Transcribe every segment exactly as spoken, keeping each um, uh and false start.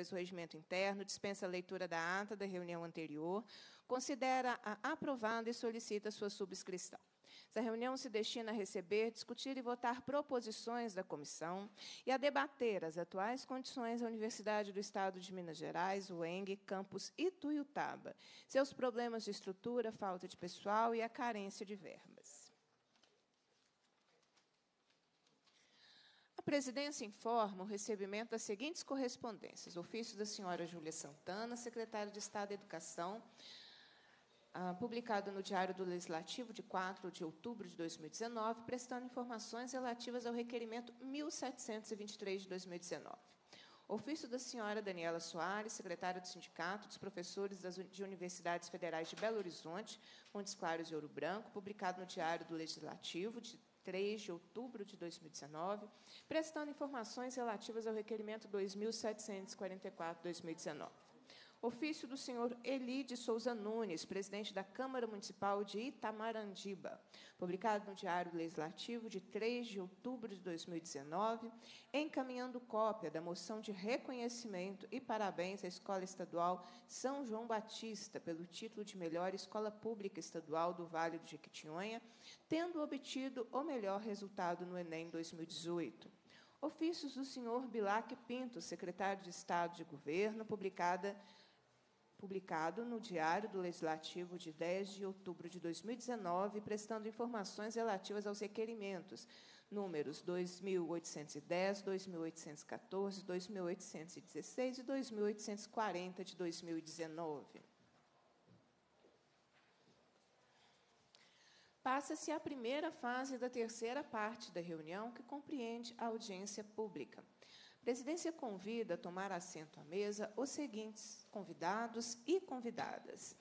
dois do Regimento Interno, dispensa a leitura da ata da reunião anterior, considera-a aprovada e solicita sua subscrição. Essa reunião se destina a receber, discutir e votar proposições da comissão e a debater as atuais condições da Universidade do Estado de Minas Gerais, U E N G, campus Ituiutaba, seus problemas de estrutura, falta de pessoal e a carência de verbas. A presidência informa o recebimento das seguintes correspondências. Ofício da senhora Júlia Santana, secretária de Estado da Educação, Uh, publicado no Diário do Legislativo de quatro de outubro de dois mil e dezenove, prestando informações relativas ao requerimento mil setecentos e vinte e três de dois mil e dezenove. Ofício da senhora Daniela Soares, secretária do Sindicato dos Professores das, de Universidades Federais de Belo Horizonte, Montes Claros e Ouro Branco, publicado no Diário do Legislativo de três de outubro de dois mil e dezenove, prestando informações relativas ao requerimento dois mil setecentos e quarenta e quatro de dois mil e dezenove. Ofício do senhor Eli de Souza Nunes, presidente da Câmara Municipal de Itamarandiba, publicado no Diário Legislativo de três de outubro de dois mil e dezenove, encaminhando cópia da moção de reconhecimento e parabéns à Escola Estadual São João Batista pelo título de melhor escola pública estadual do Vale do Jequitinhonha, tendo obtido o melhor resultado no Enem dois mil e dezoito. Ofícios do senhor Bilac Pinto, secretário de Estado de Governo, publicada, publicado no Diário do Legislativo de dez de outubro de dois mil e dezenove, prestando informações relativas aos requerimentos números dois mil oitocentos e dez, dois mil oitocentos e quatorze, dois mil oitocentos e dezesseis e dois mil oitocentos e quarenta de dois mil e dezenove. Passa-se a primeira fase da terceira parte da reunião, que compreende a audiência pública. A presidência convida a tomar assento à mesa os seguintes convidados e convidadas.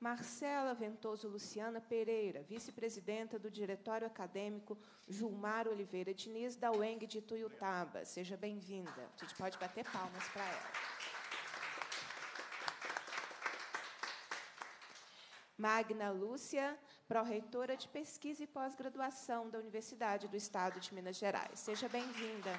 Marcela Ventoso Luciana Pereira, vice-presidenta do Diretório Acadêmico Julmar Oliveira Diniz, da U E N G de Ituiutaba. Seja bem-vinda. A gente pode bater palmas para ela. Magna Lúcia, pró-reitora de Pesquisa e Pós-Graduação da Universidade do Estado de Minas Gerais. Seja bem-vinda.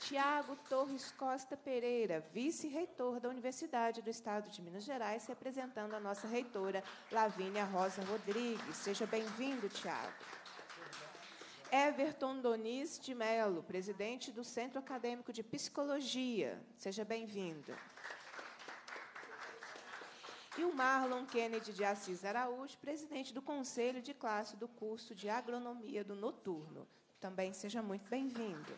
Tiago Torres Costa Pereira, vice-reitor da Universidade do Estado de Minas Gerais, representando a nossa reitora, Lavínia Rosa Rodrigues. Seja bem-vindo, Tiago. Everton Doniz de Melo, presidente do Centro Acadêmico de Psicologia. Seja bem-vindo. E o Marlon Kennedy de Assis Araújo, presidente do Conselho de Classe do curso de Agronomia do Noturno. Também seja muito bem-vindo.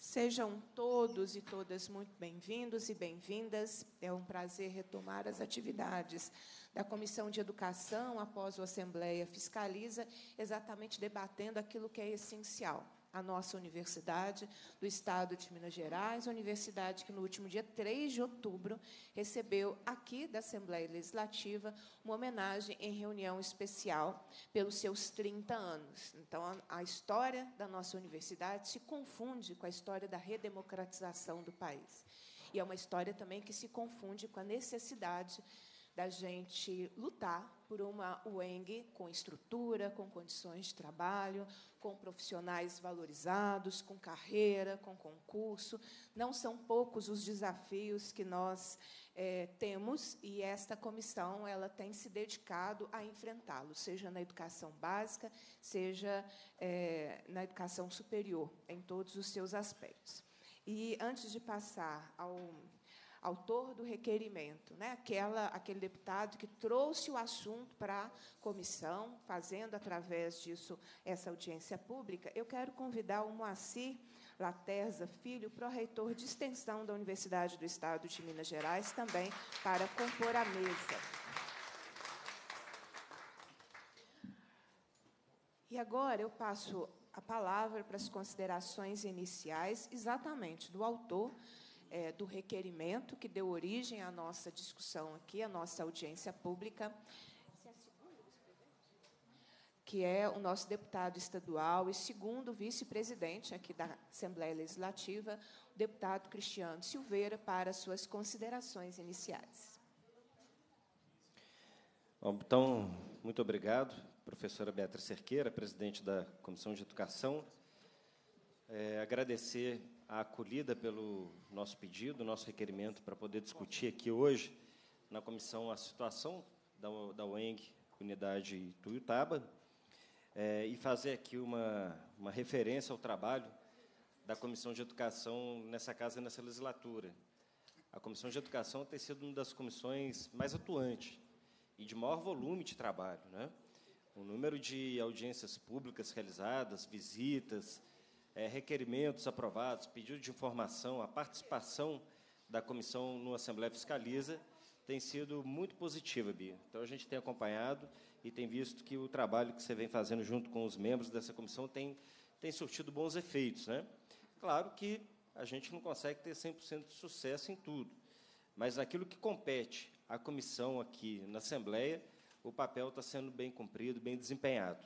Sejam todos e todas muito bem-vindos e bem-vindas. É um prazer retomar as atividades da Comissão de Educação após a Assembleia Fiscaliza, exatamente debatendo aquilo que é essencial. A nossa Universidade do Estado de Minas Gerais, universidade que, no último dia três de outubro, recebeu aqui da Assembleia Legislativa uma homenagem em reunião especial pelos seus trinta anos. Então, a história da nossa universidade se confunde com a história da redemocratização do país. E é uma história também que se confunde com a necessidade da gente lutar por uma U E N G com estrutura, com condições de trabalho, com profissionais valorizados, com carreira, com concurso. Não são poucos os desafios que nós é, temos, e esta comissão ela tem se dedicado a enfrentá-los, seja na educação básica, seja é, na educação superior, em todos os seus aspectos. E, antes de passar ao autor do requerimento, né? Aquela, aquele deputado que trouxe o assunto para a comissão, fazendo, através disso, essa audiência pública, eu quero convidar o Moacir Laterza Filho, pró-reitor de Extensão da Universidade do Estado de Minas Gerais, também para compor a mesa. E agora eu passo a palavra para as considerações iniciais, exatamente, do autor, É, do requerimento que deu origem à nossa discussão aqui, à nossa audiência pública, que é o nosso deputado estadual e segundo vice-presidente aqui da Assembleia Legislativa, o deputado Cristiano Silveira, para suas considerações iniciais. Então, muito obrigado, professora Beatriz Cerqueira, presidente da Comissão de Educação. É, agradecer a acolhida pelo nosso pedido, nosso requerimento para poder discutir aqui hoje na comissão a situação da, da U E N G, Unidade Ituiutaba, é, e fazer aqui uma, uma referência ao trabalho da Comissão de Educação nessa casa e nessa legislatura. A Comissão de Educação tem sido uma das comissões mais atuantes e de maior volume de trabalho, né? O número de audiências públicas realizadas, visitas, é, requerimentos aprovados, pedido de informação, a participação da comissão no Assembleia Fiscaliza tem sido muito positiva, Bia. Então, a gente tem acompanhado e tem visto que o trabalho que você vem fazendo junto com os membros dessa comissão tem, tem surtido bons efeitos, né? Claro que a gente não consegue ter cem por cento de sucesso em tudo, mas naquilo que compete à comissão aqui na Assembleia, o papel está sendo bem cumprido, bem desempenhado.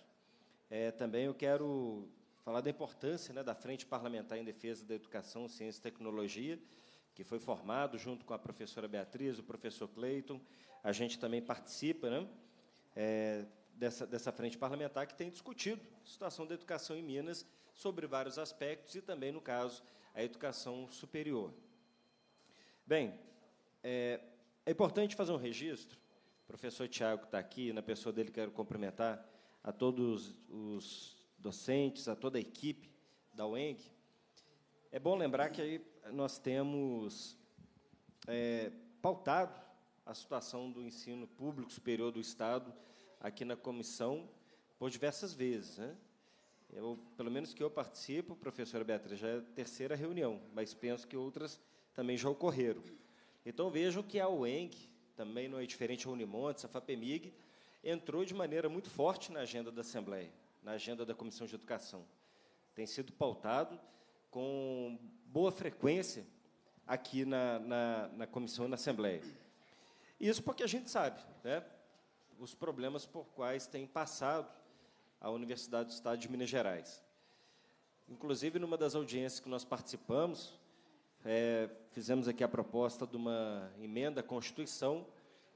É, também eu quero falar da importância, né, da Frente Parlamentar em Defesa da Educação, Ciência e Tecnologia, que foi formado junto com a professora Beatriz, o professor Cleiton. A gente também participa, né, é, dessa, dessa Frente Parlamentar que tem discutido a situação da educação em Minas sobre vários aspectos e também, no caso, a educação superior. Bem, é, é importante fazer um registro. O professor Tiago está aqui, na pessoa dele quero cumprimentar a todos os docentes, a toda a equipe da U E N G. É bom lembrar que aí nós temos é, pautado a situação do ensino público superior do Estado aqui na comissão por diversas vezes, né? Eu, pelo menos que eu participo, professora Beatriz, já é a terceira reunião, mas penso que outras também já ocorreram. Então, vejam que a U E N G, também não é diferente a Unimontes, a FAPEMIG, entrou de maneira muito forte na agenda da Assembleia, na agenda da Comissão de Educação. Tem sido pautado com boa frequência aqui na, na, na comissão e na Assembleia. Isso porque a gente sabe, né, os problemas por quais tem passado a Universidade do Estado de Minas Gerais. Inclusive, numa das audiências que nós participamos, É, fizemos aqui a proposta de uma emenda à Constituição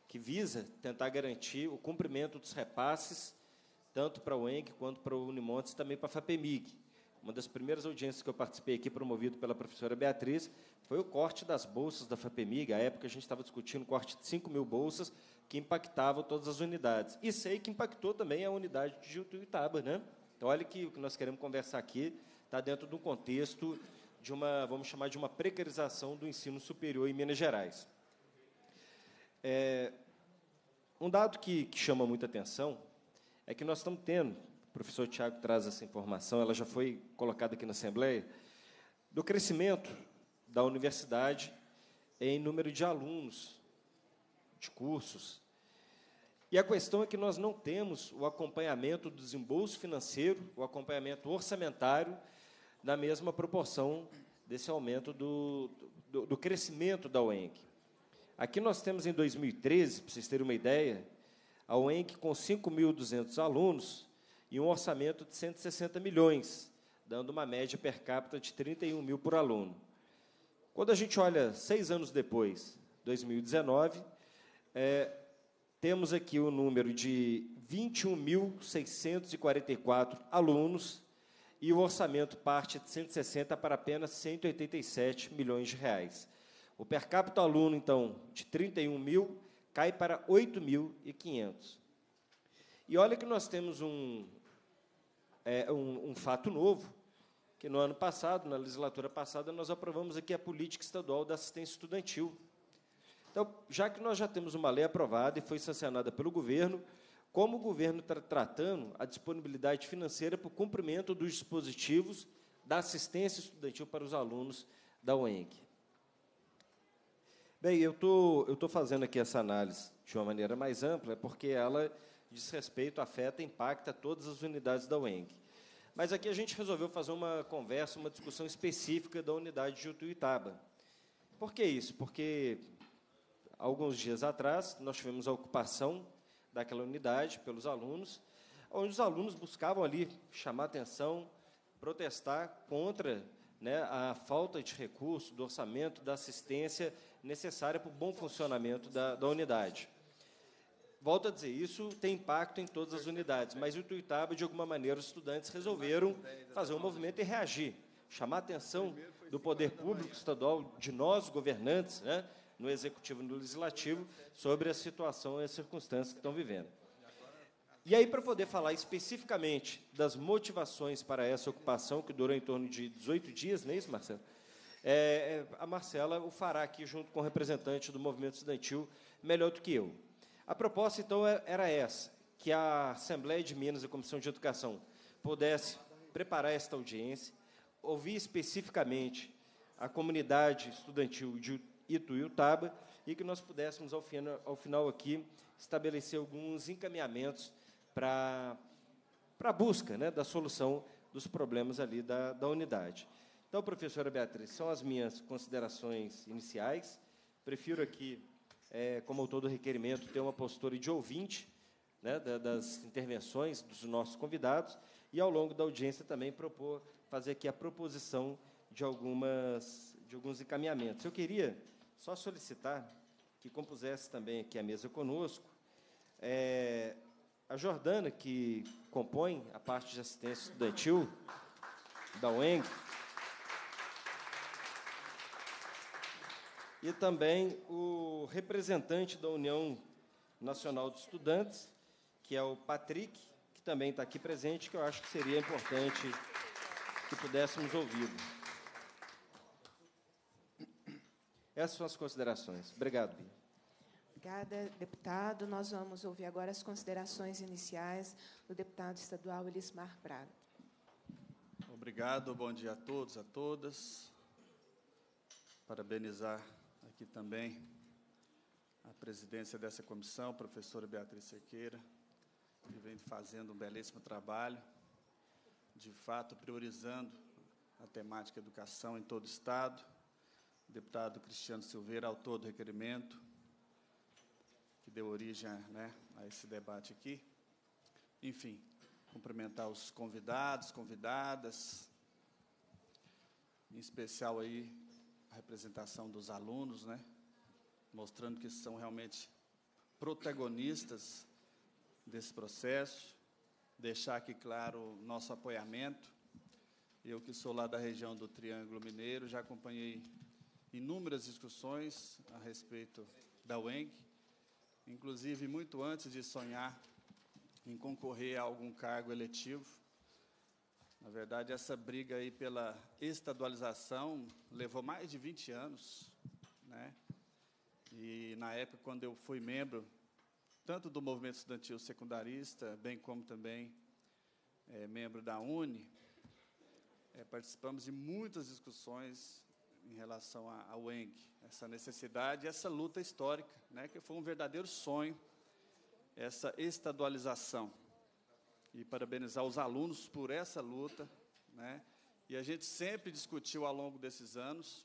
que visa tentar garantir o cumprimento dos repasses, tanto para a U E N G quanto para o Unimontes e também para a FAPEMIG. Uma das primeiras audiências que eu participei aqui, promovido pela professora Beatriz, foi o corte das bolsas da FAPEMIG. À época, a gente estava discutindo o corte de cinco mil bolsas que impactavam todas as unidades. E sei que impactou também a unidade de Ituiutaba, né? Então, olha que o que nós queremos conversar aqui está dentro de um contexto de uma, vamos chamar de uma precarização do ensino superior em Minas Gerais. É, um dado que, que chama muita atenção é que nós estamos tendo, o professor Tiago traz essa informação, ela já foi colocada aqui na Assembleia, do crescimento da universidade em número de alunos, de cursos. E a questão é que nós não temos o acompanhamento do desembolso financeiro, o acompanhamento orçamentário, na mesma proporção desse aumento do, do, do crescimento da U E N G. Aqui nós temos, em dois mil e treze, para vocês terem uma ideia, a U E N G com cinco mil e duzentos alunos e um orçamento de cento e sessenta milhões, dando uma média per capita de trinta e um mil por aluno. Quando a gente olha, seis anos depois, dois mil e dezenove, é, temos aqui o número de vinte e um mil seiscentos e quarenta e quatro alunos, e o orçamento parte de cento e sessenta para apenas cento e oitenta e sete milhões de reais. O per capita aluno, então, de trinta e um mil, cai para oito mil e quinhentos. E olha que nós temos um, é, um, um fato novo, que no ano passado, na legislatura passada, nós aprovamos aqui a Política Estadual da Assistência Estudantil. Então, já que nós já temos uma lei aprovada e foi sancionada pelo governo, como o governo está tratando a disponibilidade financeira para o cumprimento dos dispositivos da assistência estudantil para os alunos da U E N G. Bem, eu tô, eu tô fazendo aqui essa análise de uma maneira mais ampla, porque ela diz respeito, afeta e impacta todas as unidades da U E N G. Mas aqui a gente resolveu fazer uma conversa, uma discussão específica da unidade de Ituiutaba. Por que isso? Porque, alguns dias atrás, nós tivemos a ocupação daquela unidade pelos alunos, onde os alunos buscavam ali chamar atenção, protestar contra, né, a falta de recurso, do orçamento, da assistência necessária para o bom funcionamento da, da unidade. Volto a dizer, isso tem impacto em todas as unidades, mas em Ituiutaba, de alguma maneira, os estudantes resolveram fazer um movimento e reagir, chamar a atenção do poder público estadual, de nós, governantes, né, no Executivo e no Legislativo, sobre a situação e as circunstâncias que estão vivendo. E aí, para poder falar especificamente das motivações para essa ocupação, que durou em torno de dezoito dias, não é isso, Marcelo? É, a Marcela o fará aqui, junto com o representante do movimento estudantil, melhor do que eu. A proposta, então, era essa, que a Assembleia de Minas e a Comissão de Educação pudesse preparar esta audiência, ouvir especificamente a comunidade estudantil de Ituiutaba e que nós pudéssemos, ao final, ao final aqui, estabelecer alguns encaminhamentos para a busca, né, da solução dos problemas ali da, da unidade. Então, professora Beatriz, são as minhas considerações iniciais. Prefiro aqui, é, como autor do requerimento, ter uma postura de ouvinte, né, da, das intervenções dos nossos convidados e, ao longo da audiência, também propor, fazer aqui a proposição de, algumas, de alguns encaminhamentos. Eu queria só solicitar que compusesse também aqui a mesa conosco, é, a Jordana, que compõe a parte de assistência estudantil da U E N G, e também o representante da União Nacional de Estudantes, que é o Patrick, que também está aqui presente, que eu acho que seria importante que pudéssemos ouvi-lo. Essas são as considerações. Obrigado, Bia. Obrigada, deputado. Nós vamos ouvir agora as considerações iniciais do deputado estadual Elismar Braga. Obrigado, bom dia a todos, a todas. Parabenizar aqui também a presidência dessa comissão, a professora Beatriz Sequeira, que vem fazendo um belíssimo trabalho, de fato, priorizando a temática educação em todo o Estado. O deputado Cristiano Silveira, autor do requerimento, que deu origem, né, a esse debate aqui. Enfim, cumprimentar os convidados, convidadas, em especial aí a representação dos alunos, né, mostrando que são realmente protagonistas desse processo. Deixar aqui claro o nosso apoiamento. Eu, que sou lá da região do Triângulo Mineiro, já acompanhei inúmeras discussões a respeito da U E N G, inclusive muito antes de sonhar em concorrer a algum cargo eletivo. Na verdade, essa briga aí pela estadualização levou mais de vinte anos, né? E, na época, quando eu fui membro, tanto do movimento estudantil secundarista, bem como também é, membro da U N E, é, participamos de muitas discussões em relação à U E N G, essa necessidade, essa luta histórica, né, que foi um verdadeiro sonho, essa estadualização. E parabenizar os alunos por essa luta, né? E a gente sempre discutiu, ao longo desses anos,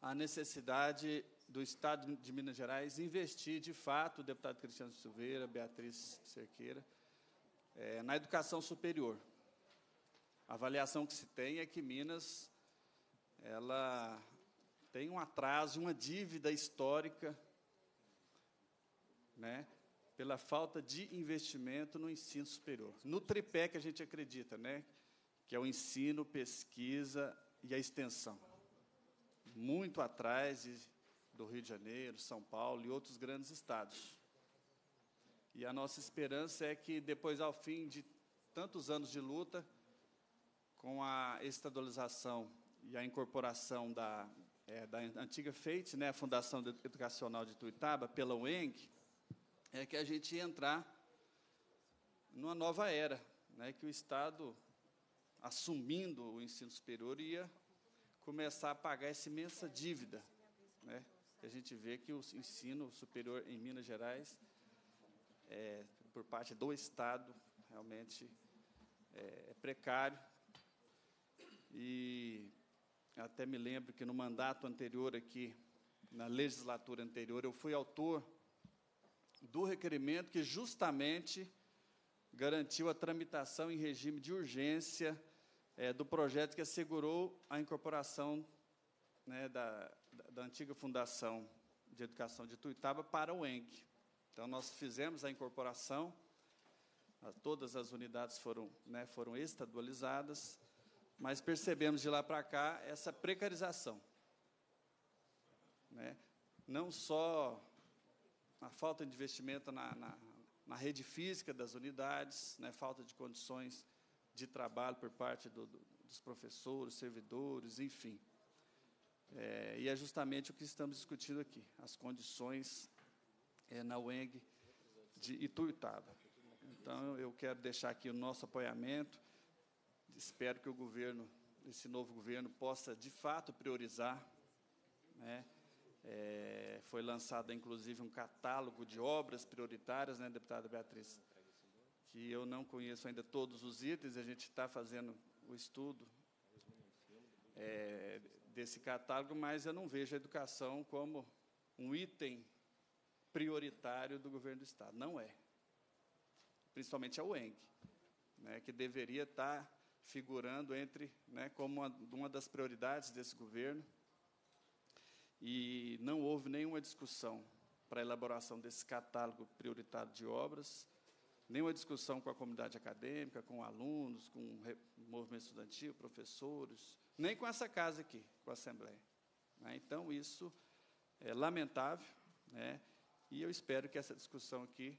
a necessidade do Estado de Minas Gerais investir, de fato, o deputado Cristiano Silveira, Beatriz Sequeira, é, na educação superior. A avaliação que se tem é que Minas ela tem um atraso, uma dívida histórica, né, pela falta de investimento no ensino superior. No tripé que a gente acredita, né, que é o ensino, pesquisa e a extensão. Muito atrás de, do Rio de Janeiro, São Paulo e outros grandes estados. E a nossa esperança é que, depois, ao fim de tantos anos de luta, com a estadualização e a incorporação da, é, da antiga FEIT, né, a Fundação Educacional de Ituiutaba, pela U E N G, é que a gente ia entrar numa nova era, né, que o Estado, assumindo o ensino superior, ia começar a pagar essa imensa dívida, né? A gente vê que o ensino superior em Minas Gerais, é, por parte do Estado, realmente é, é precário. E até me lembro que, no mandato anterior aqui, na legislatura anterior, eu fui autor do requerimento que justamente garantiu a tramitação em regime de urgência é, do projeto que assegurou a incorporação, né, da, da antiga Fundação de Educação de Ituiutaba para a U E N G. Então, nós fizemos a incorporação, a, todas as unidades foram, né, foram estadualizadas, mas percebemos de lá para cá essa precarização. Né? Não só a falta de investimento na, na, na rede física das unidades, né, falta de condições de trabalho por parte do, do, dos professores, servidores, enfim. É, e é justamente o que estamos discutindo aqui, as condições é, na U E N G de Ituiutaba. Então, eu quero deixar aqui o nosso apoiamento, espero que o governo, esse novo governo, possa, de fato, priorizar, né? É, foi lançado, inclusive, um catálogo de obras prioritárias, né, deputada Beatriz, que eu não conheço ainda todos os itens, a gente está fazendo o estudo é, desse catálogo, mas eu não vejo a educação como um item prioritário do governo do Estado. Não é. Principalmente a U E N G, né, que deveria estar figurando entre, né, como uma, uma das prioridades desse governo, e não houve nenhuma discussão para a elaboração desse catálogo prioritário de obras, nenhuma discussão com a comunidade acadêmica, com alunos, com movimento estudantil, professores, nem com essa casa aqui, com a Assembleia. Então, isso é lamentável, né? E eu espero que essa discussão aqui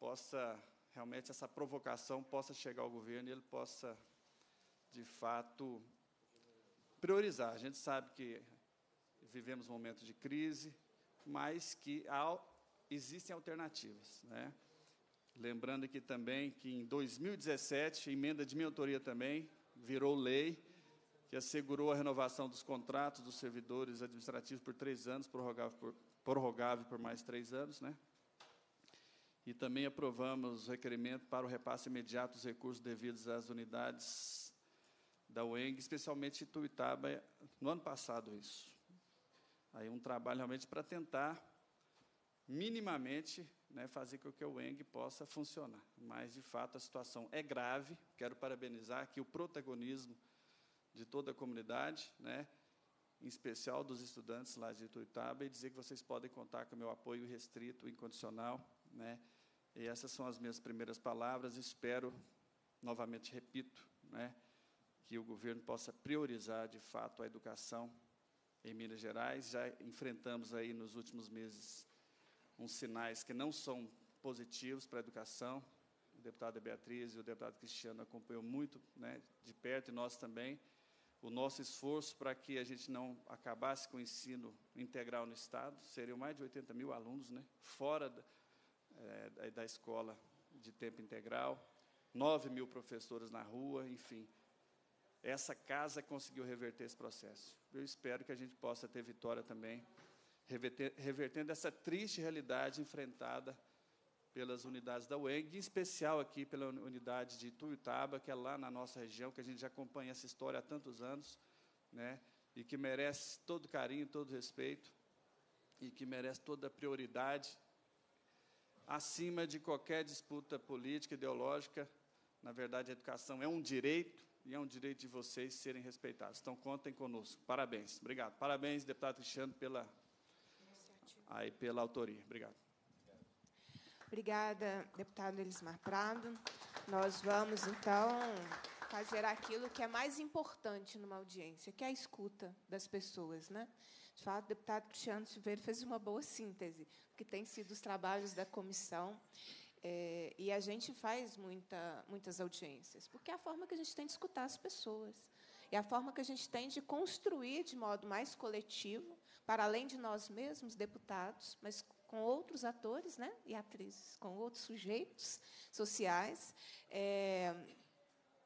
possa, realmente, essa provocação possa chegar ao governo e ele possa, de fato, priorizar. A gente sabe que vivemos um momento de crise, mas que há, existem alternativas, né? Lembrando aqui também que, em dois mil e dezessete, emenda de minha autoria também, virou lei, que assegurou a renovação dos contratos dos servidores administrativos por três anos, prorrogável por, prorrogável por mais três anos, né? E também aprovamos o requerimento para o repasse imediato dos recursos devidos às unidades da U E N G, especialmente Ituiutaba, no ano passado, isso. Aí um trabalho realmente para tentar, minimamente, né, fazer com que o U E N G possa funcionar. Mas, de fato, a situação é grave. Quero parabenizar aqui o protagonismo de toda a comunidade, né, em especial dos estudantes lá de Ituiutaba, e dizer que vocês podem contar com o meu apoio restrito, incondicional, né. E essas são as minhas primeiras palavras. Espero, novamente repito, né, que o governo possa priorizar, de fato, a educação em Minas Gerais. Já enfrentamos aí, nos últimos meses, uns sinais que não são positivos para a educação. A deputada Beatriz e o deputado Cristiano acompanham muito, né, de perto, e nós também, o nosso esforço para que a gente não acabasse com o ensino integral no Estado. Seriam mais de oitenta mil alunos, né, fora da, é, da escola de tempo integral, nove mil professores na rua, enfim. Essa casa conseguiu reverter esse processo. Eu espero que a gente possa ter vitória também, reverter, revertendo essa triste realidade enfrentada pelas unidades da U E N G, em especial aqui pela unidade de Ituiutaba, que é lá na nossa região, que a gente já acompanha essa história há tantos anos, né, e que merece todo carinho, todo respeito, e que merece toda a prioridade, acima de qualquer disputa política, ideológica. Na verdade, a educação é um direito, e é um direito de vocês serem respeitados. Então, contem conosco. Parabéns. Obrigado. Parabéns, deputado Cristiano, pela, aí, pela autoria. Obrigado. Obrigada, deputado Elismar Prado. Nós vamos, então, fazer aquilo que é mais importante numa audiência, que é a escuta das pessoas, né? De fato, o deputado Cristiano Silveira fez uma boa síntese, que tem sido os trabalhos da comissão. É, e a gente faz muita, muitas audiências, porque é a forma que a gente tem de escutar as pessoas, é a forma que a gente tem de construir de modo mais coletivo, para além de nós mesmos, deputados, mas com outros atores, né, e atrizes, com outros sujeitos sociais, é,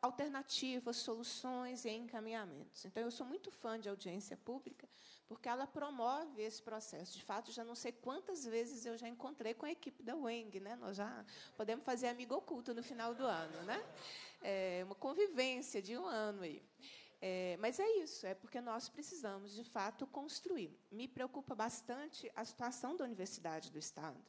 alternativas, soluções e encaminhamentos. Então, eu sou muito fã de audiência pública, porque ela promove esse processo. De fato, já não sei quantas vezes eu já encontrei com a equipe da U E N G, né? Nós já podemos fazer amigo oculto no final do ano, né? É uma convivência de um ano aí. É, mas é isso, é porque nós precisamos, de fato, construir. Me preocupa bastante a situação da Universidade do Estado,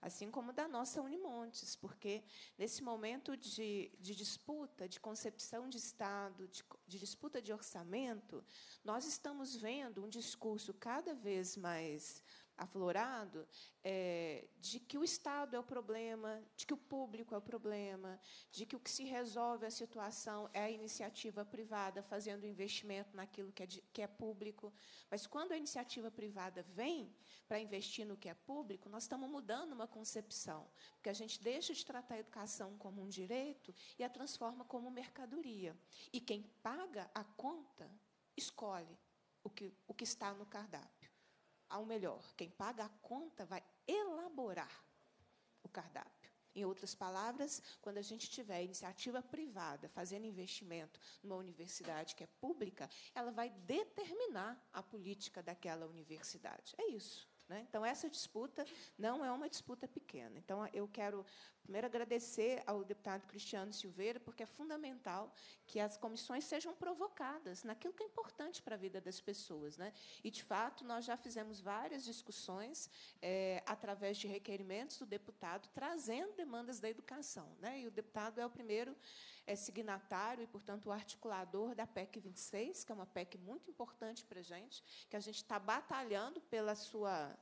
assim como da nossa Unimontes, porque, nesse momento de, de disputa, de concepção de Estado, de, de disputa de orçamento, nós estamos vendo um discurso cada vez mais aflorado, é, de que o Estado é o problema, de que o público é o problema, de que o que se resolve a situação é a iniciativa privada fazendo investimento naquilo que é, de, que é público. Mas, quando a iniciativa privada vem para investir no que é público, nós estamos mudando uma concepção, porque a gente deixa de tratar a educação como um direito e a transforma como mercadoria. E quem paga a conta escolhe o que, o que está no cardápio. Ao melhor, quem paga a conta vai elaborar o cardápio. Em outras palavras, quando a gente tiver iniciativa privada fazendo investimento numa universidade que é pública, ela vai determinar a política daquela universidade. É isso, né? Então, essa disputa não é uma disputa pequena. Então, eu quero primeiro agradecer ao deputado Cristiano Silveira, porque é fundamental que as comissões sejam provocadas naquilo que é importante para a vida das pessoas, né? E, de fato, nós já fizemos várias discussões é, através de requerimentos do deputado, trazendo demandas da educação, né? E o deputado é o primeiro é, signatário e, portanto, o articulador da P E C vinte e seis, que é uma P E C muito importante para a gente, que a gente está batalhando pela sua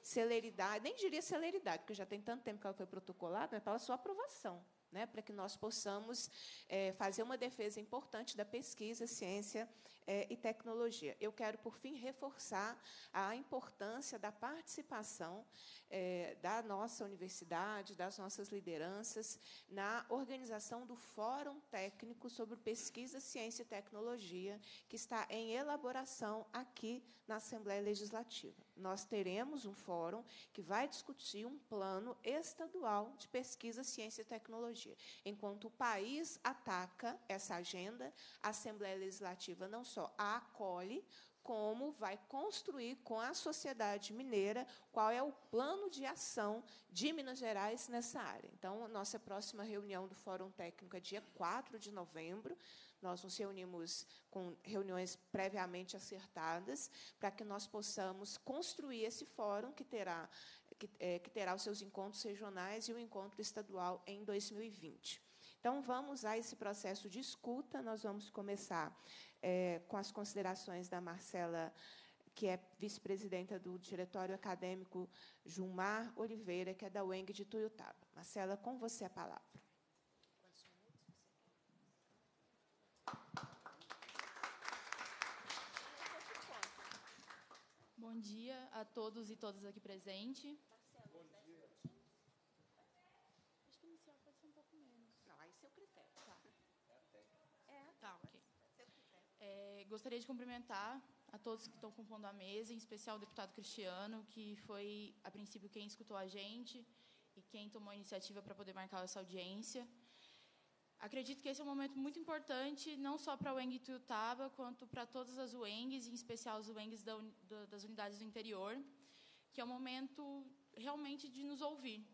celeridade, nem diria celeridade, porque já tem tanto tempo que ela foi protocolada, mas pela sua aprovação, né, para que nós possamos é, fazer uma defesa importante da pesquisa, ciência é, e tecnologia. Eu quero, por fim, reforçar a importância da participação é, da nossa universidade, das nossas lideranças, na organização do Fórum Técnico sobre Pesquisa, Ciência e Tecnologia, que está em elaboração aqui na Assembleia Legislativa. Nós teremos um fórum que vai discutir um plano estadual de pesquisa, ciência e tecnologia. Enquanto o país ataca essa agenda, a Assembleia Legislativa não só a acolhe, como vai construir com a sociedade mineira qual é o plano de ação de Minas Gerais nessa área. Então, a nossa próxima reunião do Fórum Técnico é dia quatro de novembro. Nós nos reunimos com reuniões previamente acertadas para que nós possamos construir esse fórum que terá, que, é, que terá os seus encontros regionais e o encontro estadual em dois mil e vinte. Então, vamos a esse processo de escuta. Nós vamos começar é, com as considerações da Marcela, que é vice-presidenta do Diretório Acadêmico Gilmar Oliveira, que é da U E N G de Tuiutaba. Marcela, com você a palavra. Bom dia a todos e todas aqui presentes. Bom dia. Acho que inicial pode ser um pouco menos. Não, aí seu critério. Tá. É a técnica. É. Tá, ok. É, gostaria de cumprimentar a todos que estão compondo a mesa, em especial o deputado Cristiano, que foi, a princípio, quem escutou a gente e quem tomou a iniciativa para poder marcar essa audiência. Acredito que esse é um momento muito importante, não só para a U E N G Tuiutaba, quanto para todas as U E N Gs, em especial as U E N Gs da, da, das unidades do interior, que é um momento realmente de nos ouvir,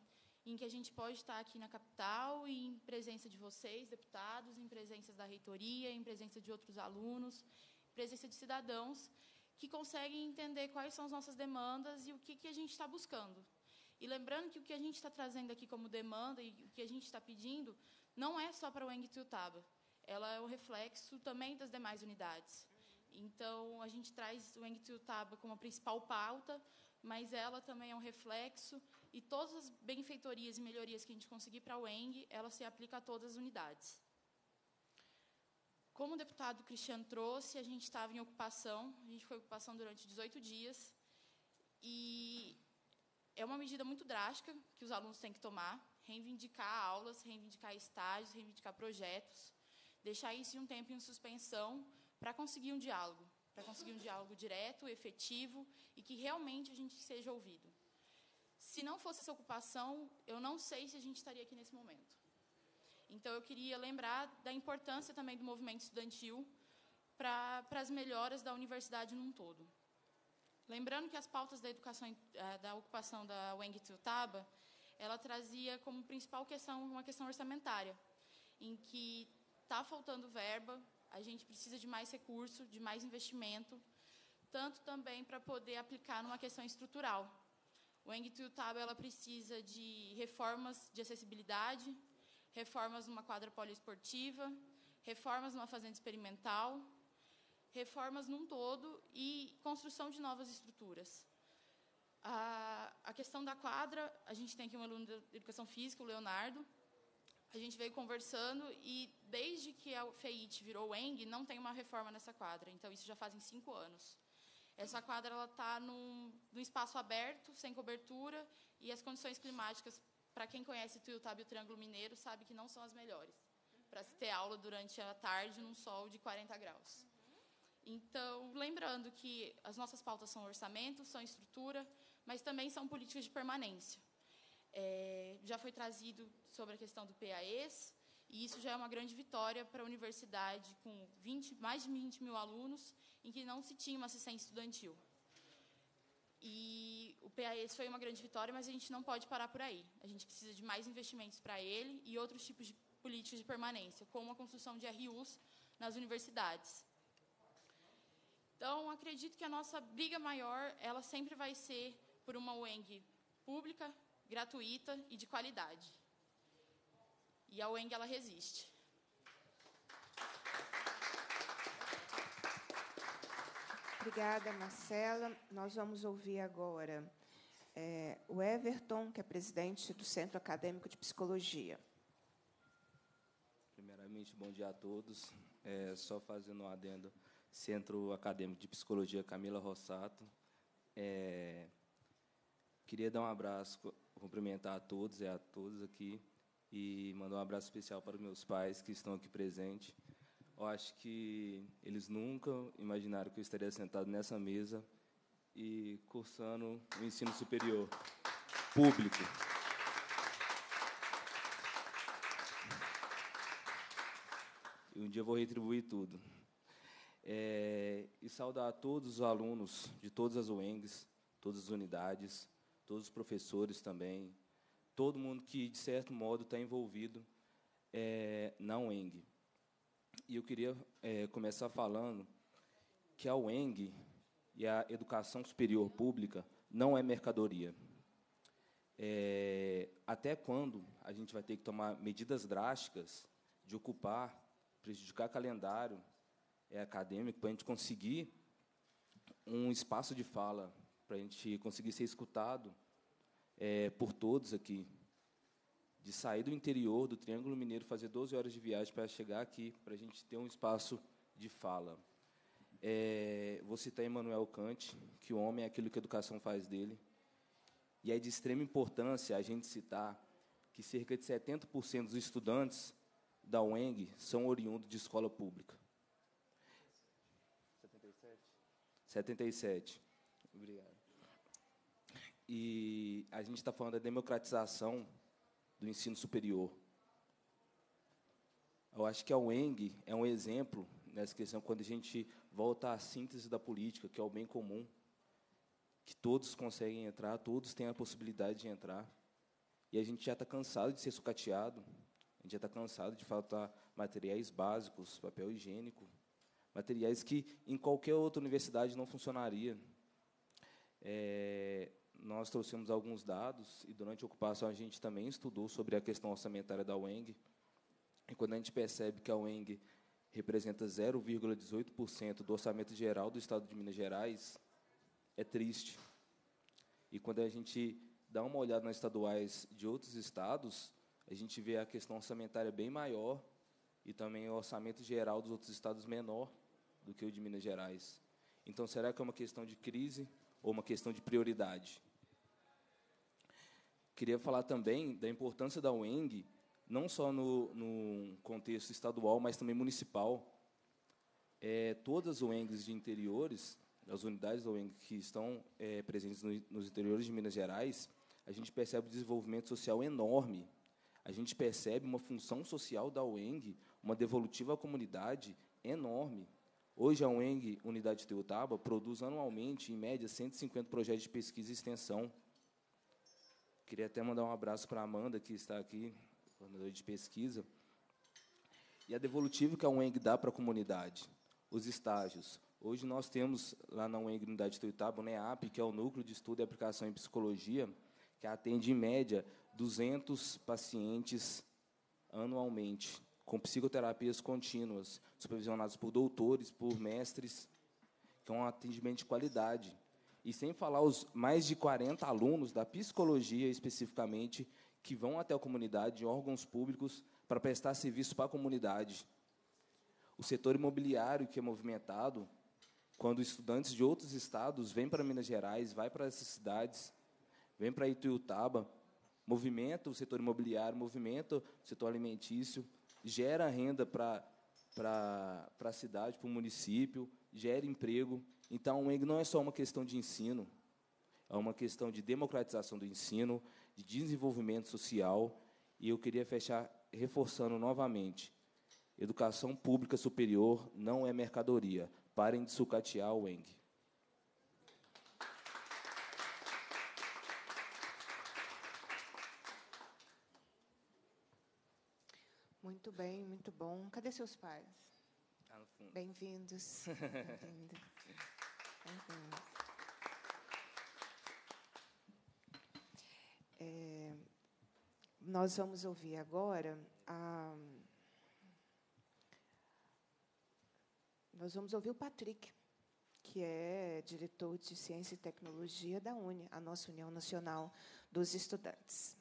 em que a gente pode estar aqui na capital e em presença de vocês, deputados, em presença da reitoria, em presença de outros alunos, em presença de cidadãos, que conseguem entender quais são as nossas demandas e o que, que a gente está buscando. E lembrando que o que a gente está trazendo aqui como demanda e o que a gente está pedindo não é só para a U E N G Tuiutaba, ela é o reflexo também das demais unidades. Então, a gente traz a U E N G Tuiutaba como a principal pauta, mas ela também é um reflexo e todas as benfeitorias e melhorias que a gente conseguir para a U E N G, ela se aplica a todas as unidades. Como o deputado Cristiano trouxe, a gente estava em ocupação, a gente foi em ocupação durante dezoito dias, e é uma medida muito drástica que os alunos têm que tomar, reivindicar aulas, reivindicar estágios, reivindicar projetos, deixar isso um tempo em suspensão para conseguir um diálogo, para conseguir um diálogo direto, efetivo e que realmente a gente seja ouvido. Se não fosse essa ocupação, eu não sei se a gente estaria aqui nesse momento. Então, eu queria lembrar da importância também do movimento estudantil para, para as melhoras da universidade num todo. Lembrando que as pautas da educação da ocupação da U E N G Tuiutaba, ela trazia como principal questão uma questão orçamentária, em que está faltando verba, a gente precisa de mais recurso, de mais investimento, tanto também para poder aplicar numa questão estrutural. A U E N G Tuiutaba, ela precisa de reformas de acessibilidade, reformas numa quadra poliesportiva, reformas numa fazenda experimental, reformas num todo e construção de novas estruturas. A, a questão da quadra, a gente tem aqui um aluno de Educação Física, o Leonardo. A gente veio conversando e, desde que a FEIT virou o E N G, não tem uma reforma nessa quadra. Então, isso já fazem cinco anos. Essa quadra está num, num espaço aberto, sem cobertura, e as condições climáticas, para quem conhece Tuiutaba e o Triângulo Mineiro, sabe que não são as melhores para se ter aula durante a tarde num sol de quarenta graus. Então, lembrando que as nossas pautas são orçamento, são estrutura, mas também são políticas de permanência. É, já foi trazido sobre a questão do P A Es, e isso já é uma grande vitória para a universidade, com vinte, mais de vinte mil alunos, em que não se tinha uma assistência estudantil. E o P A Es foi uma grande vitória, mas a gente não pode parar por aí. A gente precisa de mais investimentos para ele e outros tipos de políticas de permanência, como a construção de R Us nas universidades. Então, acredito que a nossa briga maior, ela sempre vai ser por uma U E N G pública, gratuita e de qualidade. E a U E N G, ela resiste. Obrigada, Marcela. Nós vamos ouvir agora é, o Everton, que é presidente do Centro Acadêmico de Psicologia. Primeiramente, bom dia a todos. É, só fazendo um adendo, Centro Acadêmico de Psicologia Camila Rossato. É, Queria dar um abraço, cumprimentar a todos e a todas aqui e mandar um abraço especial para os meus pais que estão aqui presentes. Eu acho que eles nunca imaginaram que eu estaria sentado nessa mesa e cursando o ensino superior público. E um dia eu vou retribuir tudo. É, e saudar a todos os alunos de todas as U E N Gs, todas as unidades, todos os professores também, todo mundo que, de certo modo, está envolvido é, na U E N G. E eu queria é, começar falando que a U E N G e a educação superior pública não é mercadoria. É, até quando a gente vai ter que tomar medidas drásticas de ocupar, prejudicar o calendário é, acadêmico, para a gente conseguir um espaço de fala, para a gente conseguir ser escutado é, por todos aqui, de sair do interior do Triângulo Mineiro, fazer doze horas de viagem para chegar aqui, para a gente ter um espaço de fala. É, vou citar Emmanuel Kant, que o homem é aquilo que a educação faz dele, e é de extrema importância a gente citar que cerca de setenta por cento dos estudantes da U E N G são oriundos de escola pública. setenta e sete. setenta e sete. Obrigado. E a gente está falando da democratização do ensino superior. Eu acho que a U E N G é um exemplo nessa questão, quando a gente volta à síntese da política, que é o bem comum, que todos conseguem entrar, todos têm a possibilidade de entrar, e a gente já está cansado de ser sucateado, a gente já está cansado de faltar materiais básicos, papel higiênico, materiais que em qualquer outra universidade não funcionaria. É, nós trouxemos alguns dados, e durante a ocupação a gente também estudou sobre a questão orçamentária da U E N G, e quando a gente percebe que a U E N G representa zero vírgula dezoito por cento do orçamento geral do Estado de Minas Gerais, é triste. E quando a gente dá uma olhada nas estaduais de outros estados, a gente vê a questão orçamentária bem maior, e também o orçamento geral dos outros estados menor do que o de Minas Gerais. Então, será que é uma questão de crise ou uma questão de prioridade? Queria falar também da importância da U E N G, não só no, no contexto estadual, mas também municipal. É, todas as U E N Gs de interiores, as unidades da U E N G que estão é, presentes no, nos interiores de Minas Gerais, a gente percebe um desenvolvimento social enorme. A gente percebe uma função social da U E N G, uma devolutiva à comunidade enorme. Hoje, a U E N G, Unidade de Tuiutaba, produz anualmente, em média, cento e cinquenta projetos de pesquisa e extensão. Queria até mandar um abraço para a Amanda, que está aqui, coordenadora de pesquisa. E a devolutiva que a U E N G dá para a comunidade, os estágios. Hoje, nós temos, lá na U E N G, Unidade de Tuiutaba, o NEAP, que é o Núcleo de Estudo e Aplicação em Psicologia, que atende, em média, duzentos pacientes anualmente, com psicoterapias contínuas, supervisionados por doutores, por mestres, que é um atendimento de qualidade. e sem falar os mais de quarenta alunos da psicologia, especificamente, que vão até a comunidade, em órgãos públicos, para prestar serviço para a comunidade. O setor imobiliário, que é movimentado, quando estudantes de outros estados vêm para Minas Gerais, vai para essas cidades, vêm para Ituiutaba, movimenta o setor imobiliário, movimenta o setor alimentício, gera renda para para a cidade, para o município, gera emprego. Então, o E N G não é só uma questão de ensino, é uma questão de democratização do ensino, de desenvolvimento social. E eu queria fechar reforçando novamente, educação pública superior não é mercadoria. Parem de sucatear o E N G. Muito bem, muito bom. Cadê seus pais? Tá no fundo. Bem-vindos. Bem-vindos. Bem-vindos. É, nós vamos ouvir agora a... Nós vamos ouvir o Patrick, que é diretor de Ciência e Tecnologia da U N E, a nossa União Nacional dos Estudantes.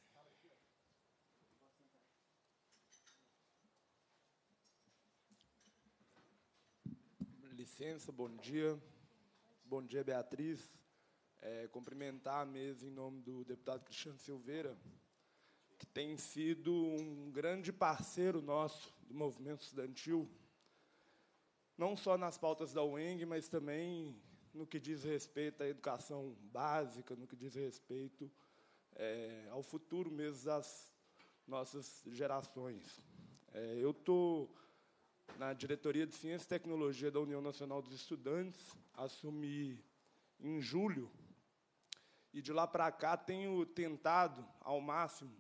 Licença, bom dia. Bom dia, Beatriz. É, cumprimentar a mesa em nome do deputado Cristiano Silveira, que tem sido um grande parceiro nosso do movimento estudantil, não só nas pautas da U E N G, mas também no que diz respeito à educação básica, no que diz respeito é, ao futuro mesmo das nossas gerações. É, eu estou... na Diretoria de Ciência e Tecnologia da União Nacional dos Estudantes, assumi em julho, e de lá para cá tenho tentado, ao máximo,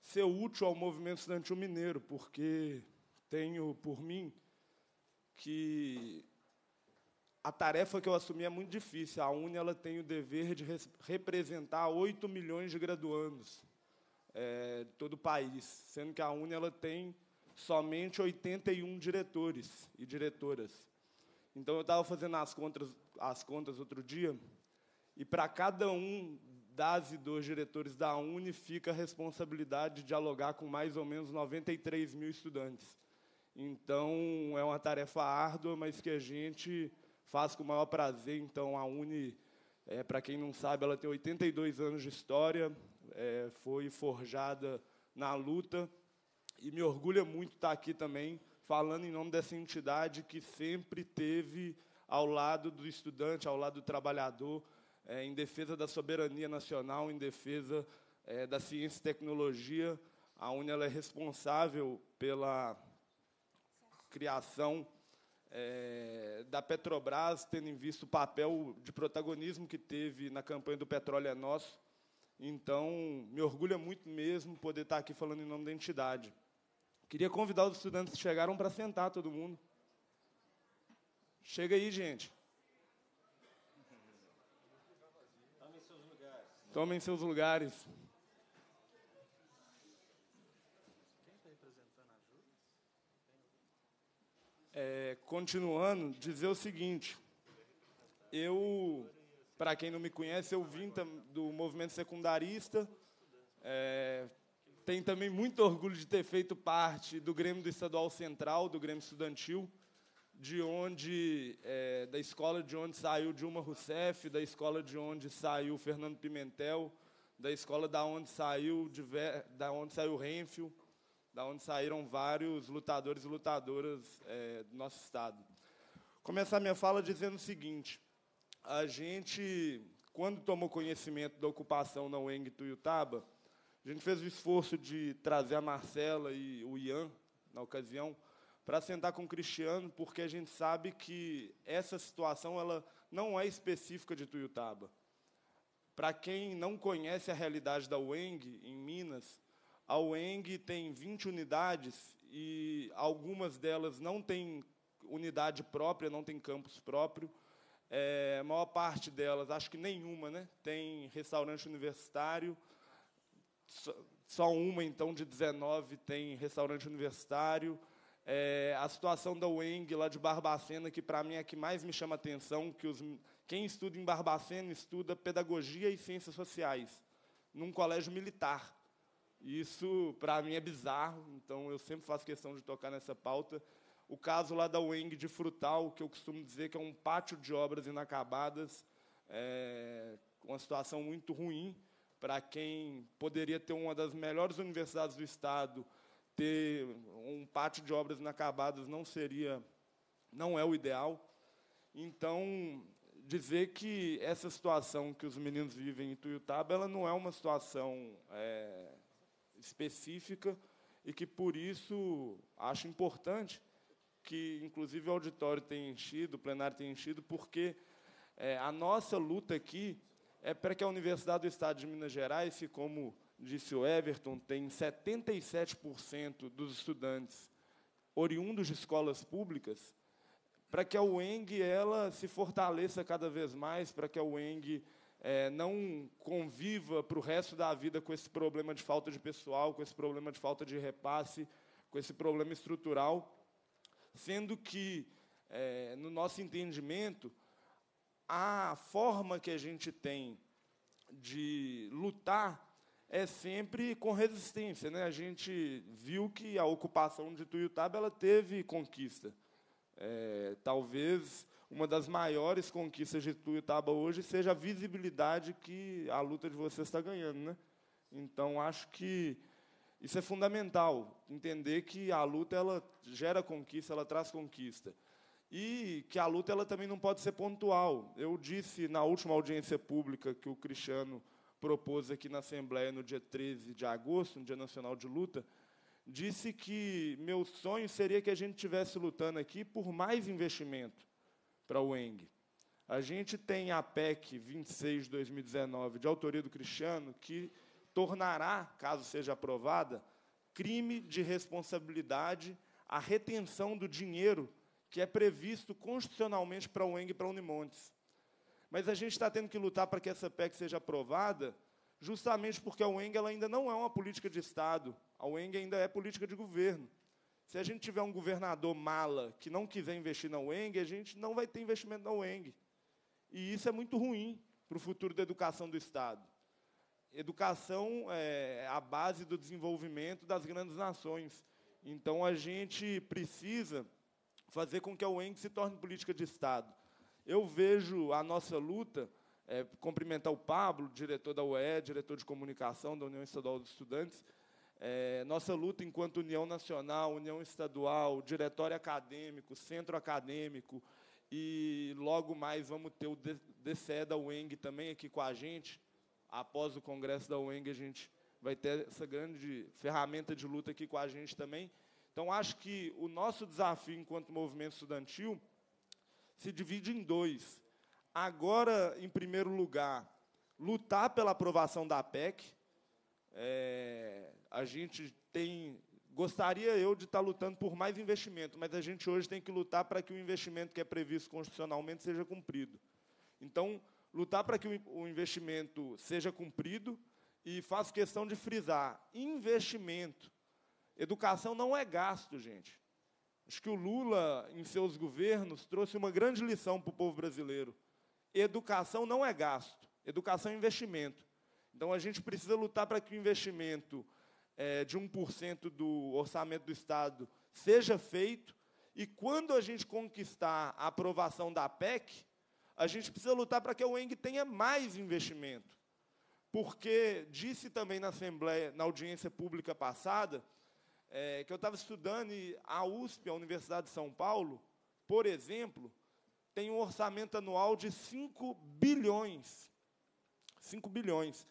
ser útil ao movimento estudantil mineiro, porque tenho, por mim, que a tarefa que eu assumi é muito difícil. A U N E ela tem o dever de representar oito milhões de graduandos é, de todo o país, sendo que a U N E ela tem... somente oitenta e um diretores e diretoras. Então, eu estava fazendo as contas, as contas outro dia, e para cada um das e dos diretores da U N E fica a responsabilidade de dialogar com mais ou menos noventa e três mil estudantes. Então, é uma tarefa árdua, mas que a gente faz com o maior prazer. Então, a U N E, é, para quem não sabe, ela tem oitenta e dois anos de história, é, foi forjada na luta, e me orgulha muito estar aqui também, falando em nome dessa entidade que sempre teve ao lado do estudante, ao lado do trabalhador, é, em defesa da soberania nacional, em defesa é, da ciência e tecnologia. A U N E ela é responsável pela criação é, da Petrobras, tendo em vista o papel de protagonismo que teve na campanha do Petróleo é Nosso. Então, me orgulha muito mesmo poder estar aqui falando em nome da entidade. Queria convidar os estudantes que chegaram para sentar, todo mundo. Chega aí, gente. Tomem seus lugares. Tomem seus lugares. Quem está representando a Júlia? Continuando, dizer o seguinte. Eu, para quem não me conhece, eu vim do movimento secundarista, é, tenho também muito orgulho de ter feito parte do Grêmio do Estadual Central, do Grêmio Estudantil, de onde, é, da escola de onde saiu Dilma Rousseff, da escola de onde saiu Fernando Pimentel, da escola da onde saiu, da onde saiu Renfio, da onde saíram vários lutadores e lutadoras é, do nosso estado. Começar minha fala dizendo o seguinte: a gente, quando tomou conhecimento da ocupação na U E N G Ituiutaba, a gente fez o esforço de trazer a Marcela e o Ian, na ocasião, para sentar com o Cristiano, porque a gente sabe que essa situação ela não é específica de Ituiutaba. Para quem não conhece a realidade da U E N G em Minas, a U E N G tem vinte unidades e algumas delas não têm unidade própria, não têm campus próprio. É, a maior parte delas, acho que nenhuma, né? Tem restaurante universitário, só, só uma, então, de dezenove tem restaurante universitário, É, a situação da U E N G, lá de Barbacena, que para mim é a que mais me chama a atenção, que os, quem estuda em Barbacena estuda pedagogia e ciências sociais, num colégio militar. Isso, para mim, é bizarro, então eu sempre faço questão de tocar nessa pauta. O caso lá da U E N G de Frutal, que eu costumo dizer que é um pátio de obras inacabadas, é uma situação muito ruim para quem poderia ter uma das melhores universidades do Estado. Ter um pátio de obras inacabadas não seria, não é o ideal. Então, dizer que essa situação que os meninos vivem em Ituiutaba, ela não é uma situação é, específica e que, por isso, acho importante que, inclusive, o auditório tenha enchido, o plenário tenha enchido, porque é, a nossa luta aqui é para que a Universidade do Estado de Minas Gerais, que, como disse o Everton, tem setenta e sete por cento dos estudantes oriundos de escolas públicas, para que a U E N G ela se fortaleça cada vez mais, para que a U E N G é, não conviva para o resto da vida com esse problema de falta de pessoal, com esse problema de falta de repasse, com esse problema estrutural, sendo que, é, no nosso entendimento, a forma que a gente tem de lutar é sempre com resistência, né? A gente viu que a ocupação de Ituiutaba ela teve conquista. É, talvez uma das maiores conquistas de Ituiutaba hoje seja a visibilidade que a luta de vocês está ganhando, né? Então, acho que isso é fundamental, entender que a luta ela gera conquista, ela traz conquista. E que a luta ela também não pode ser pontual. Eu disse, na última audiência pública, que o Cristiano propôs aqui na Assembleia, no dia treze de agosto, no Dia Nacional de Luta, disse que meu sonho seria que a gente estivesse lutando aqui por mais investimento para a U E N G. A gente tem a P E C vinte e seis de dois mil e dezenove, de autoria do Cristiano, que tornará, caso seja aprovada, crime de responsabilidade a retenção do dinheiro que é previsto constitucionalmente para a U E N G e para a Unimontes. Mas a gente está tendo que lutar para que essa P E C seja aprovada, justamente porque a U E N G ela ainda não é uma política de Estado, a U E N G ainda é política de governo. Se a gente tiver um governador mala que não quiser investir na U E N G, a gente não vai ter investimento na U E N G. E isso é muito ruim para o futuro da educação do Estado. Educação é a base do desenvolvimento das grandes nações. Então, a gente precisa fazer com que a U E N G se torne política de Estado. Eu vejo a nossa luta, é, cumprimentar o Pablo, diretor da U E, diretor de comunicação da União Estadual dos Estudantes, é, nossa luta enquanto União Nacional, União Estadual, diretório acadêmico, centro acadêmico, e logo mais vamos ter o D C E da U E N G também aqui com a gente. Após o congresso da U E N G, a gente vai ter essa grande ferramenta de luta aqui com a gente também. Então, acho que o nosso desafio enquanto movimento estudantil se divide em dois. Agora, em primeiro lugar, lutar pela aprovação da P E C. É, a gente tem, gostaria eu de estar lutando por mais investimento, mas a gente hoje tem que lutar para que o investimento que é previsto constitucionalmente seja cumprido. Então, lutar para que o investimento seja cumprido, e faço questão de frisar, investimento. Educação não é gasto, gente. Acho que o Lula, em seus governos, trouxe uma grande lição para o povo brasileiro. Educação não é gasto, educação é investimento. Então, a gente precisa lutar para que o investimento é, de um por cento do orçamento do Estado seja feito, e, quando a gente conquistar a aprovação da P E C, a gente precisa lutar para que a U E N G tenha mais investimento. Porque, disse também na Assembleia, na audiência pública passada, É, que eu estava estudando, e a U S P, a Universidade de São Paulo, por exemplo, tem um orçamento anual de cinco bilhões. cinco bilhões.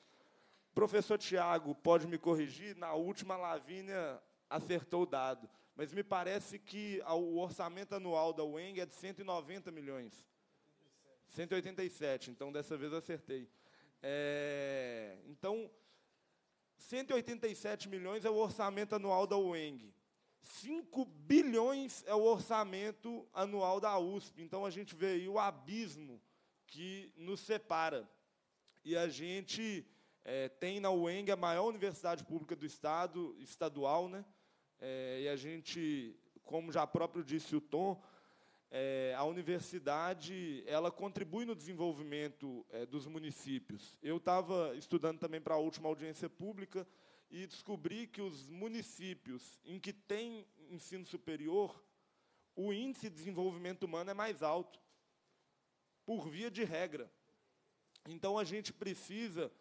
O professor Tiago pode me corrigir, na última, a Lavínia acertou o dado, mas me parece que o orçamento anual da U E N G é de cento e noventa milhões. cento e oitenta e sete, então, dessa vez, eu acertei. É, então, cento e oitenta e sete milhões é o orçamento anual da U E N G. cinco bilhões é o orçamento anual da U S P. Então, a gente vê aí o abismo que nos separa. E a gente é, tem na U E N G a maior universidade pública do Estado, estadual, né? É, e a gente como já próprio disse o Tom, é, a universidade ela contribui no desenvolvimento é, dos municípios. Eu estava estudando também para a última audiência pública e descobri que os municípios em que tem ensino superior, o índice de desenvolvimento humano é mais alto, por via de regra. Então, a gente precisa,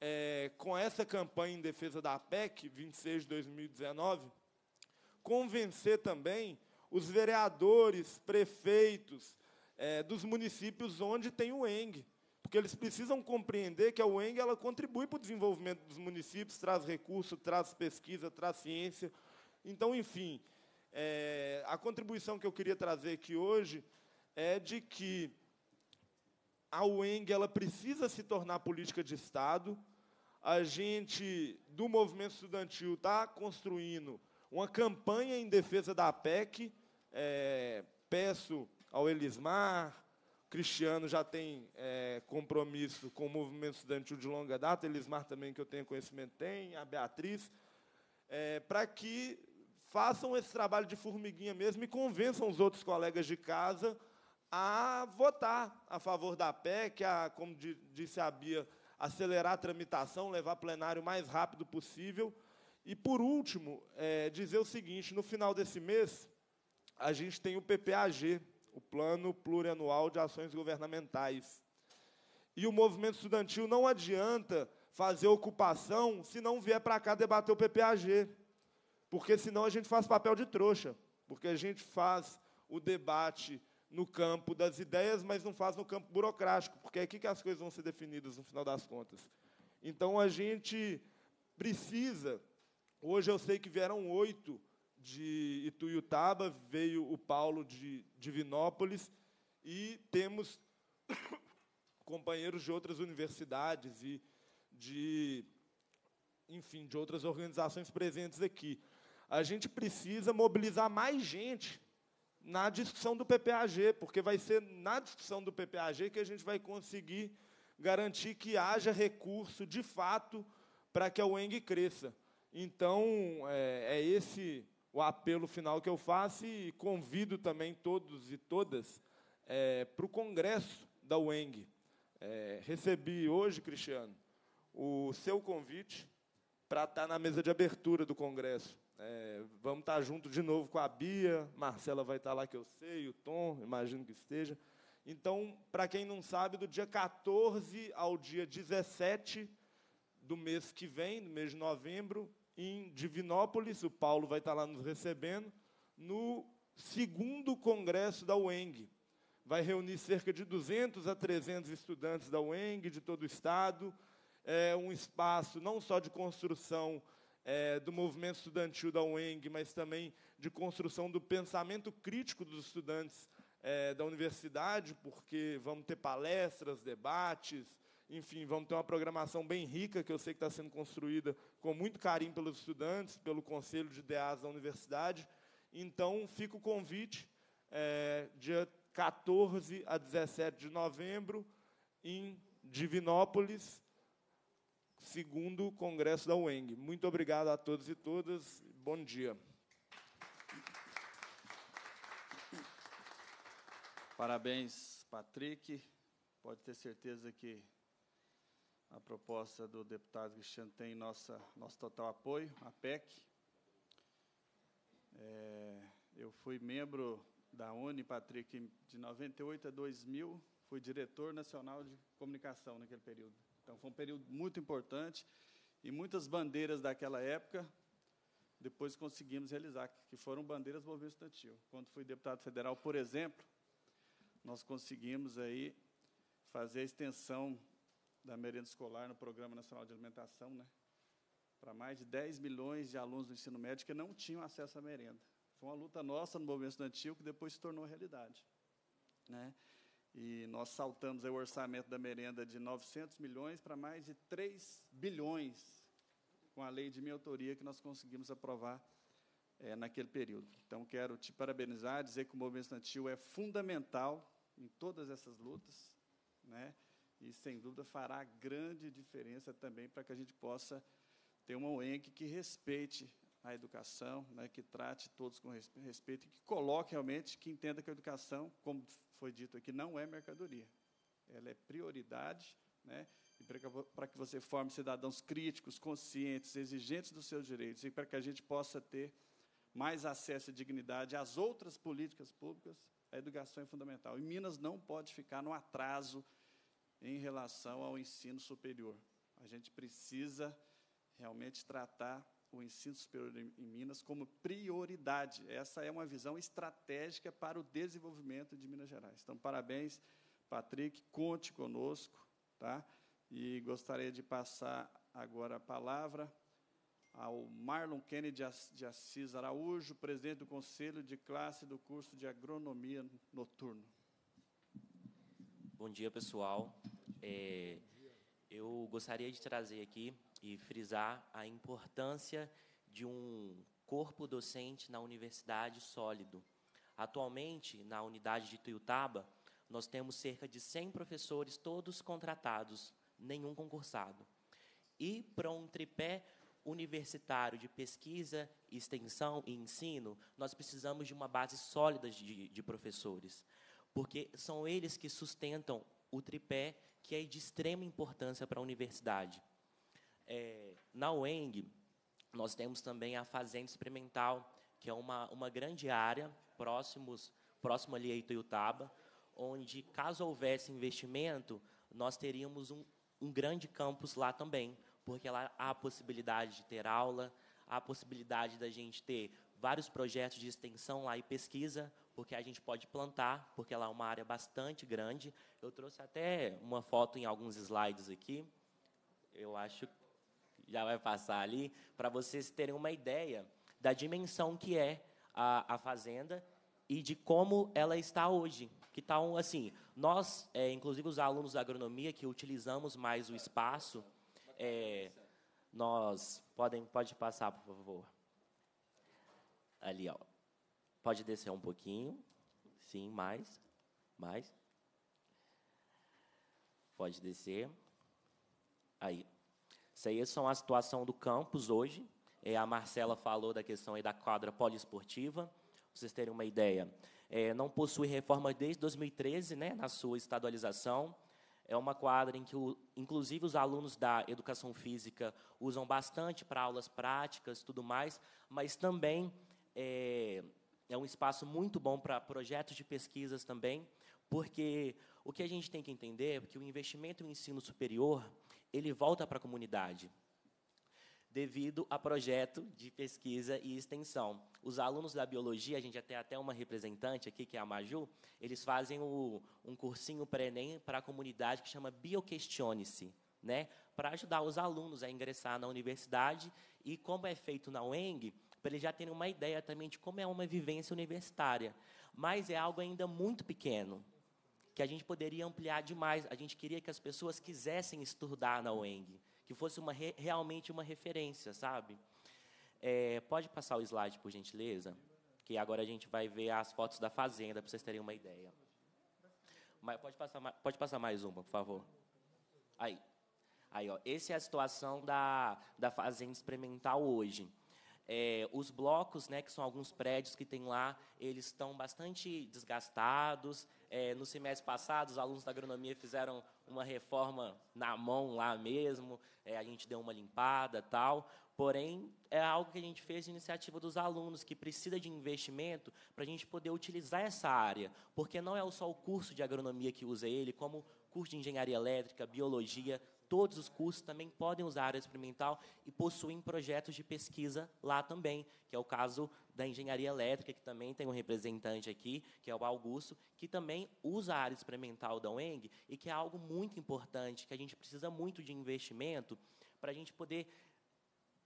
é, com essa campanha em defesa da P E C vinte e seis de dois mil e dezenove, convencer também os vereadores, prefeitos é, dos municípios onde tem o E N G, porque eles precisam compreender que a U E N G ela contribui para o desenvolvimento dos municípios, traz recurso, traz pesquisa, traz ciência. Então, enfim, é, a contribuição que eu queria trazer aqui hoje é de que a U E N G ela precisa se tornar política de Estado. A gente, do movimento estudantil, está construindo uma campanha em defesa da P E C. É, peço ao Elismar, Cristiano já tem é, compromisso com o movimento estudantil de longa data, Elismar também, que eu tenho conhecimento, tem, a Beatriz, é, para que façam esse trabalho de formiguinha mesmo e convençam os outros colegas de casa a votar a favor da P E C, a, como disse a Bia, acelerar a tramitação, levar plenário o mais rápido possível. E, por último, é, dizer o seguinte, no final desse mês, a gente tem o P P A G, o Plano Plurianual de Ações Governamentais. E o movimento estudantil não adianta fazer ocupação se não vier para cá debater o P P A G, porque, senão, a gente faz papel de trouxa, porque a gente faz o debate no campo das ideias, mas não faz no campo burocrático, porque é aqui que as coisas vão ser definidas, no final das contas. Então, a gente precisa... Hoje eu sei que vieram oito de Ituiutaba, veio o Paulo de Divinópolis, e temos companheiros de outras universidades e de, enfim, de outras organizações presentes aqui. A gente precisa mobilizar mais gente na discussão do P P A G, porque vai ser na discussão do P P A G que a gente vai conseguir garantir que haja recurso, de fato, para que a U E N G cresça. Então, é, é esse o apelo final que eu faço e convido também todos e todas é, para o Congresso da U E N G. É, recebi hoje, Cristiano, o seu convite para estar na mesa de abertura do Congresso. É, vamos estar junto de novo com a Bia, Marcela vai estar lá, que eu sei, o Tom, imagino que esteja. Então, para quem não sabe, do dia quatorze ao dia dezessete do mês que vem, do mês de novembro, em Divinópolis, o Paulo vai estar lá nos recebendo, no segundo Congresso da U E N G. Vai reunir cerca de duzentos a trezentos estudantes da U E N G, de todo o Estado, é um espaço não só de construção É, do movimento estudantil da U E N G, mas também de construção do pensamento crítico dos estudantes é, da universidade, porque vamos ter palestras, debates, enfim, vamos ter uma programação bem rica, que eu sei que está sendo construída com muito carinho pelos estudantes, pelo Conselho de Ideais da universidade. Então, fica o convite, é, dia quatorze a dezessete de novembro, em Divinópolis, segundo Congresso da U E N G. Muito obrigado a todos e todas. Bom dia. Parabéns, Patrick. Pode ter certeza que a proposta do deputado Cristiano tem nossa, nosso total apoio, a P E C. É, eu fui membro da U N E, Patrick, de noventa e oito a dois mil, fui diretor nacional de comunicação naquele período. Então, foi um período muito importante e muitas bandeiras daquela época depois conseguimos realizar, que foram bandeiras do movimento estudantil. Quando fui deputado federal, por exemplo, nós conseguimos aí fazer a extensão da merenda escolar no Programa Nacional de Alimentação, né, para mais de dez milhões de alunos do ensino médio que não tinham acesso à merenda. Foi uma luta nossa no movimento estudantil que depois se tornou realidade, né? E nós saltamos aí o orçamento da merenda de novecentos milhões para mais de três bilhões, com a lei de minha autoria que nós conseguimos aprovar é, naquele período. Então, quero te parabenizar, dizer que o movimento estudantil é fundamental em todas essas lutas, né? E, sem dúvida, fará grande diferença também para que a gente possa ter uma U E N G que respeite a educação, né, que trate todos com respeito e que coloque realmente, que entenda que a educação, como foi dito aqui, não é mercadoria. Ela é prioridade, né, e para que você forme cidadãos críticos, conscientes, exigentes dos seus direitos, e para que a gente possa ter mais acesso e dignidade às outras políticas públicas, a educação é fundamental. E Minas não pode ficar no atraso em relação ao ensino superior. A gente precisa realmente tratar o ensino superior em Minas como prioridade. Essa é uma visão estratégica para o desenvolvimento de Minas Gerais. Então, parabéns, Patrick, conte conosco, tá? E gostaria de passar agora a palavra ao Marlon Kennedy de Assis Araújo, presidente do Conselho de Classe do curso de Agronomia Noturno. Bom dia, pessoal. É, eu gostaria de trazer aqui e frisar a importância de um corpo docente na universidade sólido. Atualmente, na unidade de Tuiutaba, nós temos cerca de cem professores, todos contratados, nenhum concursado. E, para um tripé universitário de pesquisa, extensão e ensino, nós precisamos de uma base sólida de, de professores, porque são eles que sustentam o tripé, que é de extrema importância para a universidade. É, na U E N G, nós temos também a Fazenda Experimental, que é uma, uma grande área, próximos, próximo ali a Ituiutaba, onde, caso houvesse investimento, nós teríamos um, um grande campus lá também, porque lá há a possibilidade de ter aula, há a possibilidade da gente ter vários projetos de extensão lá e pesquisa, porque a gente pode plantar, porque lá é uma área bastante grande. Eu trouxe até uma foto em alguns slides aqui, eu acho que já vai passar ali, para vocês terem uma ideia da dimensão que é a, a fazenda e de como ela está hoje. Que tal, assim, nós, é, inclusive os alunos da agronomia, que utilizamos mais o espaço, é, nós podem, pode passar, por favor. Ali, ó. Pode descer um pouquinho. Sim, mais, mais. Pode descer. Aí. Isso aí são a situação do campus hoje. É, a Marcela falou da questão aí da quadra poliesportiva. Para vocês terem uma ideia, é, não possui reforma desde dois mil e treze, né, na sua estadualização. É uma quadra em que, o, inclusive, os alunos da educação física usam bastante para aulas práticas e tudo mais, mas também é, é um espaço muito bom para projetos de pesquisas também, porque o que a gente tem que entender é que o investimento no ensino superior ele volta para a comunidade, devido a projeto de pesquisa e extensão. Os alunos da biologia, a gente já tem até uma representante aqui, que é a Maju, eles fazem o, um cursinho pré-ENEM para a comunidade que chama Bioquestione-se, né? Para ajudar os alunos a ingressar na universidade e, como é feito na U E N G, para eles já terem uma ideia também de como é uma vivência universitária. Mas é algo ainda muito pequeno, que a gente poderia ampliar demais. A gente queria que as pessoas quisessem estudar na U E N G, que fosse uma, realmente uma referência, sabe? É, pode passar o slide, por gentileza? Que agora a gente vai ver as fotos da fazenda, para vocês terem uma ideia. Mas pode passar, pode passar mais uma, por favor. Aí. Aí, ó. Essa é a situação da, da fazenda experimental hoje. É, os blocos, né, que são alguns prédios que tem lá, eles estão bastante desgastados. É, no semestre passado, os alunos da agronomia fizeram uma reforma na mão lá mesmo, é, a gente deu uma limpada, tal. Porém, é algo que a gente fez de iniciativa dos alunos, que precisa de investimento para a gente poder utilizar essa área, porque não é só o curso de agronomia que usa ele, como curso de engenharia elétrica, biologia, todos os cursos também podem usar a área experimental e possuem projetos de pesquisa lá também, que é o caso da engenharia elétrica, que também tem um representante aqui, que é o Augusto, que também usa a área experimental da U E N G e que é algo muito importante, que a gente precisa muito de investimento para a gente poder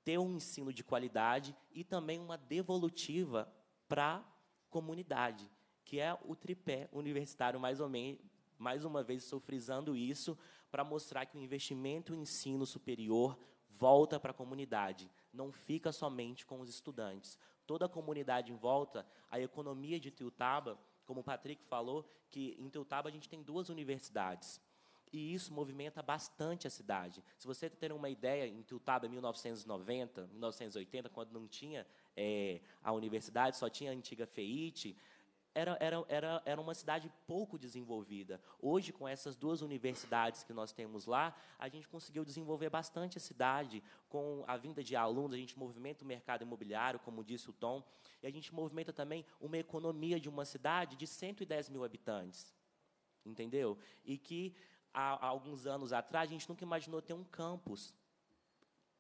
ter um ensino de qualidade e também uma devolutiva para a comunidade, que é o tripé universitário, mais ou menos. Mais uma vez, estou frisando isso para mostrar que o investimento em ensino superior volta para a comunidade, não fica somente com os estudantes. Toda a comunidade em volta, a economia de Tuiutaba, como o Patrick falou, que em Tuiutaba a gente tem duas universidades, e isso movimenta bastante a cidade. Se você ter uma ideia, em Tiltaba, em mil novecentos e noventa, mil novecentos e oitenta, quando não tinha é, a universidade, só tinha a antiga FEITE, Era, era, era, era uma cidade pouco desenvolvida. Hoje, com essas duas universidades que nós temos lá, a gente conseguiu desenvolver bastante a cidade. Com a vinda de alunos, a gente movimenta o mercado imobiliário, como disse o Tom, e a gente movimenta também uma economia de uma cidade de cento e dez mil habitantes. Entendeu? E que, há, há alguns anos atrás, a gente nunca imaginou ter um campus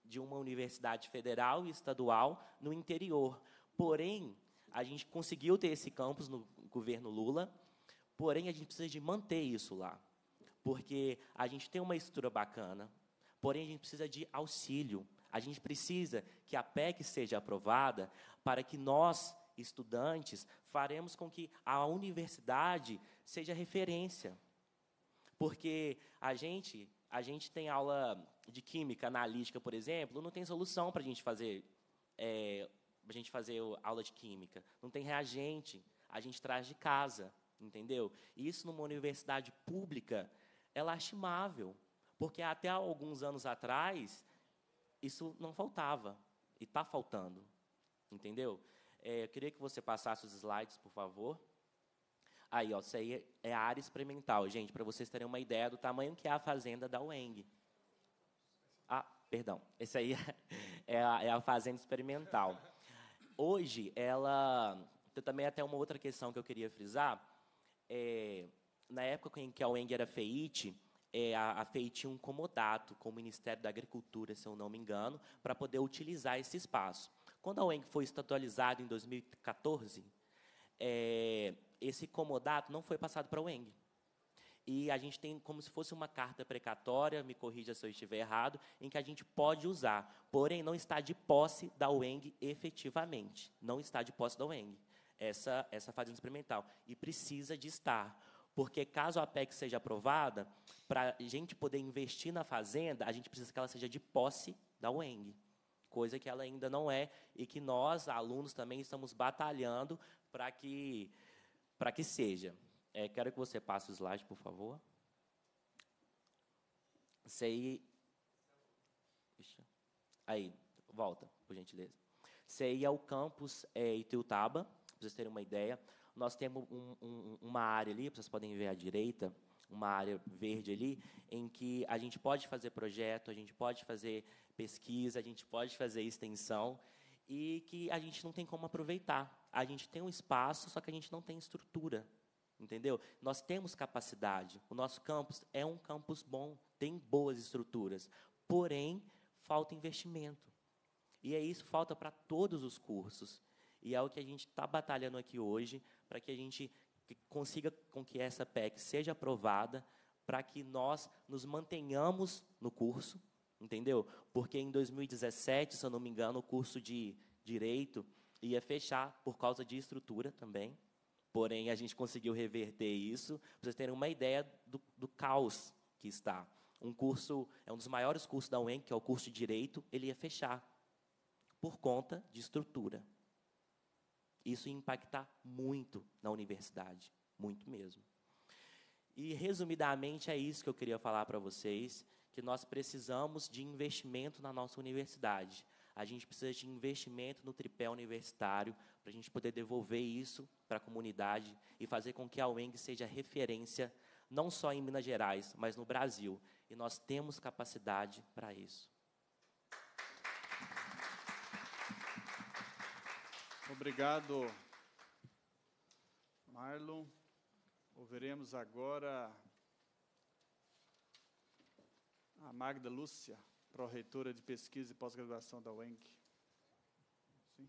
de uma universidade federal e estadual no interior. Porém, a gente conseguiu ter esse campus no governo Lula, porém, a gente precisa de manter isso lá, porque a gente tem uma estrutura bacana, porém, a gente precisa de auxílio. A gente precisa que a P E C seja aprovada para que nós, estudantes, faremos com que a universidade seja referência, porque a gente, a gente tem aula de química analítica, por exemplo, não tem solução para a gente fazer... É, para a gente fazer aula de química. Não tem reagente, a gente traz de casa, entendeu? E isso, numa universidade pública, é lastimável, porque até alguns anos atrás, isso não faltava, e está faltando, entendeu? É, eu queria que você passasse os slides, por favor. Aí, ó, isso aí é a área experimental, gente, para vocês terem uma ideia do tamanho que é a fazenda da U E N G. Ah, perdão, esse aí é a, é a fazenda experimental. Hoje, ela... Também até uma outra questão que eu queria frisar. É, na época em que a U E N G era FEITE, é, a, a FEITE tinha um comodato com o Ministério da Agricultura, se eu não me engano, para poder utilizar esse espaço. Quando a U E N G foi estatualizada em dois mil e quatorze, é, esse comodato não foi passado para a U E N G. E a gente tem como se fosse uma carta precatória, me corrija se eu estiver errado, em que a gente pode usar, porém não está de posse da U E N G efetivamente. Não está de posse da U E N G, essa, essa fazenda experimental. E precisa de estar, porque caso a P E C seja aprovada, para a gente poder investir na fazenda, a gente precisa que ela seja de posse da U E N G, coisa que ela ainda não é, e que nós, alunos, também estamos batalhando para que, para que seja. É, quero que você passe o slide, por favor. Isso aí... Aí, volta, por gentileza. Isso aí é o campus é, Ituiutaba, para vocês terem uma ideia. Nós temos um, um, uma área ali, vocês podem ver à direita, uma área verde ali, em que a gente pode fazer projeto, a gente pode fazer pesquisa, a gente pode fazer extensão, e que a gente não tem como aproveitar. A gente tem um espaço, só que a gente não tem estrutura. Entendeu? Nós temos capacidade. O nosso campus é um campus bom, tem boas estruturas, porém, falta investimento. E é isso, falta para todos os cursos. E é o que a gente está batalhando aqui hoje, para que a gente consiga com que essa P E C seja aprovada, para que nós nos mantenhamos no curso, entendeu? Porque em dois mil e dezessete, se eu não me engano, o curso de Direito ia fechar por causa de estrutura também. Porém, a gente conseguiu reverter isso, para vocês terem uma ideia do, do caos que está. Um curso, é um dos maiores cursos da U E N G, que é o curso de Direito, ele ia fechar por conta de estrutura. Isso ia impactar muito na universidade, muito mesmo. E, resumidamente, é isso que eu queria falar para vocês, que nós precisamos de investimento na nossa universidade. A gente precisa de investimento no tripé universitário para a gente poder devolver isso para a comunidade e fazer com que a U E N G seja referência, não só em Minas Gerais, mas no Brasil. E nós temos capacidade para isso. Obrigado, Marlon. Ouviremos agora a Magda Lúcia, pró-reitora de Pesquisa e Pós-Graduação da U E N G. Sim.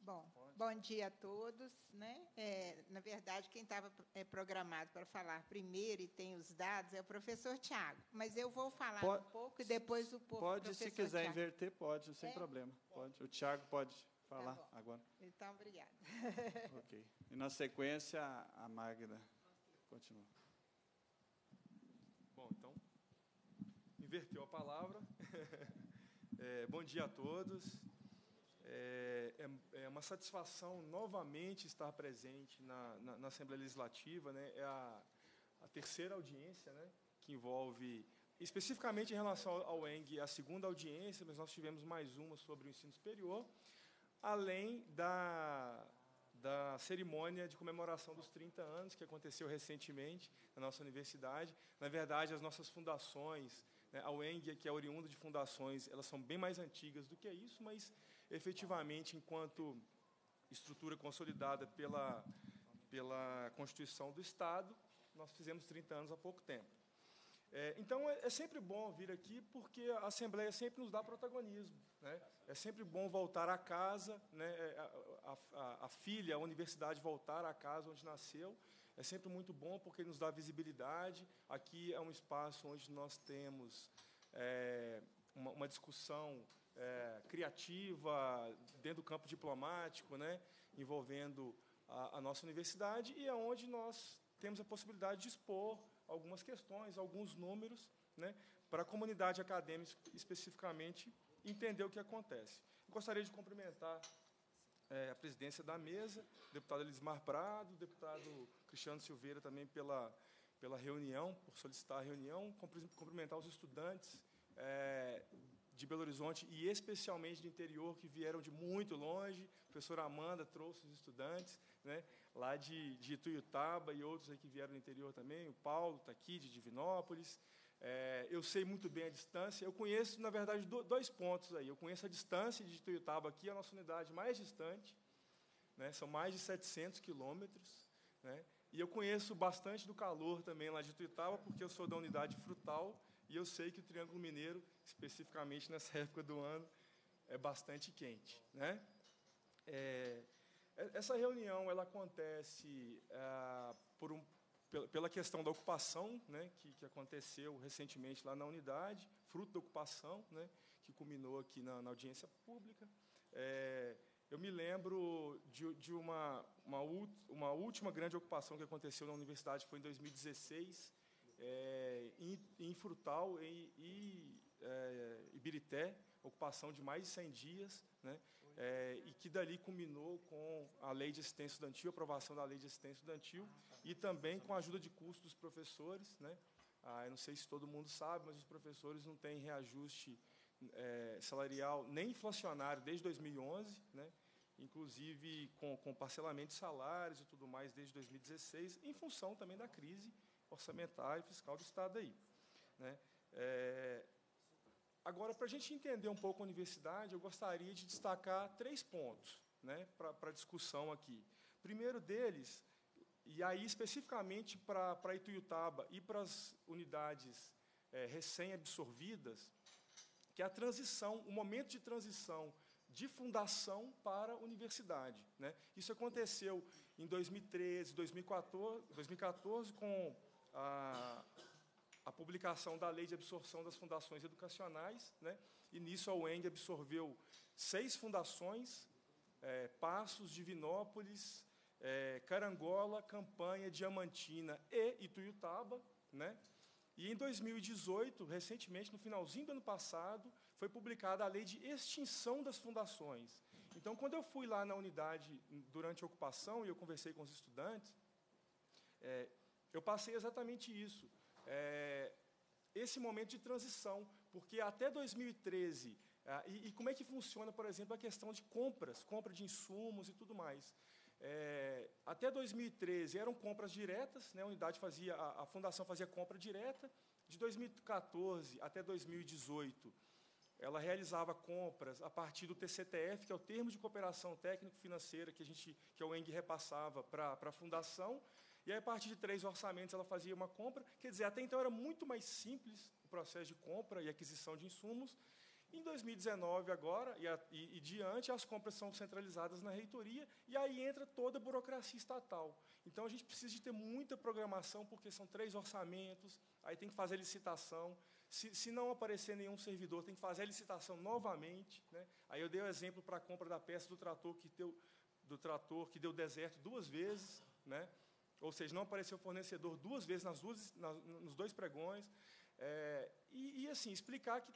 Bom, bom dia a todos, né? É, na verdade, quem estava é, programado para falar primeiro e tem os dados é o professor Tiago, mas eu vou falar pode, um pouco e depois o pode, professor Pode, se quiser Thiago. Inverter, pode, sem é? problema. Pode. O Tiago pode falar tá agora. Então, obrigada. Ok. E, na sequência, a Magda... Continua. Bom, então, inverteu a palavra. É, bom dia a todos. É, é, é uma satisfação novamente estar presente na, na, na Assembleia Legislativa, né? É a, a terceira audiência, né? Que envolve, especificamente em relação ao, ao E N G, a segunda audiência, mas nós tivemos mais uma sobre o ensino superior, além da, da cerimônia de comemoração dos trinta anos, que aconteceu recentemente na nossa universidade. Na verdade, as nossas fundações, né, a U E N G, que é oriunda de fundações, elas são bem mais antigas do que isso, mas, efetivamente, enquanto estrutura consolidada pela, pela Constituição do Estado, nós fizemos trinta anos há pouco tempo. É, então, é, é sempre bom vir aqui, porque a Assembleia sempre nos dá protagonismo, né? É sempre bom voltar à casa, né? a, a, a filha, a universidade voltar à casa onde nasceu. É sempre muito bom, porque nos dá visibilidade. Aqui é um espaço onde nós temos é, uma, uma discussão é, criativa dentro do campo diplomático, né? Envolvendo a, a nossa universidade, e é onde nós temos a possibilidade de expor algumas questões, alguns números, né, para a comunidade acadêmica, especificamente, entender o que acontece. Eu gostaria de cumprimentar é, a presidência da mesa, o deputado Elismar Prado, o deputado Cristiano Silveira também pela, pela reunião, por solicitar a reunião, cumprimentar os estudantes é, de Belo Horizonte e, especialmente, do interior, que vieram de muito longe. A professora Amanda trouxe os estudantes, né, lá de, de Ituiutaba, e outros aí que vieram do interior também. O Paulo está aqui, de Divinópolis. É, eu sei muito bem a distância. Eu conheço, na verdade, do, dois pontos aí. Eu conheço a distância de Ituiutaba aqui, a nossa unidade mais distante, né, são mais de setecentos quilômetros. Né, e eu conheço bastante do calor também lá de Ituiutaba, porque eu sou da unidade frutal. E eu sei que o Triângulo Mineiro, especificamente nessa época do ano, é bastante quente, né? É, essa reunião ela acontece ah, por um, pela questão da ocupação, né, que, que aconteceu recentemente lá na unidade, fruto da ocupação, né, que culminou aqui na, na audiência pública. É, eu me lembro de, de uma, uma, uma última grande ocupação que aconteceu na universidade, foi em dois mil e dezesseis, É, em, em Frutal e, e é, Ibirité, ocupação de mais de cem dias, né? É, e que dali culminou com a lei de assistência estudantil, a aprovação da lei de assistência estudantil, e também com a ajuda de custo dos professores, né? Ah, eu não sei se todo mundo sabe, mas os professores não têm reajuste é, salarial nem inflacionário desde dois mil e onze, né? Inclusive com, com parcelamento de salários e tudo mais desde dois mil e dezesseis, em função também da crise orçamentária e fiscal do Estado aí, né? É, agora, para a gente entender um pouco a universidade, eu gostaria de destacar três pontos, né, para a discussão aqui. Primeiro deles, e aí especificamente para Ituiutaba e para as unidades é, recém-absorvidas, que é a transição, o momento de transição de fundação para a universidade, né? Isso aconteceu em dois mil e treze, dois mil e quatorze, dois mil e quatorze com A, a publicação da Lei de Absorção das Fundações Educacionais, né? E nisso a U E N G absorveu seis fundações, é, Passos, Divinópolis, é, Carangola, Campanha, Diamantina e Ituiutaba, né? E em dois mil e dezoito, recentemente, no finalzinho do ano passado, foi publicada a Lei de Extinção das Fundações. Então, quando eu fui lá na unidade durante a ocupação e eu conversei com os estudantes, é, eu passei exatamente isso, é, esse momento de transição, porque até dois mil e treze, é, e, e como é que funciona, por exemplo, a questão de compras, compra de insumos e tudo mais. É, até dois mil e treze eram compras diretas, né, a unidade fazia, a, a fundação fazia compra direta. De dois mil e quatorze até dois mil e dezoito, ela realizava compras a partir do T C T F, que é o Termo de Cooperação Técnico-Financeira que a gente, que a U E N G repassava para a fundação. E aí, a partir de três orçamentos, ela fazia uma compra. Quer dizer, até então era muito mais simples o processo de compra e aquisição de insumos. Em dois mil e dezenove, agora, e, a, e, e diante, as compras são centralizadas na reitoria, e aí entra toda a burocracia estatal. Então, a gente precisa de ter muita programação, porque são três orçamentos, aí tem que fazer a licitação. Se, se não aparecer nenhum servidor, tem que fazer a licitação novamente, né? Aí eu dei o exemplo para a compra da peça do trator que deu, do trator que deu deserto duas vezes, né? Ou seja, não apareceu fornecedor duas vezes nas duas, nas, nos dois pregões. É, e, e, assim, explicar que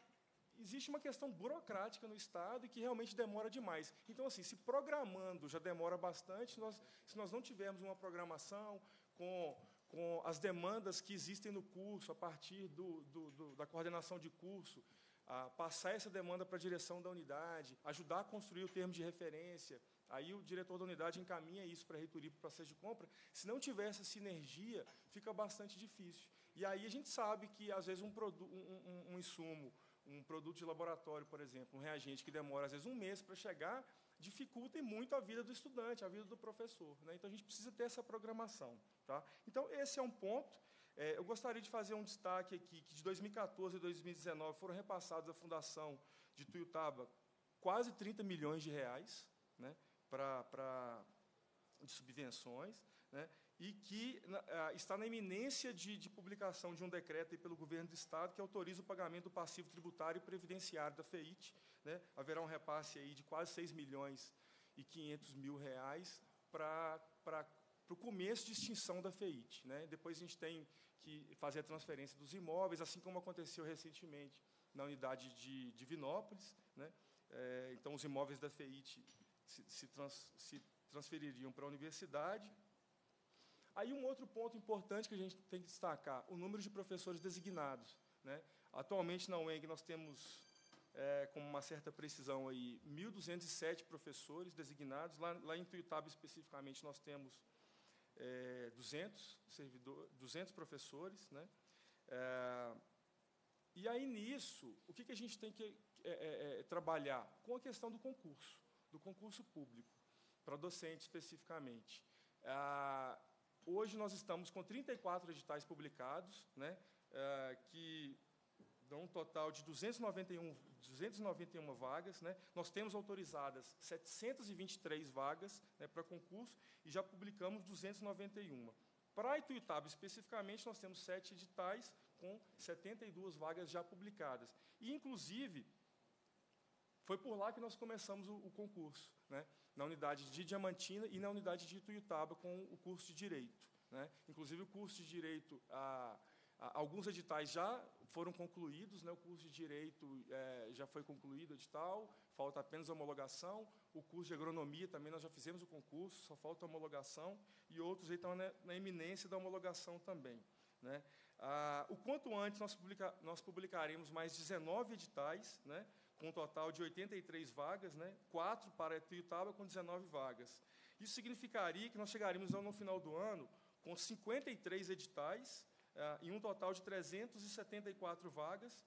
existe uma questão burocrática no Estado e que realmente demora demais. Então, assim, se programando já demora bastante, nós, se nós não tivermos uma programação com, com as demandas que existem no curso, a partir do, do, do, da coordenação de curso, a passar essa demanda para a direção da unidade, ajudar a construir o termo de referência, aí o diretor da unidade encaminha isso para a reitoria, para o processo de compra. Se não tiver essa sinergia, fica bastante difícil. E aí a gente sabe que, às vezes, um, um, um insumo, um produto de laboratório, por exemplo, um reagente que demora, às vezes, um mês para chegar, dificulta muito a vida do estudante, a vida do professor, né? Então, a gente precisa ter essa programação, tá? Então, esse é um ponto. É, eu gostaria de fazer um destaque aqui, que de dois mil e quatorze a dois mil e dezenove foram repassados à Fundação de Tuiutaba quase trinta milhões de reais, né, Pra, pra, de subvenções, né, e que na, está na iminência de, de publicação de um decreto aí pelo governo do Estado que autoriza o pagamento do passivo tributário e previdenciário da FEIT, né. Haverá um repasse aí de quase seis milhões e quinhentos mil reais para o começo de extinção da FEIT, né. Depois a gente tem que fazer a transferência dos imóveis, assim como aconteceu recentemente na unidade de, de Vinópolis, né. É, então, os imóveis da FEIT Se, se, trans, se transfeririam para a universidade. Aí, um outro ponto importante que a gente tem que destacar, o número de professores designados, né? Atualmente, na U E N G, nós temos, é, com uma certa precisão, aí, mil duzentos e sete professores designados. Lá, lá em Tuiutaba, especificamente, nós temos é, duzentos, servidor, duzentos professores, né? É, e aí, nisso, o que, que a gente tem que é, é, trabalhar? Com a questão do concurso. do concurso público, para docente especificamente. Ah, hoje nós estamos com trinta e quatro editais publicados, né, ah, que dão um total de duzentas e noventa e uma vagas. Né. Nós temos autorizadas setecentas e vinte e três vagas, né, para concurso e já publicamos duzentas e noventa e uma. Para Ituiutaba, especificamente, nós temos sete editais com setenta e duas vagas já publicadas. E, inclusive, foi por lá que nós começamos o, o concurso, né, na unidade de Diamantina e na unidade de Tuiutaba com o curso de Direito, né. Inclusive, o curso de Direito, a, a, alguns editais já foram concluídos, né, o curso de Direito é, já foi concluído, edital, falta apenas a homologação, o curso de Agronomia também nós já fizemos o concurso, só falta a homologação, e outros aí estão na, na iminência da homologação também, né. Ah, o quanto antes nós, publica, nós publicaremos mais dezenove editais, né, com um total de oitenta e três vagas, né, quatro para Tuiutaba com dezenove vagas. Isso significaria que nós chegaríamos ao, no final do ano com cinquenta e três editais ah, e um total de trezentas e setenta e quatro vagas,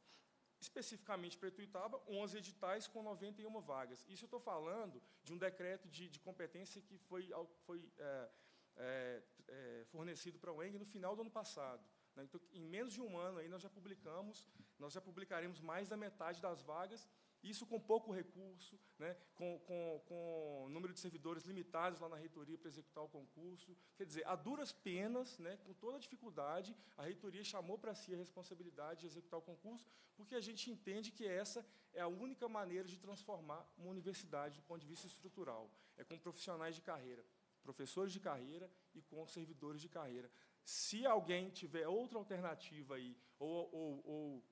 especificamente para Tuiutaba, onze editais com noventa e uma vagas. Isso eu estou falando de um decreto de, de competência que foi, foi é, é, é, fornecido para a U E N G no final do ano passado. Então, em menos de um ano, aí, nós já publicamos, nós já publicaremos mais da metade das vagas, isso com pouco recurso, né, com, com, com número de servidores limitados lá na reitoria para executar o concurso. Quer dizer, a duras penas, né, com toda a dificuldade, a reitoria chamou para si a responsabilidade de executar o concurso, porque a gente entende que essa é a única maneira de transformar uma universidade do ponto de vista estrutural. É com profissionais de carreira, professores de carreira e com servidores de carreira. Se alguém tiver outra alternativa aí, ou, ou, ou,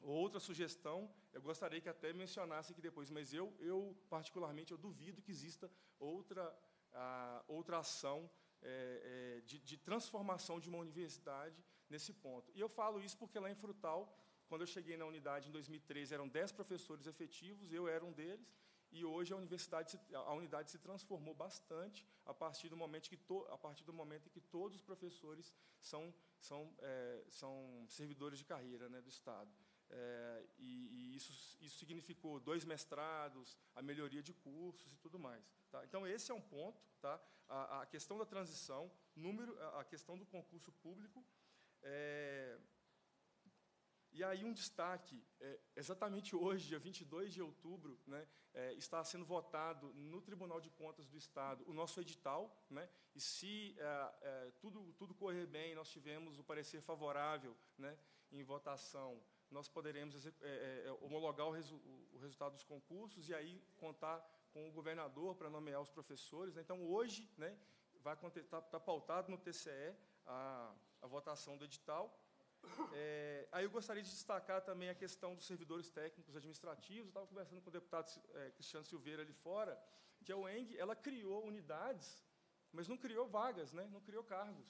ou outra sugestão, eu gostaria que até mencionasse aqui depois, mas eu, eu particularmente, eu duvido que exista outra, ah, outra ação é, é, de, de transformação de uma universidade nesse ponto. E eu falo isso porque lá em Frutal, quando eu cheguei na unidade em dois mil e treze, eram dez professores efetivos, eu era um deles. E hoje a, universidade, a unidade se transformou bastante a partir do momento, que to, a partir do momento em que todos os professores são, são, é, são servidores de carreira, né, do Estado. É, e e isso, isso significou dois mestrados, a melhoria de cursos e tudo mais. Tá? Então, esse é um ponto, tá? a, a questão da transição, número, a questão do concurso público. É, E aí um destaque, é, exatamente hoje, dia vinte e dois de outubro, né, é, está sendo votado no Tribunal de Contas do Estado o nosso edital, né, e se é, é, tudo, tudo correr bem, nós tivermos o parecer favorável, né, em votação, nós poderemos é, é, homologar o, resu o resultado dos concursos e aí contar com o governador para nomear os professores. Né. Então, hoje, né, vai acontecer, tá, tá pautado no T C E a, a votação do edital. É, aí eu gostaria de destacar também a questão dos servidores técnicos administrativos. Eu estava conversando com o deputado é, Cristiano Silveira ali fora, que a U E N G ela criou unidades, mas não criou vagas, né? Não criou cargos.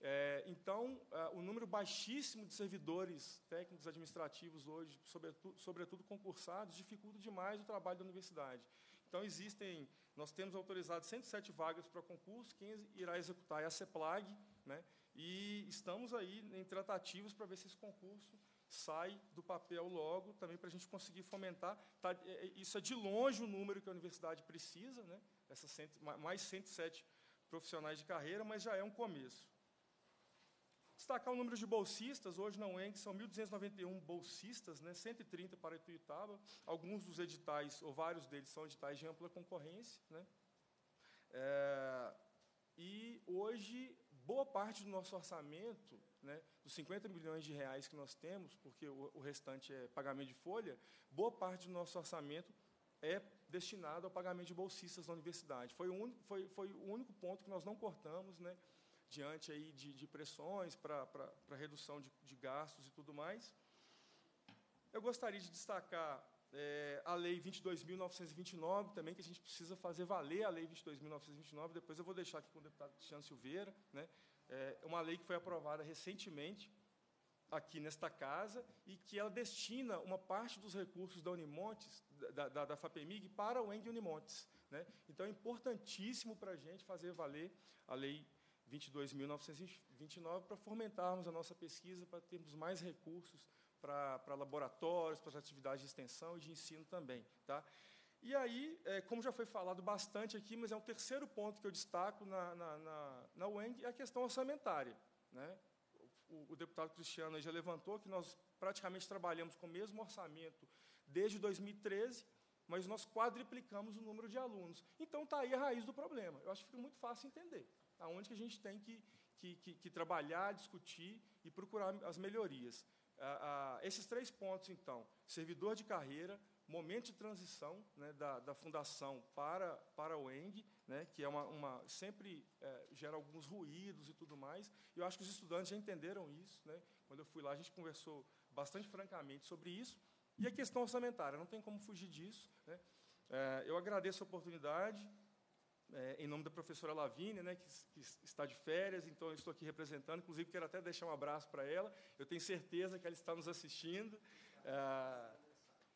É, então, é, o número baixíssimo de servidores técnicos administrativos hoje, sobretudo, sobretudo concursados, dificulta demais o trabalho da universidade. Então, existem, nós temos autorizado cento e sete vagas para concurso, quem irá executar é a CEPLAG, né? E estamos aí em tratativas para ver se esse concurso sai do papel logo, também para a gente conseguir fomentar. Tá, é, isso é de longe o número que a universidade precisa, né? Essas cento, mais cento e sete profissionais de carreira, mas já é um começo. Destacar o número de bolsistas, hoje na U E N G são mil duzentos e noventa e um bolsistas, né, cento e trinta para Ituiutaba, alguns dos editais, ou vários deles, são editais de ampla concorrência, né? É, e hoje, boa parte do nosso orçamento, né, dos cinquenta milhões de reais que nós temos, porque o, o restante é pagamento de folha, boa parte do nosso orçamento é destinado ao pagamento de bolsistas na universidade. Foi o único, foi, foi o único ponto que nós não cortamos, né, diante aí de, de pressões para redução de, de gastos e tudo mais. Eu gostaria de destacar é, a Lei vinte e dois mil novecentos e vinte e nove, também, que a gente precisa fazer valer a Lei vinte e dois mil novecentos e vinte e nove, depois eu vou deixar aqui com o deputado Cristiano Silveira, né, é uma lei que foi aprovada recentemente, aqui nesta casa, e que ela destina uma parte dos recursos da Unimontes, da, da, da FAPEMIG, para o U E N G Unimontes, né? Então, é importantíssimo para a gente fazer valer a Lei vinte e dois mil novecentos e vinte e nove para fomentarmos a nossa pesquisa, para termos mais recursos para, para laboratórios, para as atividades de extensão e de ensino também, tá? E aí, é, como já foi falado bastante aqui, mas é um terceiro ponto que eu destaco na, na, na, na U E N G, é a questão orçamentária, né? O, o deputado Cristiano já levantou que nós praticamente trabalhamos com o mesmo orçamento desde dois mil e treze, mas nós quadriplicamos o número de alunos. Então, está aí a raiz do problema. Eu acho que fica muito fácil entender aonde que a gente tem que, que, que, que trabalhar, discutir e procurar as melhorias. Ah, ah, esses três pontos, então, servidor de carreira, momento de transição, né, da, da fundação para, para a U E N G, né, que é uma, uma, sempre é, gera alguns ruídos e tudo mais. Eu acho que os estudantes já entenderam isso, né? Quando eu fui lá, a gente conversou bastante francamente sobre isso. E a questão orçamentária, não tem como fugir disso, né? É, eu agradeço a oportunidade. É, em nome da professora Lavínia, né, que, que está de férias, então eu estou aqui representando, inclusive quero até deixar um abraço para ela, eu tenho certeza que ela está nos assistindo, ah,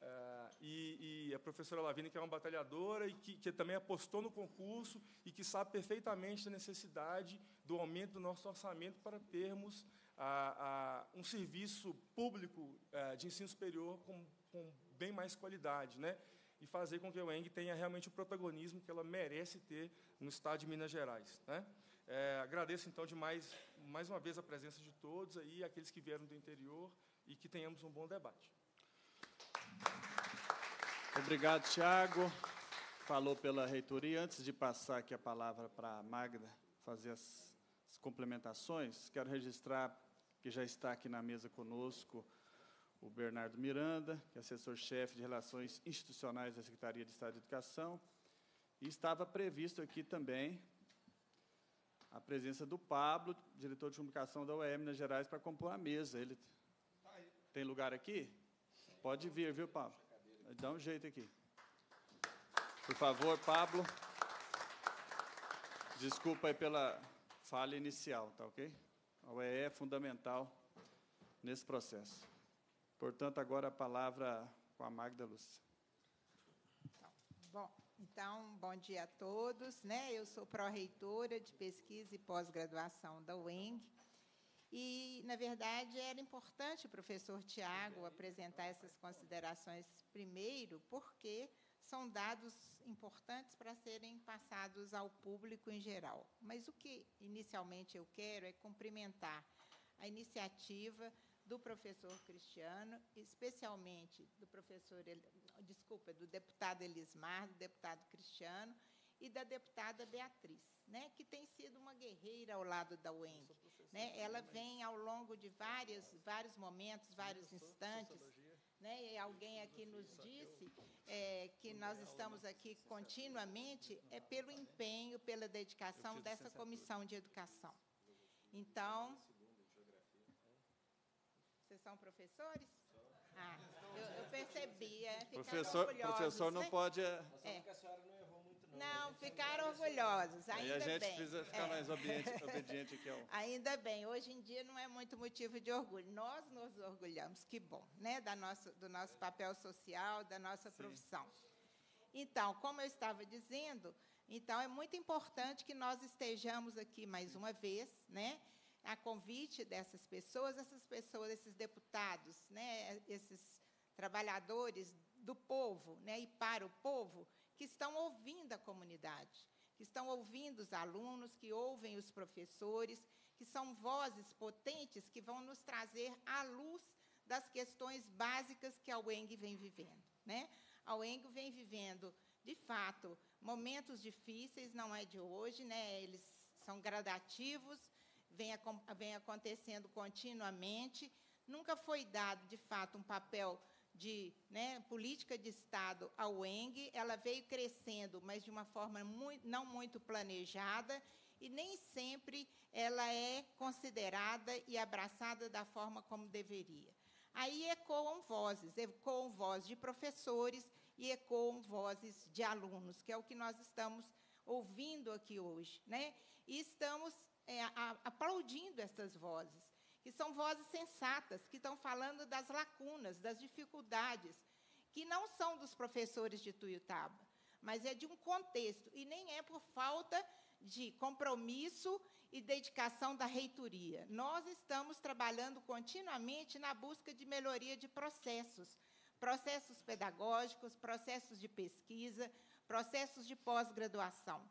ah, e, e a professora Lavínia, que é uma batalhadora e que, que também apostou no concurso e que sabe perfeitamente da necessidade do aumento do nosso orçamento para termos ah, ah, um serviço público ah, de ensino superior com, com bem mais qualidade, né? E fazer com que a U E N G tenha realmente o protagonismo que ela merece ter no Estado de Minas Gerais, né? É, agradeço, então, demais, mais uma vez, a presença de todos aí, aqueles que vieram do interior, e que tenhamos um bom debate. Obrigado, Tiago. Falou pela reitoria. Antes de passar aqui a palavra para a Magda fazer as, as complementações, quero registrar que já está aqui na mesa conosco o Bernardo Miranda, que é assessor-chefe de Relações Institucionais da Secretaria de Estado de Educação, e estava previsto aqui também a presença do Pablo, diretor de comunicação da U E M Minas Gerais, para compor a mesa. Ele tem lugar aqui? Pode vir, viu, Pablo? Dá um jeito aqui. Por favor, Pablo. Desculpa aí pela falha inicial, tá ok? A U E E é fundamental nesse processo. Portanto, agora a palavra com a Magda Lúcia. Bom, então, bom dia a todos, né? Eu sou pró-reitora de pesquisa e pós-graduação da U E N G. E, na verdade, era importante o professor Tiago apresentar essas considerações primeiro, porque são dados importantes para serem passados ao público em geral. Mas o que, inicialmente, eu quero é cumprimentar a iniciativa do professor Cristiano, especialmente do professor, desculpa, do deputado Elismar, do deputado Cristiano e da deputada Beatriz, né, que tem sido uma guerreira ao lado da U E N G, né? Ela vem ao longo de várias, vários momentos, vários instantes, né? E alguém aqui nos disse é, que nós estamos aqui continuamente é pelo empenho, pela dedicação dessa comissão de educação. Então, Vocês são professores? Ah, eu, eu percebi. É, professor, professor não, né? Pode... É. Porque a senhora não errou muito, não. Não, ficaram orgulhosos, ainda bem. E a gente bem. precisa ficar é. mais obediente, obediente aqui ao... Ainda bem, hoje em dia não é muito motivo de orgulho. Nós nos orgulhamos, que bom, né? da nossa, do nosso papel social, da nossa Sim. profissão. Então, como eu estava dizendo, então é muito importante que nós estejamos aqui mais uma vez, né? A convite dessas pessoas, essas pessoas, esses deputados, né, esses trabalhadores do povo, né, e para o povo, que estão ouvindo a comunidade, que estão ouvindo os alunos, que ouvem os professores, que são vozes potentes que vão nos trazer à luz das questões básicas que a U E N G vem vivendo, né? A U E N G vem vivendo, de fato, momentos difíceis, não é de hoje, né? Eles são gradativos, Vem, vem acontecendo continuamente. Nunca foi dado, de fato, um papel de né, política de Estado à U E N G. Ela veio crescendo, mas de uma forma muito, não muito planejada, e nem sempre ela é considerada e abraçada da forma como deveria. Aí ecoam vozes, ecoam vozes de professores e ecoam vozes de alunos, que é o que nós estamos ouvindo aqui hoje, né? E estamos... É, a, aplaudindo essas vozes, que são vozes sensatas, que estão falando das lacunas, das dificuldades, que não são dos professores de Tuiutaba, mas é de um contexto, e nem é por falta de compromisso e dedicação da reitoria. Nós estamos trabalhando continuamente na busca de melhoria de processos, processos pedagógicos, processos de pesquisa, processos de pós-graduação.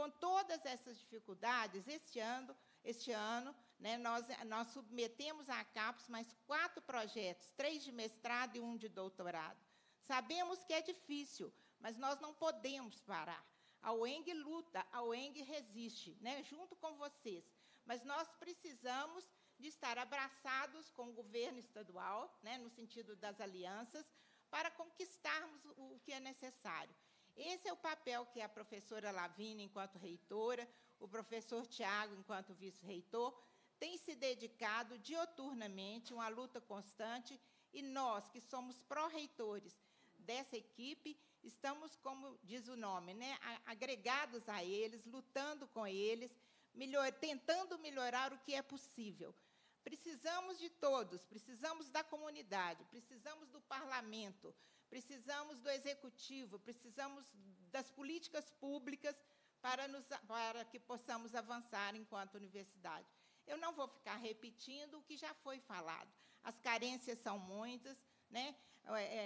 Com todas essas dificuldades, este ano, este ano né, nós, nós submetemos à CAPES mais quatro projetos, três de mestrado e um de doutorado. Sabemos que é difícil, mas nós não podemos parar. A U E N G luta, a U E N G resiste, né, junto com vocês. Mas nós precisamos de estar abraçados com o governo estadual, né, no sentido das alianças, para conquistarmos o que é necessário. Esse é o papel que a professora Lavínia, enquanto reitora, o professor Tiago, enquanto vice-reitor, tem se dedicado dioturnamente, uma luta constante, e nós, que somos pró-reitores dessa equipe, estamos, como diz o nome, né, agregados a eles, lutando com eles, melhor, tentando melhorar o que é possível. Precisamos de todos, precisamos da comunidade, precisamos do parlamento, precisamos do executivo, precisamos das políticas públicas para, nos, para que possamos avançar enquanto universidade. Eu não vou ficar repetindo o que já foi falado. As carências são muitas, né?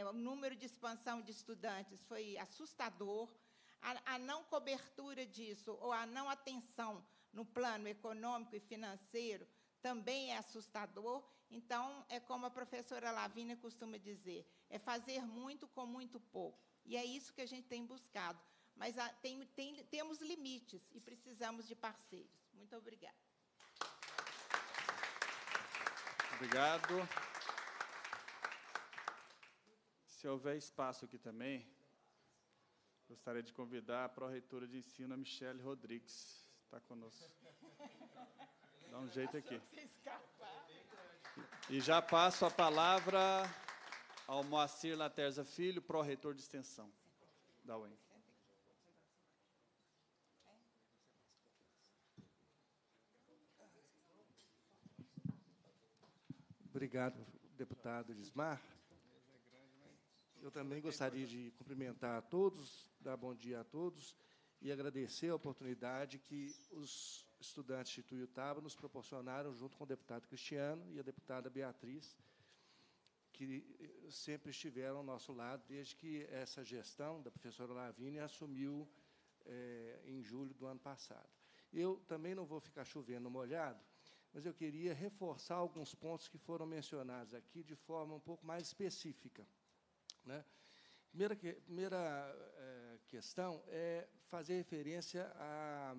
O número de expansão de estudantes foi assustador, a, a não cobertura disso, ou a não atenção no plano econômico e financeiro, também é assustador. Então, é como a professora Lavínia costuma dizer, é fazer muito com muito pouco. E é isso que a gente tem buscado. Mas a, tem, tem, temos limites e precisamos de parceiros. Muito obrigada. Obrigado. Se houver espaço aqui também, gostaria de convidar a pró-reitora de ensino, a Michele Rodrigues. Está conosco. Dá um jeito aqui. E já passo a palavra ao Moacir Laterza Filho, pró-reitor de extensão da U E N G. Obrigado, deputado Lismar. Eu também gostaria de cumprimentar a todos, dar bom dia a todos e agradecer a oportunidade que os estudantes de Tuiutaba nos proporcionaram, junto com o deputado Cristiano e a deputada Beatriz, que sempre estiveram ao nosso lado, desde que essa gestão da professora Lavínia assumiu é, em julho do ano passado. Eu também não vou ficar chovendo molhado, mas eu queria reforçar alguns pontos que foram mencionados aqui de forma um pouco mais específica, né? Primeira, que, primeira eh, questão é fazer referência à,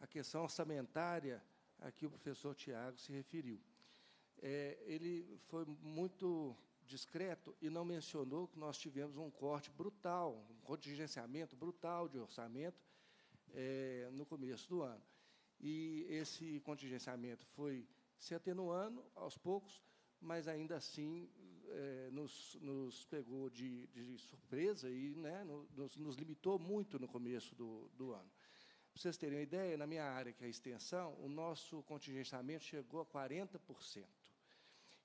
à questão orçamentária a que o professor Tiago se referiu. É, ele foi muito discreto e não mencionou que nós tivemos um corte brutal, um contingenciamento brutal de orçamento é, no começo do ano. E esse contingenciamento foi se atenuando aos poucos, mas ainda assim é, nos, nos pegou de, de surpresa e, né, nos, nos limitou muito no começo do, do ano. Para vocês terem uma ideia, na minha área, que é a extensão, o nosso contingenciamento chegou a quarenta por cento.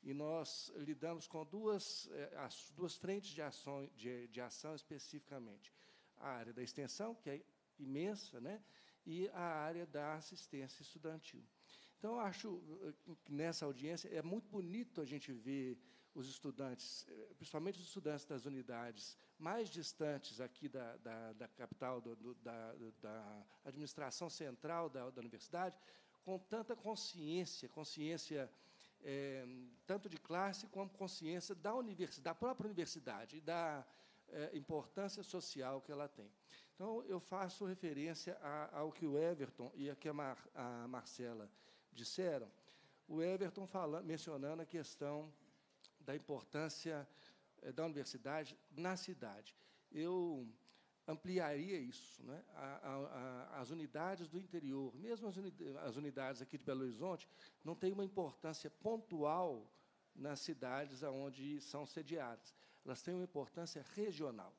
E nós lidamos com duas, as, duas frentes de ação, de, de ação especificamente. A área da extensão, que é imensa, né, e a área da assistência estudantil. Então, eu acho que, nessa audiência, é muito bonito a gente ver os estudantes, principalmente os estudantes das unidades mais distantes aqui da, da, da capital, do, do, da, da administração central da, da universidade, com tanta consciência, consciência é, tanto de classe como consciência da, universidade, da própria universidade, da é, importância social que ela tem. Então, eu faço referência a, ao que o Everton e a que a, Mar, a Marcela disseram, o Everton fala, mencionando a questão da importância da universidade na cidade. Eu ampliaria isso, né? A, a, a, as unidades do interior, mesmo as, unidades, as unidades aqui de Belo Horizonte, não têm uma importância pontual nas cidades onde são sediadas. Elas têm uma importância regional.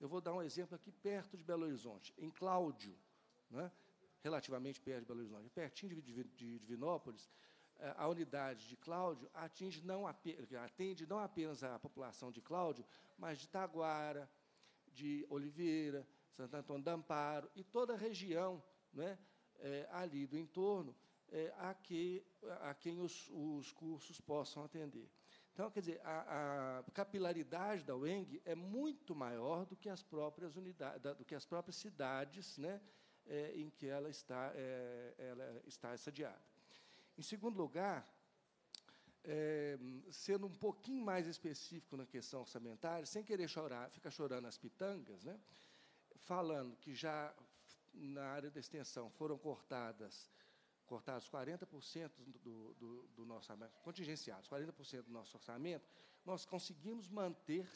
Eu vou dar um exemplo aqui perto de Belo Horizonte, em Cláudio, né? Relativamente perto de Belo Horizonte, pertinho de, de, de Divinópolis. A unidade de Cláudio atinge não apenas, atende não apenas a população de Cláudio, mas de Taguara, de Oliveira, Santo Antônio do Amparo e toda a região, né, é, ali do entorno, é, a, que, a quem os, os cursos possam atender. Então, quer dizer, a, a capilaridade da U E N G é muito maior do que as próprias unidades, do que as próprias cidades, né, é, em que ela está, é, ela está sediada. Em segundo lugar, é, sendo um pouquinho mais específico na questão orçamentária, sem querer chorar, ficar chorando as pitangas, né, falando que já na área da extensão foram cortadas, cortados quarenta por cento do, do, do nosso orçamento, contingenciados quarenta por cento do nosso orçamento, nós conseguimos manter,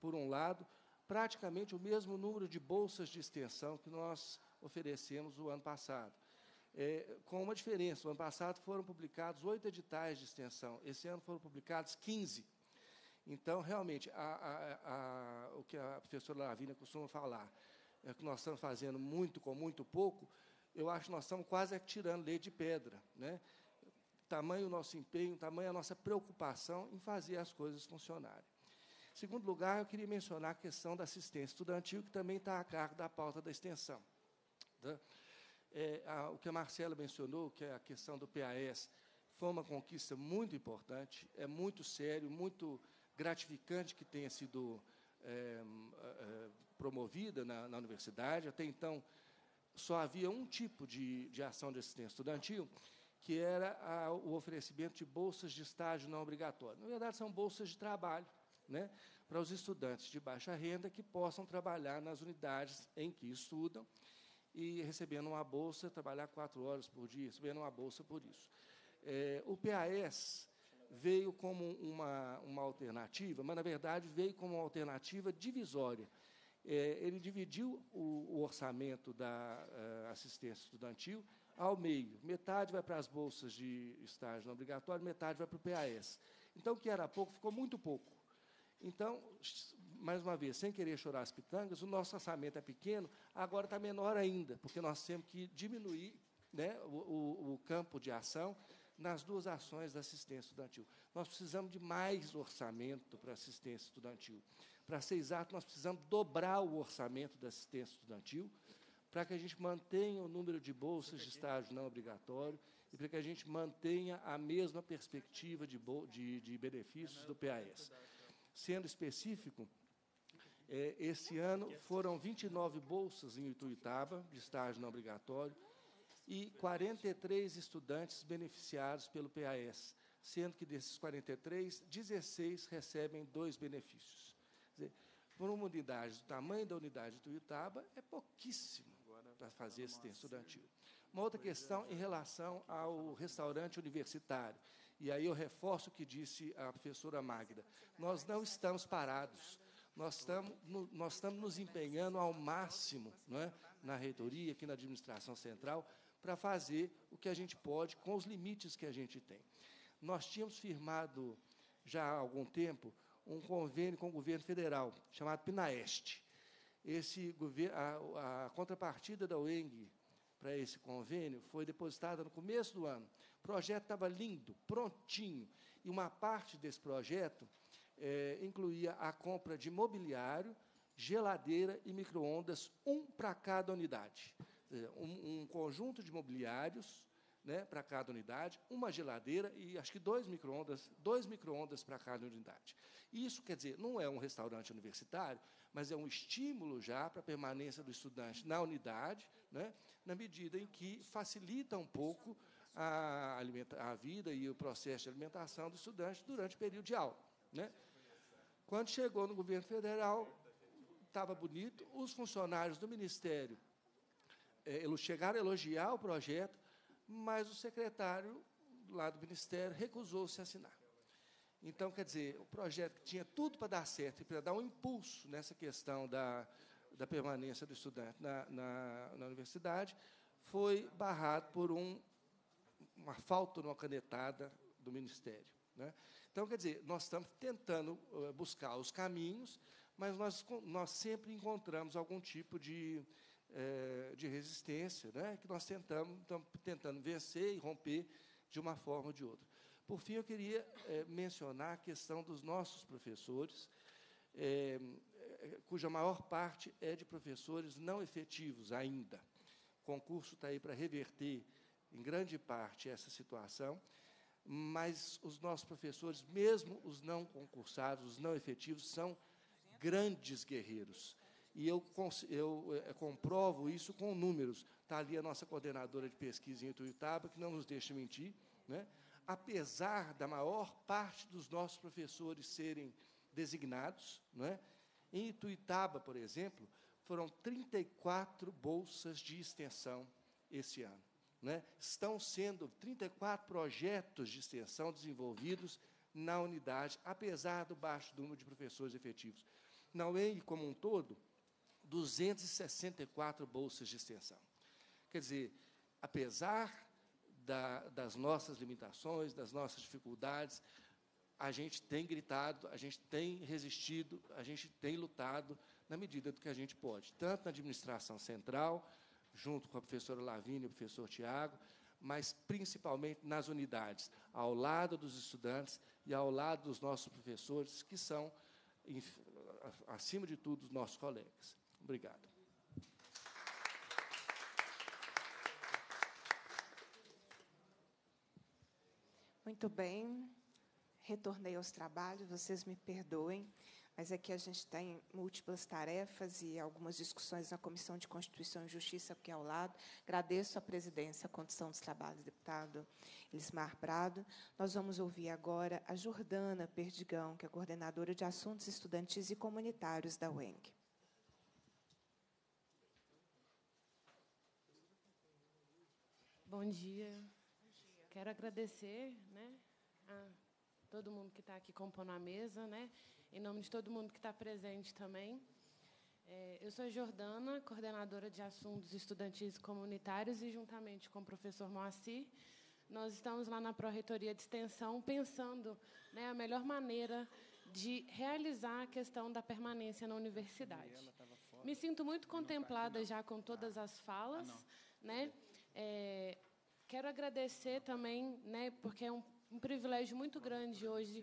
por um lado, praticamente o mesmo número de bolsas de extensão que nós oferecemos o ano passado. É, com uma diferença, o ano passado foram publicados oito editais de extensão, esse ano foram publicados quinze. Então, realmente, a, a, a, o que a professora Lavínia costuma falar, é que nós estamos fazendo muito com muito pouco, eu acho que nós estamos quase tirando leite de pedra, né? Tamanho o nosso empenho, tamanho a nossa preocupação em fazer as coisas funcionarem. Em segundo lugar, eu queria mencionar a questão da assistência estudantil, que também está a cargo da pauta da extensão. Tá? É, a, o que a Marcela mencionou, que é a questão do P A S, foi uma conquista muito importante, é muito sério, muito gratificante que tenha sido é, é, promovida na, na universidade. Até então, só havia um tipo de, de ação de assistência estudantil, que era a, o oferecimento de bolsas de estágio não obrigatório. Na verdade, são bolsas de trabalho, né, para os estudantes de baixa renda que possam trabalhar nas unidades em que estudam, e recebendo uma bolsa, trabalhar quatro horas por dia, recebendo uma bolsa por isso. É, o P A S veio como uma, uma alternativa, mas, na verdade, veio como uma alternativa divisória. É, ele dividiu o, o orçamento da a, assistência estudantil ao meio. Metade vai para as bolsas de estágio não obrigatório, metade vai para o P A S. Então, o que era pouco, ficou muito pouco. Então, mais uma vez, sem querer chorar as pitangas, o nosso orçamento é pequeno, agora está menor ainda, porque nós temos que diminuir, né, o, o, o campo de ação nas duas ações da assistência estudantil. Nós precisamos de mais orçamento para assistência estudantil. Para ser exato, nós precisamos dobrar o orçamento da assistência estudantil para que a gente mantenha o número de bolsas de estágio não obrigatório e para que a gente mantenha a mesma perspectiva de, de, de benefícios do P A S. Sendo específico, é, esse ano foram vinte e nove bolsas em Ituiutaba, de estágio não obrigatório, e quarenta e três estudantes beneficiados pelo P A S, sendo que desses quarenta e três, dezesseis recebem dois benefícios. Quer dizer, por uma unidade, do tamanho da unidade de Ituiutaba, é pouquíssimo para fazer assistência estudantil. Uma outra questão em relação ao restaurante universitário. E aí eu reforço o que disse a professora Magda. Nós não estamos parados, nós estamos, nós estamos nos empenhando ao máximo, não é, na reitoria, aqui na administração central, para fazer o que a gente pode com os limites que a gente tem. Nós tínhamos firmado já há algum tempo, um convênio com o governo federal, chamado Pinaeste. Esse, a, a contrapartida da U E N G para esse convênio foi depositada no começo do ano. O projeto estava lindo, prontinho, e uma parte desse projeto é, incluía a compra de mobiliário, geladeira e micro-ondas, um para cada unidade. Um, um conjunto de mobiliários, né, para cada unidade, uma geladeira e acho que dois micro-ondas, dois micro-ondas para cada unidade. Isso, quer dizer, não é um restaurante universitário, mas é um estímulo já para a permanência do estudante na unidade, né, na medida em que facilita um pouco a, a vida e o processo de alimentação do estudante durante o período de aula. Né. Quando chegou no governo federal, estava bonito, os funcionários do Ministério eles chegaram a elogiar o projeto, mas o secretário lá do Ministério recusou-se a assinar. Então, quer dizer, o projeto que tinha tudo para dar certo e para dar um impulso nessa questão da, da permanência do estudante na, na, na universidade foi barrado por um, uma falta numa canetada do Ministério. Né? Então, quer dizer, nós estamos tentando buscar os caminhos, mas nós, nós sempre encontramos algum tipo de... de resistência, né, que nós tentamos, estamos tentando vencer e romper de uma forma ou de outra. Por fim, eu queria é, mencionar a questão dos nossos professores, é, cuja maior parte é de professores não efetivos ainda. O concurso está aí para reverter, em grande parte, essa situação, mas os nossos professores, mesmo os não concursados, os não efetivos, são grandes guerreiros. E eu, eu é, comprovo isso com números. Está ali a nossa coordenadora de pesquisa em Ituiutaba, que não nos deixa mentir, né? Apesar da maior parte dos nossos professores serem designados, né? Em Ituiutaba, por exemplo, foram trinta e quatro bolsas de extensão esse ano. Né? Estão sendo trinta e quatro projetos de extensão desenvolvidos na unidade, apesar do baixo número de professores efetivos. Na U E N G, como um todo, duzentas e sessenta e quatro bolsas de extensão. Quer dizer, apesar da, das nossas limitações, das nossas dificuldades, a gente tem gritado, a gente tem resistido, a gente tem lutado na medida do que a gente pode, tanto na administração central, junto com a professora Lavínia e o professor Tiago, mas principalmente nas unidades, ao lado dos estudantes e ao lado dos nossos professores, que são, acima de tudo, os nossos colegas. Obrigado. Muito bem. Retornei aos trabalhos, vocês me perdoem, mas aqui a gente tem múltiplas tarefas e algumas discussões na Comissão de Constituição e Justiça, aqui ao lado. Agradeço à presidência, a condução dos trabalhos, deputado Elismar Prado. Nós vamos ouvir agora a Jordana Perdigão, que é coordenadora de Assuntos Estudantis e Comunitários da U E N G. Bom dia. Bom dia. Quero agradecer, né, a todo mundo que está aqui compondo a mesa, né? Em nome de todo mundo que está presente também. É, eu sou a Jordana, coordenadora de Assuntos Estudantis e Comunitários, e, juntamente com o professor Moacir, nós estamos lá na Pró-Reitoria de Extensão pensando, né, a melhor maneira de realizar a questão da permanência na universidade. Me sinto muito contemplada já com todas as falas, né? É, quero agradecer também, né, porque é um Um privilégio muito grande hoje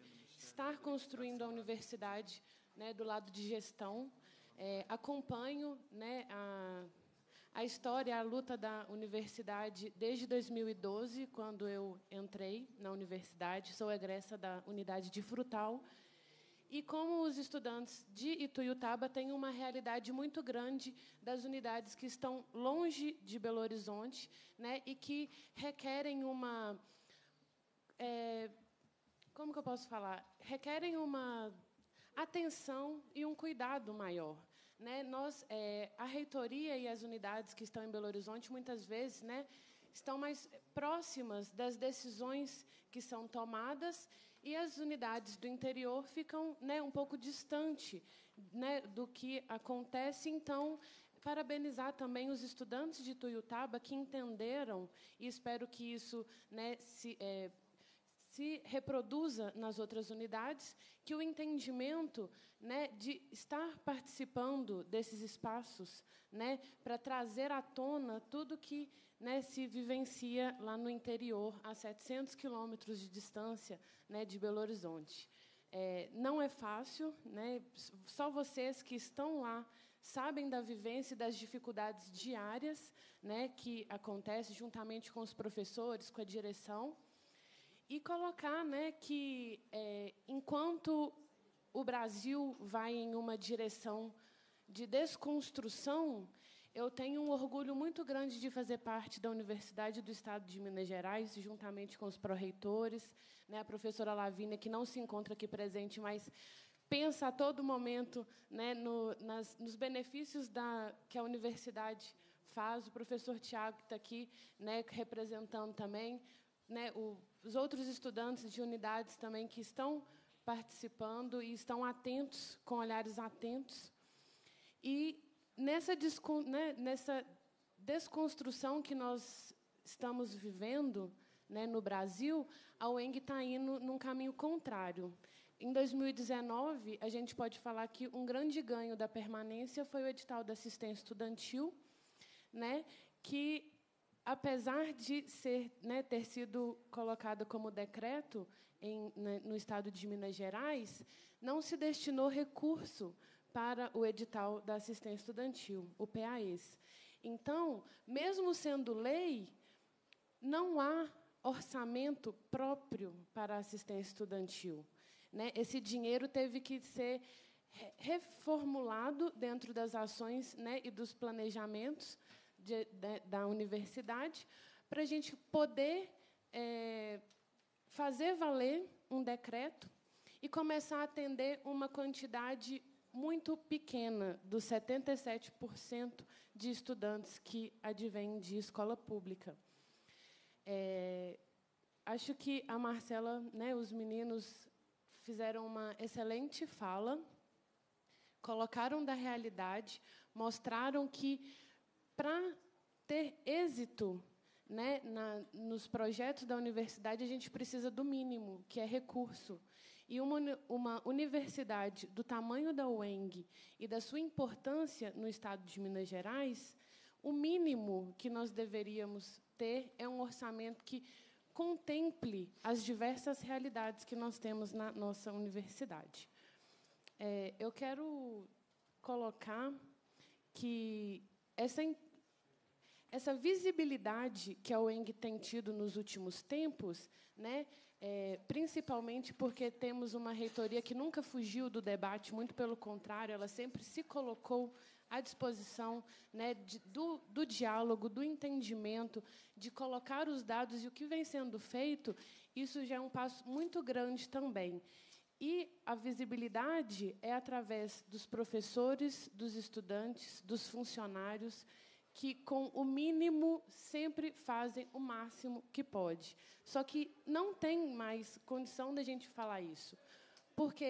estar construindo a universidade, né, do lado de gestão. É, acompanho, né, a, a história, a luta da universidade desde dois mil e doze, quando eu entrei na universidade. Sou egressa da unidade de Frutal. E como os estudantes de Ituiutaba têm uma realidade muito grande das unidades que estão longe de Belo Horizonte, né, e que requerem uma... É, como que eu posso falar? Requerem uma atenção e um cuidado maior, né? Nós, é, a reitoria e as unidades que estão em Belo Horizonte, muitas vezes, né, estão mais próximas das decisões que são tomadas e as unidades do interior ficam, né, um pouco distante, né, do que acontece. Então, parabenizar também os estudantes de Ituiutaba que entenderam, e espero que isso, né, se... É, se reproduza nas outras unidades, que o entendimento, né, de estar participando desses espaços, né, para trazer à tona tudo que, né, se vivencia lá no interior, a setecentos quilômetros de distância, né, de Belo Horizonte. É, não é fácil, né? Só vocês que estão lá sabem da vivência e das dificuldades diárias, né, que acontece juntamente com os professores, com a direção, e colocar, né, que, é, enquanto o Brasil vai em uma direção de desconstrução, eu tenho um orgulho muito grande de fazer parte da Universidade do Estado de Minas Gerais, juntamente com os pró-reitores, né, a professora Lavínia, que não se encontra aqui presente, mas pensa a todo momento, né, no, nas, nos benefícios da, que a universidade faz, o professor Tiago, que está aqui, né, representando também, né, o, os outros estudantes de unidades também que estão participando e estão atentos, com olhares atentos. E Nessa, né, nessa desconstrução que nós estamos vivendo, né, no Brasil, a U E N G está indo num caminho contrário. Em dois mil e dezenove, a gente pode falar que um grande ganho da permanência foi o edital da assistência estudantil, né, que, apesar de ser, né, ter sido colocado como decreto em, no Estado de Minas Gerais, não se destinou recurso para o edital da assistência estudantil, o P A E S. Então, mesmo sendo lei, não há orçamento próprio para a assistência estudantil, né? Esse dinheiro teve que ser reformulado dentro das ações, né, e dos planejamentos de, de, da universidade, para a gente poder, é, fazer valer um decreto e começar a atender uma quantidade muito pequena, dos setenta e sete por cento de estudantes que advêm de escola pública. É, acho que a Marcela, né, os meninos fizeram uma excelente fala, colocaram da realidade, mostraram que, para ter êxito, né, na, nos projetos da universidade, a gente precisa do mínimo, que é recurso. E uma, uma universidade do tamanho da U E N G e da sua importância no Estado de Minas Gerais, o mínimo que nós deveríamos ter é um orçamento que contemple as diversas realidades que nós temos na nossa universidade. É, eu quero colocar que essa Essa visibilidade que a U E N G tem tido nos últimos tempos, né, é, principalmente porque temos uma reitoria que nunca fugiu do debate, muito pelo contrário, ela sempre se colocou à disposição, né, de, do, do diálogo, do entendimento, de colocar os dados e o que vem sendo feito, isso já é um passo muito grande também. E a visibilidade é através dos professores, dos estudantes, dos funcionários, que, com o mínimo, sempre fazem o máximo que pode. Só que não tem mais condição da gente falar isso, porque,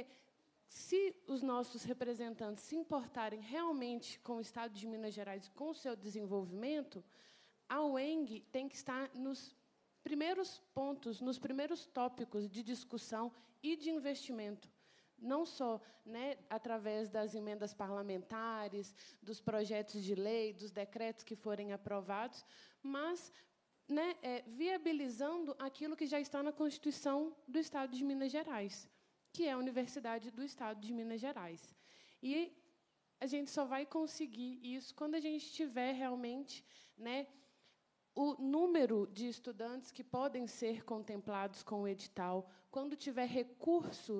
se os nossos representantes se importarem realmente com o Estado de Minas Gerais e com o seu desenvolvimento, a U E N G tem que estar nos primeiros pontos, nos primeiros tópicos de discussão e de investimento, não só, né, através das emendas parlamentares, dos projetos de lei, dos decretos que forem aprovados, mas, né, é, viabilizando aquilo que já está na Constituição do Estado de Minas Gerais, que é a Universidade do Estado de Minas Gerais. E a gente só vai conseguir isso quando a gente tiver realmente, né, o número de estudantes que podem ser contemplados com o edital, quando tiver recurso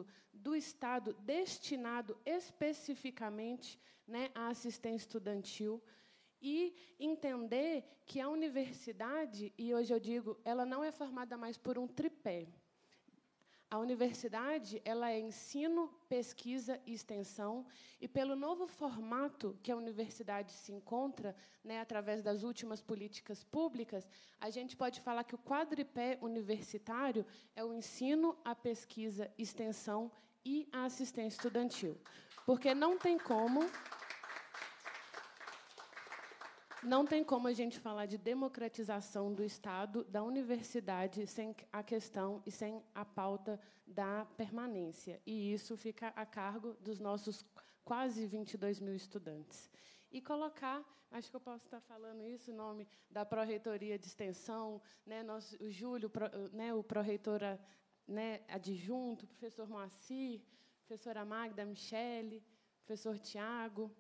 do Estado destinado especificamente, né, à assistência estudantil, e entender que a universidade, e hoje eu digo, ela não é formada mais por um tripé. A universidade, ela é ensino, pesquisa e extensão, e, pelo novo formato que a universidade se encontra, né, através das últimas políticas públicas, a gente pode falar que o quadripé universitário é o ensino, a pesquisa, extensão e a assistência estudantil. Porque não tem como Não tem como a gente falar de democratização do Estado, da universidade, sem a questão e sem a pauta da permanência. E isso fica a cargo dos nossos quase vinte e dois mil estudantes. E colocar, acho que eu posso estar falando isso, o nome da Pró-Reitoria de Extensão, né, nosso, o Júlio, pro, né, o Pró-Reitor né, adjunto, o professor Moacir, a professora Magda, a Michele, o professor Tiago,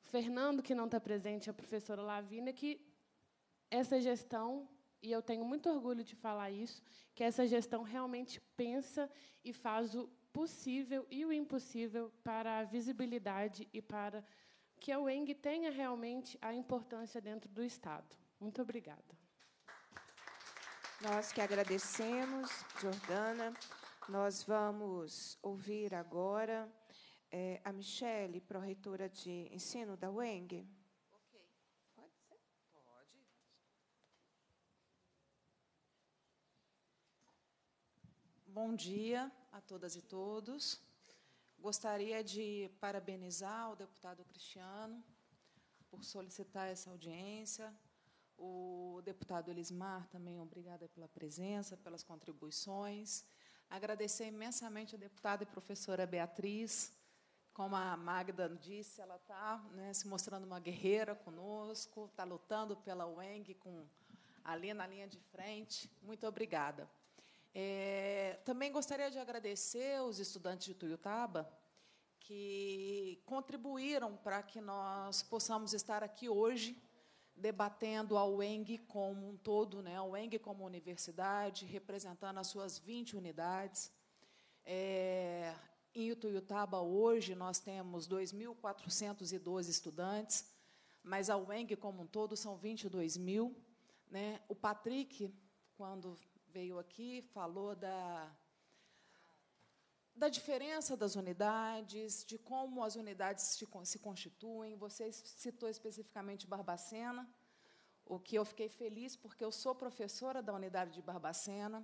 o Fernando, que não está presente, a professora Lavina, que essa gestão, e eu tenho muito orgulho de falar isso, que essa gestão realmente pensa e faz o possível e o impossível para a visibilidade e para... que a U E N G tenha realmente a importância dentro do Estado. Muito obrigada. Nós que agradecemos, Jordana. Nós vamos ouvir agora é, a Michele, pró-reitora de ensino da U E N G. Ok. Pode ser? Pode. Bom dia a todas e todos. Gostaria de parabenizar o deputado Cristiano por solicitar essa audiência, o deputado Elismar também, obrigada pela presença, pelas contribuições. Agradecer imensamente a deputada e professora Beatriz, como a Magda disse, ela está né, se mostrando uma guerreira conosco, está lutando pela U E N G com, ali na linha de frente. Muito obrigada. É, também gostaria de agradecer os estudantes de Tuiutaba que contribuíram para que nós possamos estar aqui hoje debatendo a U E N G como um todo, né, a U E N G como universidade, representando as suas vinte unidades. É, em Tuiutaba, hoje, nós temos dois mil quatrocentos e doze estudantes, mas a U E N G como um todo são vinte e dois mil. Né? O Patrick, quando... veio aqui, falou da, da diferença das unidades, de como as unidades se, se constituem. Você citou especificamente Barbacena, o que eu fiquei feliz, porque eu sou professora da unidade de Barbacena.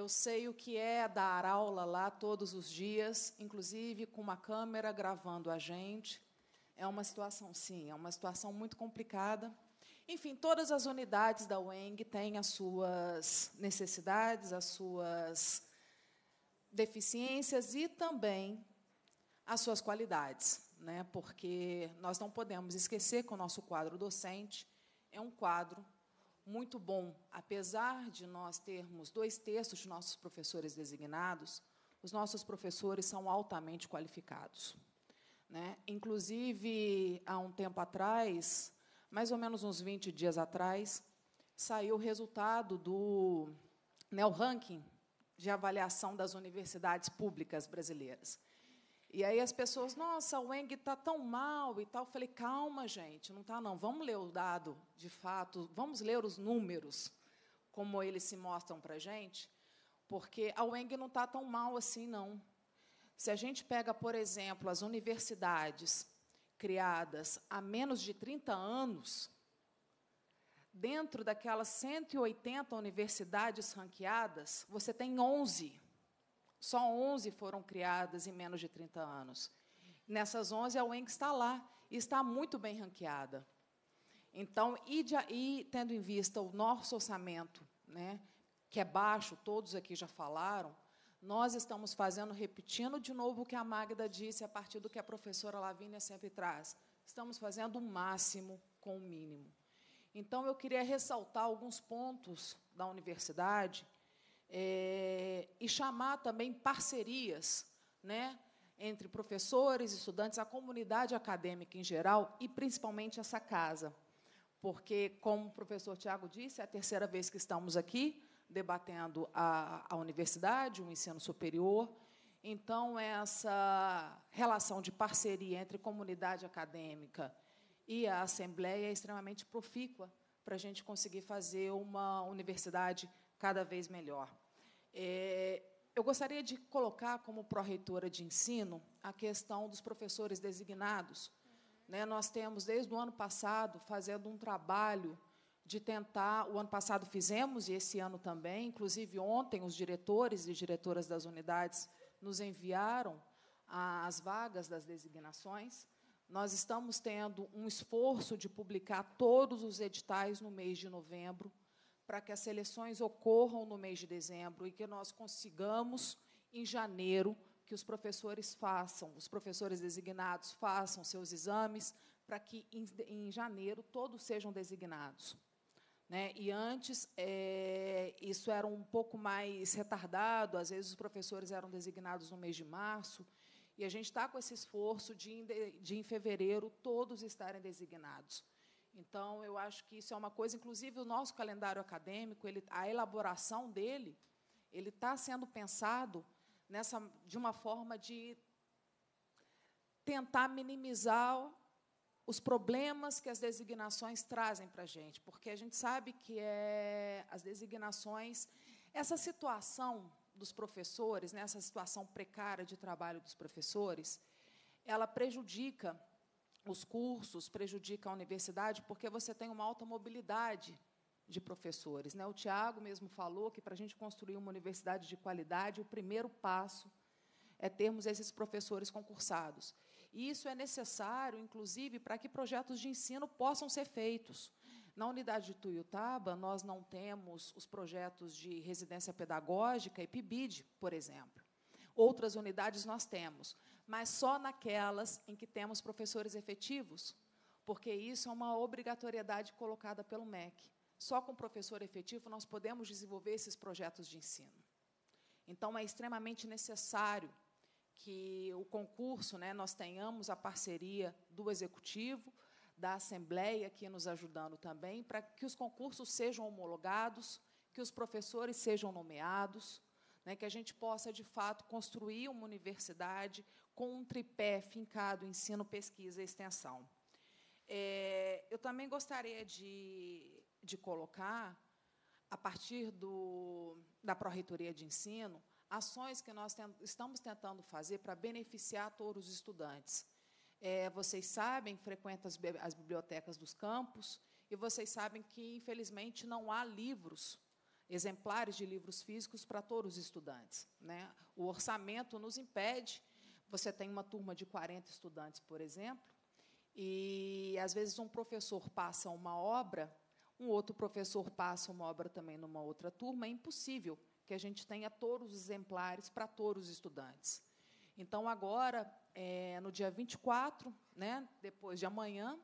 Eu sei o que é dar aula lá todos os dias, inclusive com uma câmera gravando a gente. É uma situação, sim, é uma situação muito complicada. Enfim, todas as unidades da U E N G têm as suas necessidades, as suas deficiências e também as suas qualidades, né? Porque nós não podemos esquecer que o nosso quadro docente é um quadro muito bom. Apesar de nós termos dois terços de nossos professores designados, os nossos professores são altamente qualificados, né? Inclusive, há um tempo atrás... mais ou menos uns vinte dias atrás, saiu o resultado do né, o ranking de avaliação das universidades públicas brasileiras. E aí as pessoas, nossa, o U E N G está tão mal e tal. Eu falei, calma, gente, não está, não. Vamos ler o dado, de fato, vamos ler os números, como eles se mostram para a gente, porque a U E N G não está tão mal assim, não. Se a gente pega, por exemplo, as universidades... criadas há menos de trinta anos, dentro daquelas cento e oitenta universidades ranqueadas, você tem onze. Só onze foram criadas em menos de trinta anos. Nessas onze, a U E N G está lá e está muito bem ranqueada. Então, e, de, e tendo em vista o nosso orçamento, né, que é baixo, todos aqui já falaram, nós estamos fazendo, repetindo de novo o que a Magda disse, a partir do que a professora Lavínia sempre traz. Estamos fazendo o máximo com o mínimo. Então, eu queria ressaltar alguns pontos da universidade é, e chamar também parcerias né, entre professores, estudantes, a comunidade acadêmica em geral e, principalmente, essa casa. Porque, como o professor Tiago disse, é a terceira vez que estamos aqui, debatendo a, a universidade, o ensino superior. Então, essa relação de parceria entre comunidade acadêmica e a Assembleia é extremamente profícua para a gente conseguir fazer uma universidade cada vez melhor. É, eu gostaria de colocar como pró-reitora de ensino a questão dos professores designados. Né, nós temos, desde o ano passado, fazendo um trabalho de tentar, o ano passado fizemos, e esse ano também, inclusive ontem os diretores e diretoras das unidades nos enviaram as vagas das designações. Nós estamos tendo um esforço de publicar todos os editais no mês de novembro, para que as seleções ocorram no mês de dezembro e que nós consigamos, em janeiro, que os professores façam, os professores designados façam seus exames, para que, em, em janeiro, todos sejam designados. Né? E, antes, é, isso era um pouco mais retardado, às vezes os professores eram designados no mês de março, e a gente está com esse esforço de, de, em fevereiro, todos estarem designados. Então, eu acho que isso é uma coisa, inclusive, o nosso calendário acadêmico, ele, a elaboração dele, ele está sendo pensado nessa, de uma forma de tentar minimizar os problemas que as designações trazem para a gente, porque a gente sabe que é, as designações, essa situação dos professores, né, essa situação precária de trabalho dos professores, ela prejudica os cursos, prejudica a universidade, porque você tem uma alta mobilidade de professores. Né? O Tiago mesmo falou que, para a gente construir uma universidade de qualidade, o primeiro passo é termos esses professores concursados. E isso é necessário, inclusive, para que projetos de ensino possam ser feitos. Na unidade de Tuiutaba, nós não temos os projetos de residência pedagógica e P I B I D, por exemplo. Outras unidades nós temos, mas só naquelas em que temos professores efetivos, porque isso é uma obrigatoriedade colocada pelo M E C. Só com professor efetivo nós podemos desenvolver esses projetos de ensino. Então, é extremamente necessário que o concurso, né, nós tenhamos a parceria do Executivo, da Assembleia aqui nos ajudando também, para que os concursos sejam homologados, que os professores sejam nomeados, né, que a gente possa, de fato, construir uma universidade com um tripé fincado, ensino, pesquisa e extensão. É, eu também gostaria de, de colocar, a partir do, da Pró-Reitoria de Ensino, ações que nós tem, estamos tentando fazer para beneficiar todos os estudantes. É, vocês sabem, frequentam as, as bibliotecas dos campos, e vocês sabem que, infelizmente, não há livros exemplares de livros físicos para todos os estudantes. Né? O orçamento nos impede. Você tem uma turma de quarenta estudantes, por exemplo, e, às vezes, um professor passa uma obra, um outro professor passa uma obra também numa outra turma. É impossível que a gente tenha todos os exemplares para todos os estudantes. Então, agora, é, no dia vinte e quatro, né, depois de amanhã,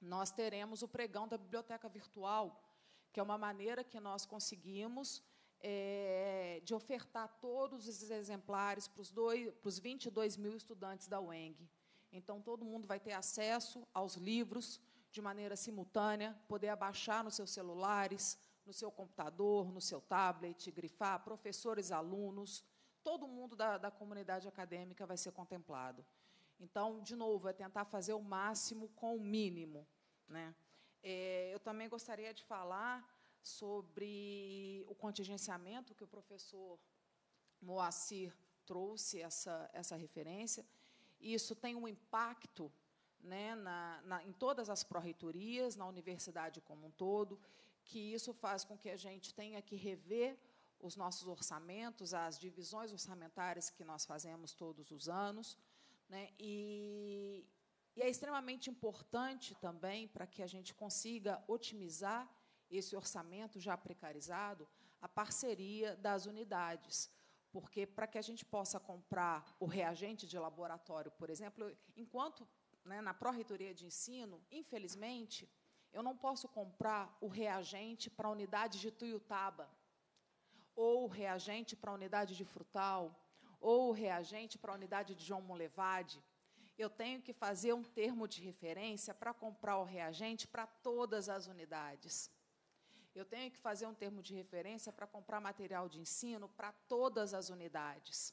nós teremos o pregão da biblioteca virtual, que é uma maneira que nós conseguimos é, de ofertar todos os exemplares para os, dois, para os vinte e dois mil estudantes da U E N G. Então, todo mundo vai ter acesso aos livros de maneira simultânea, poder abaixar nos seus celulares, no seu computador, no seu tablet, grifar, professores, alunos, todo mundo da, da comunidade acadêmica vai ser contemplado. Então, de novo, é tentar fazer o máximo com o mínimo, né? É, eu também gostaria de falar sobre o contingenciamento, que o professor Moacir trouxe essa, essa referência. Isso tem um impacto, né, na, na, em todas as pró-reitorias, na universidade como um todo, que isso faz com que a gente tenha que rever os nossos orçamentos, as divisões orçamentárias que nós fazemos todos os anos, né, e... E é extremamente importante também para que a gente consiga otimizar esse orçamento já precarizado, a parceria das unidades, porque para que a gente possa comprar o reagente de laboratório, por exemplo, enquanto, né, na Pró-Reitoria de Ensino, infelizmente, eu não posso comprar o reagente para a unidade de Tuiutaba, ou o reagente para a unidade de Frutal, ou o reagente para a unidade de João Monlevade. Eu tenho que fazer um termo de referência para comprar o reagente para todas as unidades. Eu tenho que fazer um termo de referência para comprar material de ensino para todas as unidades.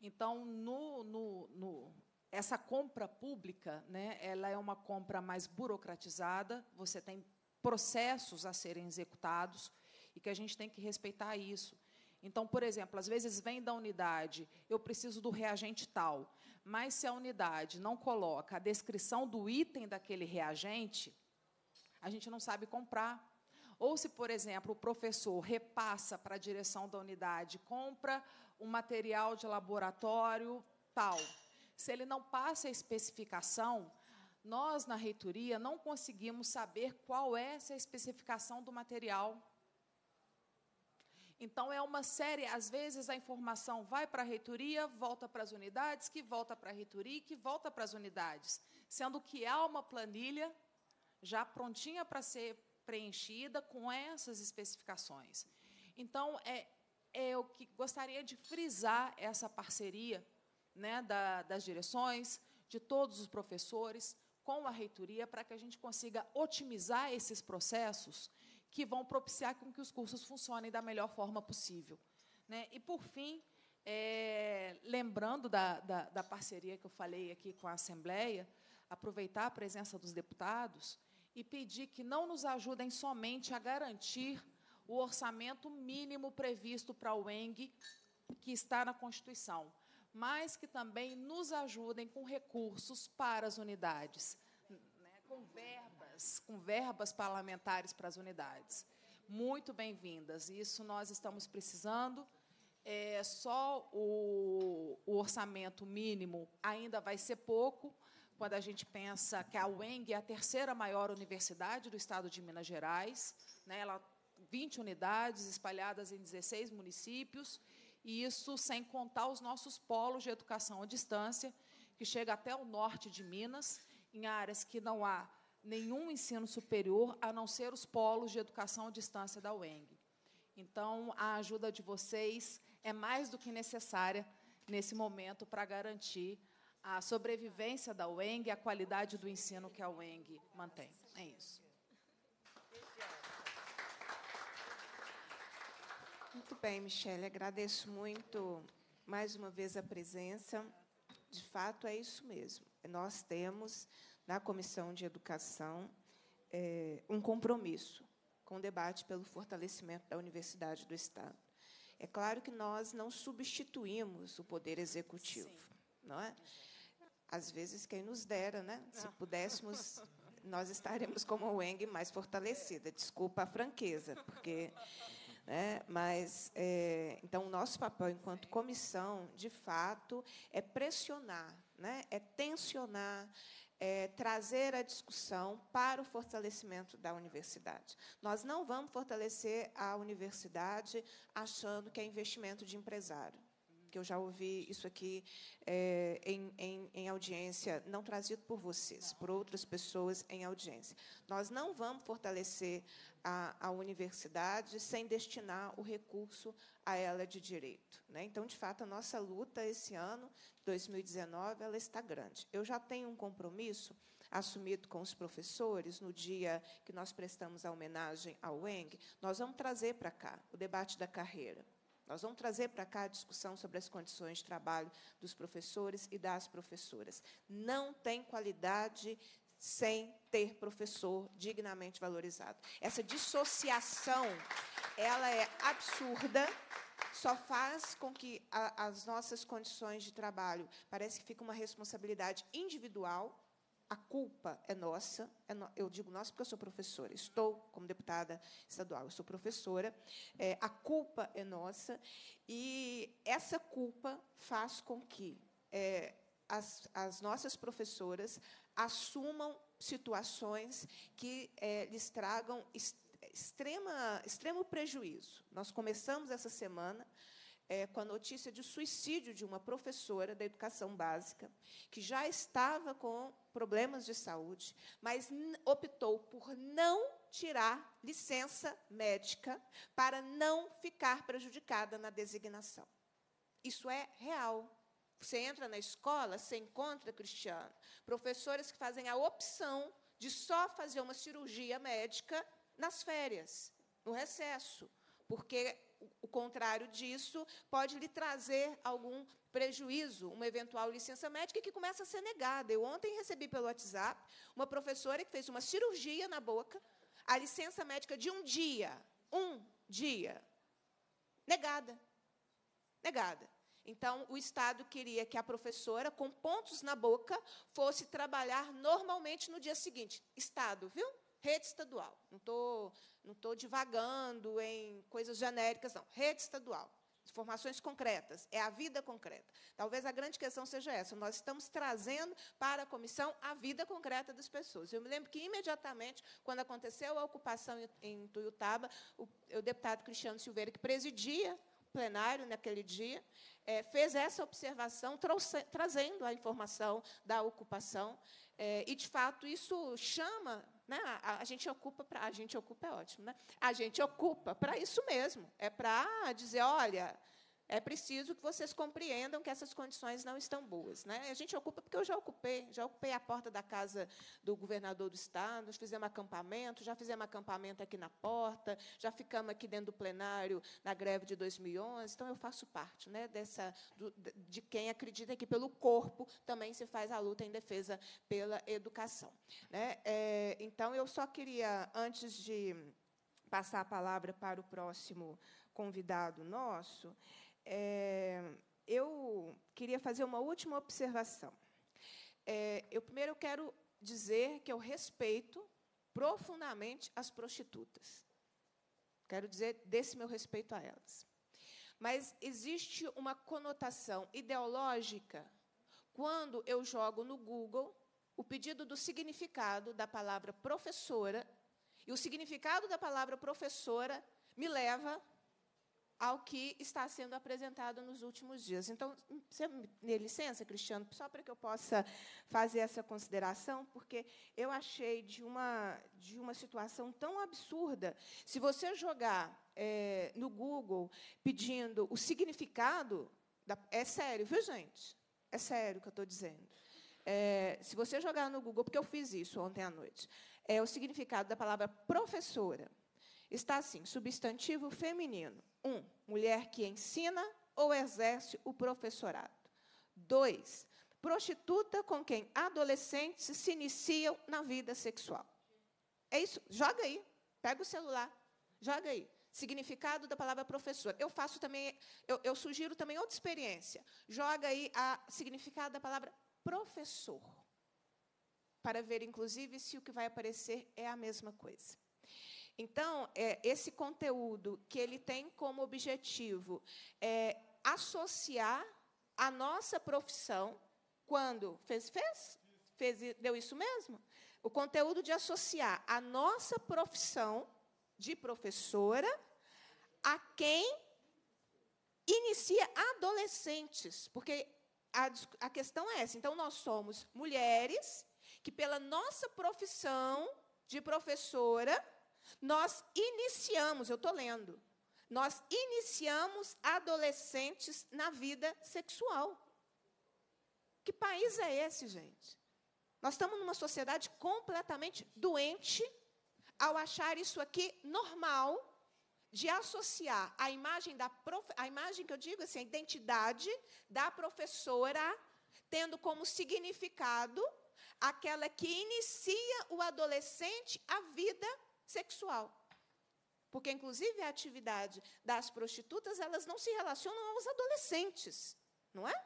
Então, no, no, no, essa compra pública, né, ela é uma compra mais burocratizada, você tem processos a serem executados e que a gente tem que respeitar isso. Então, por exemplo, às vezes vem da unidade, eu preciso do reagente tal, mas se a unidade não coloca a descrição do item daquele reagente, a gente não sabe comprar. Ou se, por exemplo, o professor repassa para a direção da unidade, compra um material de laboratório tal, se ele não passa a especificação, nós, na reitoria, não conseguimos saber qual é essa especificação do material. Então, é uma série, às vezes, a informação vai para a reitoria, volta para as unidades, que volta para a reitoria, que volta para as unidades, sendo que há uma planilha já prontinha para ser preenchida com essas especificações. Então, é, é o que gostaria de frisar essa parceria, né, da, das direções, de todos os professores, com a reitoria, para que a gente consiga otimizar esses processos que vão propiciar com que os cursos funcionem da melhor forma possível, né? E, por fim, é, lembrando da, da, da parceria que eu falei aqui com a Assembleia, aproveitar a presença dos deputados e pedir que não nos ajudem somente a garantir o orçamento mínimo previsto para a U E N G, que está na Constituição, mas que também nos ajudem com recursos para as unidades, né, com verbas, com verbas parlamentares para as unidades. Muito bem-vindas. Isso nós estamos precisando. É, só o, o orçamento mínimo ainda vai ser pouco, quando a gente pensa que a U E N G é a terceira maior universidade do Estado de Minas Gerais, né? Ela vinte unidades espalhadas em dezesseis municípios, e isso sem contar os nossos polos de educação à distância, que chega até o norte de Minas, em áreas que não há nenhum ensino superior, a não ser os polos de educação à distância da U E N G. Então, a ajuda de vocês é mais do que necessária nesse momento para garantir a sobrevivência da U E N G, a qualidade do ensino que a U E N G mantém. É isso. Muito bem, Michele, agradeço muito, mais uma vez, a presença. De fato, é isso mesmo. Nós temos na Comissão de Educação, é, um compromisso com o debate pelo fortalecimento da Universidade do Estado. É claro que nós não substituímos o Poder Executivo. Sim. Não é? Às vezes, quem nos dera, né? Se pudéssemos, nós estaremos como a U E N G mais fortalecida. Desculpa a franqueza, porque... Né? Mas, é, então, o nosso papel, enquanto comissão, de fato, é pressionar, né? É tensionar, É, trazer a discussão para o fortalecimento da universidade. Nós não vamos fortalecer a universidade achando que é investimento de empresário, que eu já ouvi isso aqui é, em, em, em audiência, não trazido por vocês, por outras pessoas em audiência. Nós não vamos fortalecer a, a universidade sem destinar o recurso a ela de direito, né? Então, de fato, a nossa luta esse ano, dois mil e dezenove, ela está grande. Eu já tenho um compromisso assumido com os professores, no dia que nós prestamos a homenagem ao U E N G, nós vamos trazer para cá o debate da carreira. Nós vamos trazer para cá a discussão sobre as condições de trabalho dos professores e das professoras. Não tem qualidade sem ter professor dignamente valorizado. Essa dissociação, ela é absurda, só faz com que a, as nossas condições de trabalho parece que fica uma responsabilidade individual. A culpa é nossa, é no, eu digo nossa porque eu sou professora, estou como deputada estadual, eu sou professora, é, a culpa é nossa, e essa culpa faz com que é, as, as nossas professoras assumam situações que é, lhes tragam est, extrema, extremo prejuízo. Nós começamos essa semana... É, com a notícia de suicídio de uma professora da educação básica, que já estava com problemas de saúde, mas optou por não tirar licença médica para não ficar prejudicada na designação. Isso é real. Você entra na escola, você encontra, Cristiano, professores que fazem a opção de só fazer uma cirurgia médica nas férias, no recesso, porque... O contrário disso pode lhe trazer algum prejuízo, uma eventual licença médica que começa a ser negada. Eu ontem recebi pelo WhatsApp uma professora que fez uma cirurgia na boca, a licença médica de um dia, um dia, negada, negada. Então, o Estado queria que a professora, com pontos na boca, fosse trabalhar normalmente no dia seguinte. Estado, viu? Rede estadual. Não estou não estou divagando em coisas genéricas, não. Rede estadual. Informações concretas, é a vida concreta. Talvez a grande questão seja essa, nós estamos trazendo para a comissão a vida concreta das pessoas. Eu me lembro que, imediatamente, quando aconteceu a ocupação em Tuiutaba, o, o deputado Cristiano Silveira, que presidia o plenário naquele dia, é, fez essa observação, trouxe, trazendo a informação da ocupação, é, e, de fato, isso chama... A gente ocupa para a gente ocupa é ótimo, né? A gente ocupa para isso mesmo, é para dizer, olha, é preciso que vocês compreendam que essas condições não estão boas, né? A gente ocupa porque eu já ocupei, já ocupei a porta da casa do governador do estado, nós fizemos acampamento, já fizemos acampamento aqui na porta, já ficamos aqui dentro do plenário na greve de dois mil e onze, então eu faço parte, né, dessa do, de quem acredita que pelo corpo também se faz a luta em defesa pela educação, né? É, então eu só queria, antes de passar a palavra para o próximo convidado nosso, É, eu queria fazer uma última observação. É, eu primeiro quero dizer que eu respeito profundamente as prostitutas. Quero dizer desse meu respeito a elas. Mas existe uma conotação ideológica quando eu jogo no Google o pedido do significado da palavra professora, e o significado da palavra professora me leva ao que está sendo apresentado nos últimos dias. Então, você me dê licença, Cristiano, só para que eu possa fazer essa consideração, porque eu achei de uma, de uma situação tão absurda. Se você jogar é, no Google pedindo o significado... Da, é sério, viu, gente? É sério o que eu estou dizendo. É, se você jogar no Google, porque eu fiz isso ontem à noite, é, o significado da palavra professora está assim, substantivo feminino. Um, mulher que ensina ou exerce o professorado. Dois, prostituta com quem adolescentes se iniciam na vida sexual. É isso. Joga aí. Pega o celular. Joga aí. Significado da palavra professora. Eu faço também, eu, eu sugiro também outra experiência. Joga aí a significado da palavra professor, para ver, inclusive, se o que vai aparecer é a mesma coisa. Então, é, esse conteúdo que ele tem como objetivo é associar a nossa profissão, quando fez, fez, fez, deu isso mesmo? O conteúdo de associar a nossa profissão de professora a quem inicia adolescentes, porque a, a questão é essa. Então, nós somos mulheres que, pela nossa profissão de professora, nós iniciamos, eu estou lendo, nós iniciamos adolescentes na vida sexual. Que país é esse, gente? Nós estamos numa sociedade completamente doente ao achar isso aqui normal, de associar a imagem, da prof... a imagem que eu digo, assim, a identidade da professora, tendo como significado aquela que inicia o adolescente à vida sexual. Porque, inclusive, a atividade das prostitutas, elas não se relacionam aos adolescentes, não é?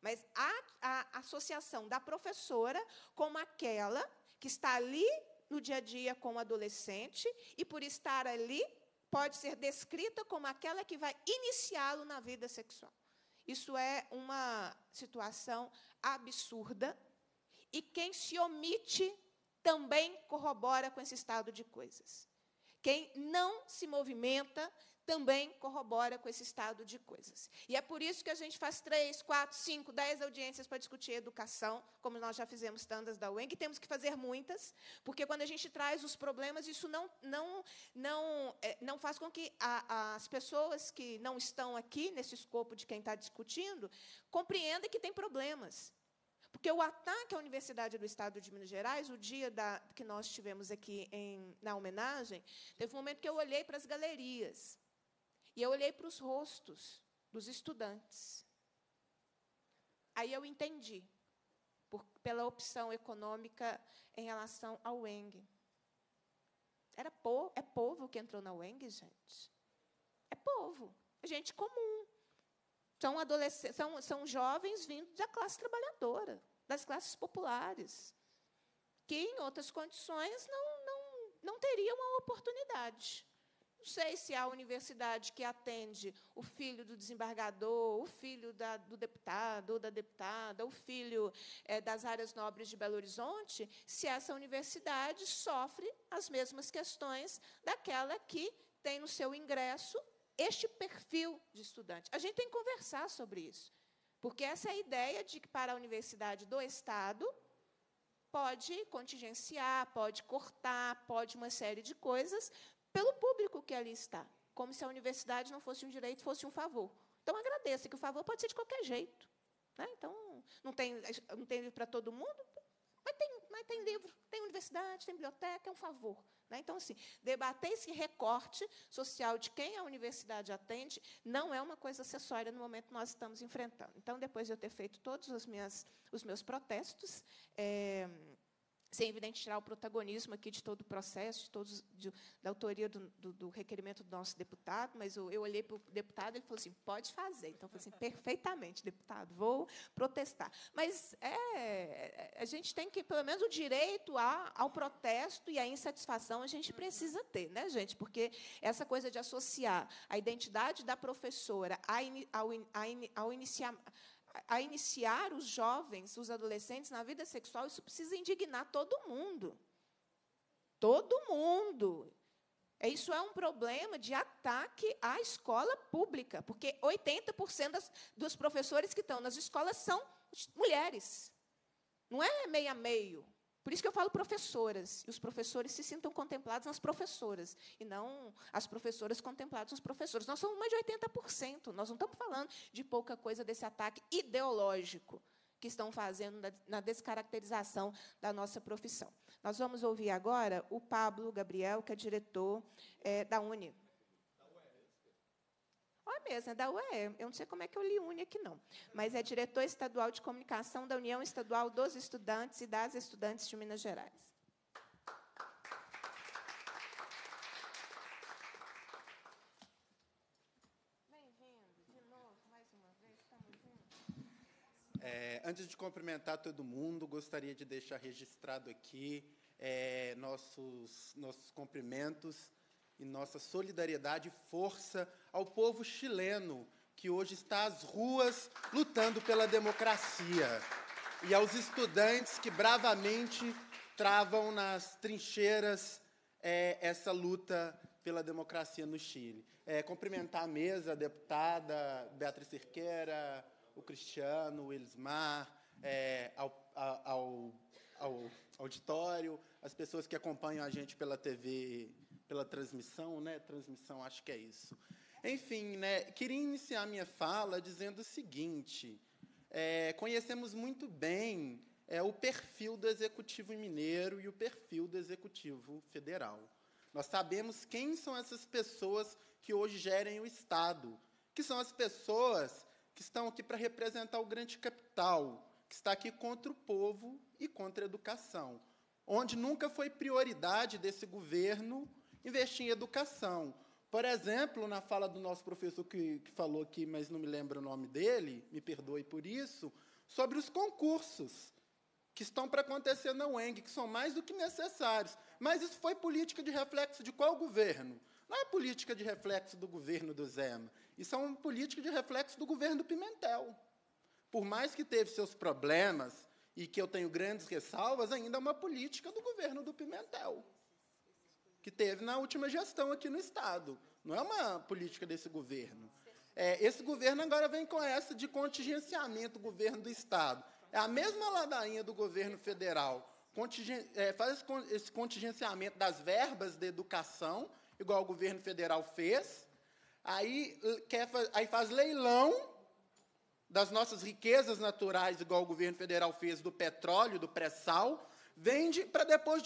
Mas há a associação da professora como aquela que está ali no dia a dia com o adolescente e, por estar ali, pode ser descrita como aquela que vai iniciá-lo na vida sexual. Isso é uma situação absurda, e quem se omite também corrobora com esse estado de coisas. Quem não se movimenta também corrobora com esse estado de coisas. E é por isso que a gente faz três, quatro, cinco, dez audiências para discutir educação, como nós já fizemos tantas da U E N G, e temos que fazer muitas, porque, quando a gente traz os problemas, isso não, não, não, é, não faz com que a, as pessoas que não estão aqui, nesse escopo de quem está discutindo, compreendam que tem problemas. Porque o ataque à Universidade do Estado de Minas Gerais, o dia da, que nós tivemos aqui em, na homenagem, teve um momento que eu olhei para as galerias e eu olhei para os rostos dos estudantes. Aí eu entendi, por, pela opção econômica em relação ao U E N G. Era po, é povo que entrou na U E N G, gente. É povo, é gente comum. São, são, são jovens vindos da classe trabalhadora, das classes populares, que, em outras condições, não, não, não teriam a oportunidade Não sei se há universidade que atende o filho do desembargador, o filho da, do deputado ou da deputada, o filho é, das áreas nobres de Belo Horizonte, se essa universidade sofre as mesmas questões daquela que tem no seu ingresso este perfil de estudante. A gente tem que conversar sobre isso, porque essa é a ideia de que, para a universidade do Estado, pode contingenciar, pode cortar, pode uma série de coisas, pelo público que ali está, como se a universidade não fosse um direito, fosse um favor. Então, agradeça, que o favor pode ser de qualquer jeito. Né? Então, não tem, não tem livro para todo mundo, mas tem, mas tem livro, tem universidade, tem biblioteca, é um favor. Né? Então, assim, debater esse recorte social de quem a universidade atende não é uma coisa acessória no momento que nós estamos enfrentando. Então, depois de eu ter feito todos os, minhas, os meus protestos, é, sem, evidente, tirar o protagonismo aqui de todo o processo, de todos, de, da autoria do, do, do requerimento do nosso deputado, mas eu, eu olhei para o deputado e ele falou assim, pode fazer. Então, eu falei assim, perfeitamente, deputado, vou protestar. Mas é, a gente tem que, pelo menos, o direito a, ao protesto e à insatisfação a gente precisa ter, né, gente? Porque essa coisa de associar a identidade da professora a in, ao, a in, ao iniciar... a iniciar os jovens, os adolescentes, na vida sexual, isso precisa indignar todo mundo. Todo mundo. Isso é um problema de ataque à escola pública, porque oitenta por cento das, dos professores que estão nas escolas são mulheres. Não é meio a meio. Por isso que eu falo professoras, e os professores se sintam contemplados nas professoras, e não as professoras contempladas nos professores. Nós somos mais de oitenta por cento, nós não estamos falando de pouca coisa desse ataque ideológico que estão fazendo na descaracterização da nossa profissão. Nós vamos ouvir agora o Pablo Gabriel, que é diretor é, da U N E. Olha mesmo, é da U E. Eu não sei como é que eu li U N E aqui, não. Mas é diretor estadual de comunicação da União Estadual dos Estudantes e das Estudantes de Minas Gerais. Bem-vindo de novo, mais uma vez. Estamos juntos. É, antes de cumprimentar todo mundo, gostaria de deixar registrado aqui é, nossos, nossos cumprimentos e nossa solidariedade e força ao povo chileno, que hoje está às ruas lutando pela democracia, e aos estudantes que bravamente travam nas trincheiras é, essa luta pela democracia no Chile. É, cumprimentar a mesa, a deputada Beatriz Cerqueira, o Cristiano, o Elismar, é, ao, ao, ao auditório, as pessoas que acompanham a gente pela T V... pela transmissão, né? Transmissão, acho que é isso. Enfim, né? Queria iniciar minha fala dizendo o seguinte: é, conhecemos muito bem é, o perfil do Executivo mineiro e o perfil do Executivo federal. Nós sabemos quem são essas pessoas que hoje gerem o Estado, que são as pessoas que estão aqui para representar o grande capital, que está aqui contra o povo e contra a educação, onde nunca foi prioridade desse governo investir em educação. Por exemplo, na fala do nosso professor que, que falou aqui, mas não me lembro o nome dele, me perdoe por isso, sobre os concursos que estão para acontecer na U E N G, que são mais do que necessários. Mas isso foi política de reflexo de qual governo? Não é política de reflexo do governo do Zema. Isso é uma política de reflexo do governo do Pimentel. Por mais que teve seus problemas e que eu tenho grandes ressalvas, ainda é uma política do governo do Pimentel, que teve na última gestão aqui no Estado. Não é uma política desse governo. É, esse governo agora vem com essa de contingenciamento, governo do Estado. É a mesma ladainha do governo federal. Contigen- é, faz esse contingenciamento das verbas de educação, igual o governo federal fez, aí, quer, aí faz leilão das nossas riquezas naturais, igual o governo federal fez, do petróleo, do pré-sal, vende para depois,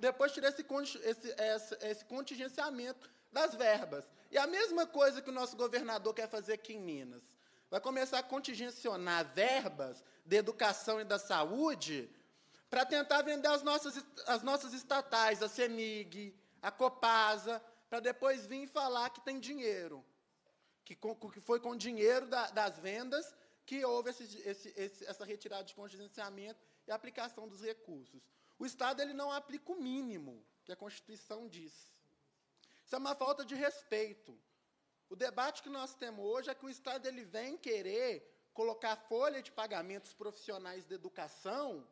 depois tirar esse, esse, esse contingenciamento das verbas. E a mesma coisa que o nosso governador quer fazer aqui em Minas. Vai começar a contingencionar verbas de educação e da saúde para tentar vender as nossas, as nossas estatais, a CEMIG, a Copasa, para depois vir falar que tem dinheiro, que, com, que foi com o dinheiro da, das vendas que houve esse, esse, esse, essa retirada de contingenciamento e a aplicação dos recursos. O Estado ele não aplica o mínimo que a Constituição diz. Isso é uma falta de respeito. O debate que nós temos hoje é que o Estado ele vem querer colocar folha de pagamentos profissionais da educação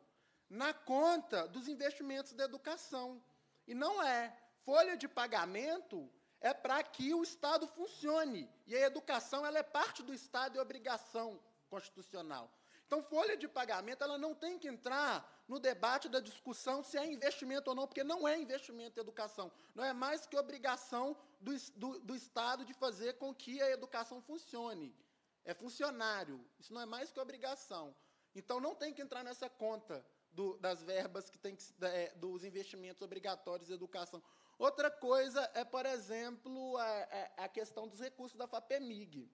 na conta dos investimentos da educação. E não é. Folha de pagamento é para que o Estado funcione. E a educação ela é parte do Estado e obrigação constitucional. Então, folha de pagamento ela não tem que entrar no debate da discussão se é investimento ou não, porque não é investimento em educação. Não é mais que obrigação do, do, do Estado de fazer com que a educação funcione. É funcionário. Isso não é mais que obrigação. Então, não tem que entrar nessa conta do, das verbas que tem que, é, dos investimentos obrigatórios em educação. Outra coisa é, por exemplo, a, a questão dos recursos da FAPEMIG.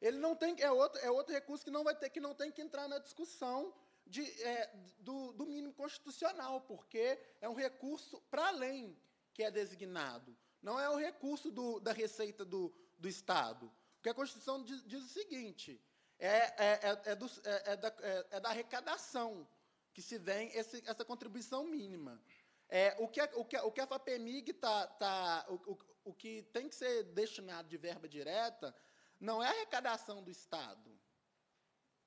Ele não tem, é, outro, é outro recurso que não, vai ter, que não tem que entrar na discussão de, é, do, do mínimo constitucional, porque é um recurso para além que é designado. Não é o recurso do, da receita do, do Estado. Porque a Constituição diz, diz o seguinte, é, é, é, do, é, é, da, é, é da arrecadação que se vem esse, essa contribuição mínima. É, o, que a, o, que a, o que a FAPEMIG tá, tá, o, o, o que tem que ser destinado de verba direta não é a arrecadação do Estado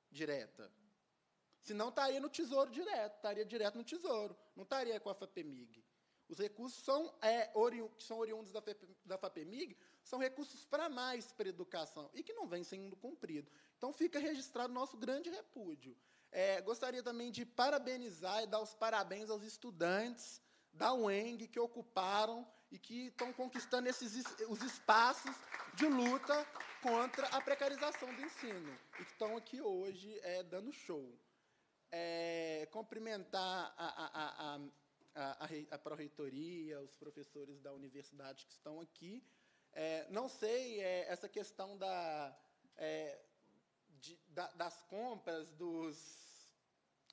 direta. Senão estaria no Tesouro direto, estaria direto no Tesouro, não estaria com a FAPEMIG. Os recursos são, é, ori, que são oriundos da, da FAPEMIG são recursos para mais para a educação e que não vêm sendo cumprido. Então, fica registrado o nosso grande repúdio. É, gostaria também de parabenizar e dar os parabéns aos estudantes da U E N G que ocuparam e que estão conquistando esses, os espaços de luta contra a precarização do ensino, e que estão aqui hoje é, dando show. É, cumprimentar a, a, a, a, a, a pró-reitoria, os professores da universidade que estão aqui. É, não sei, é, essa questão da, é, de, da, das compras, dos,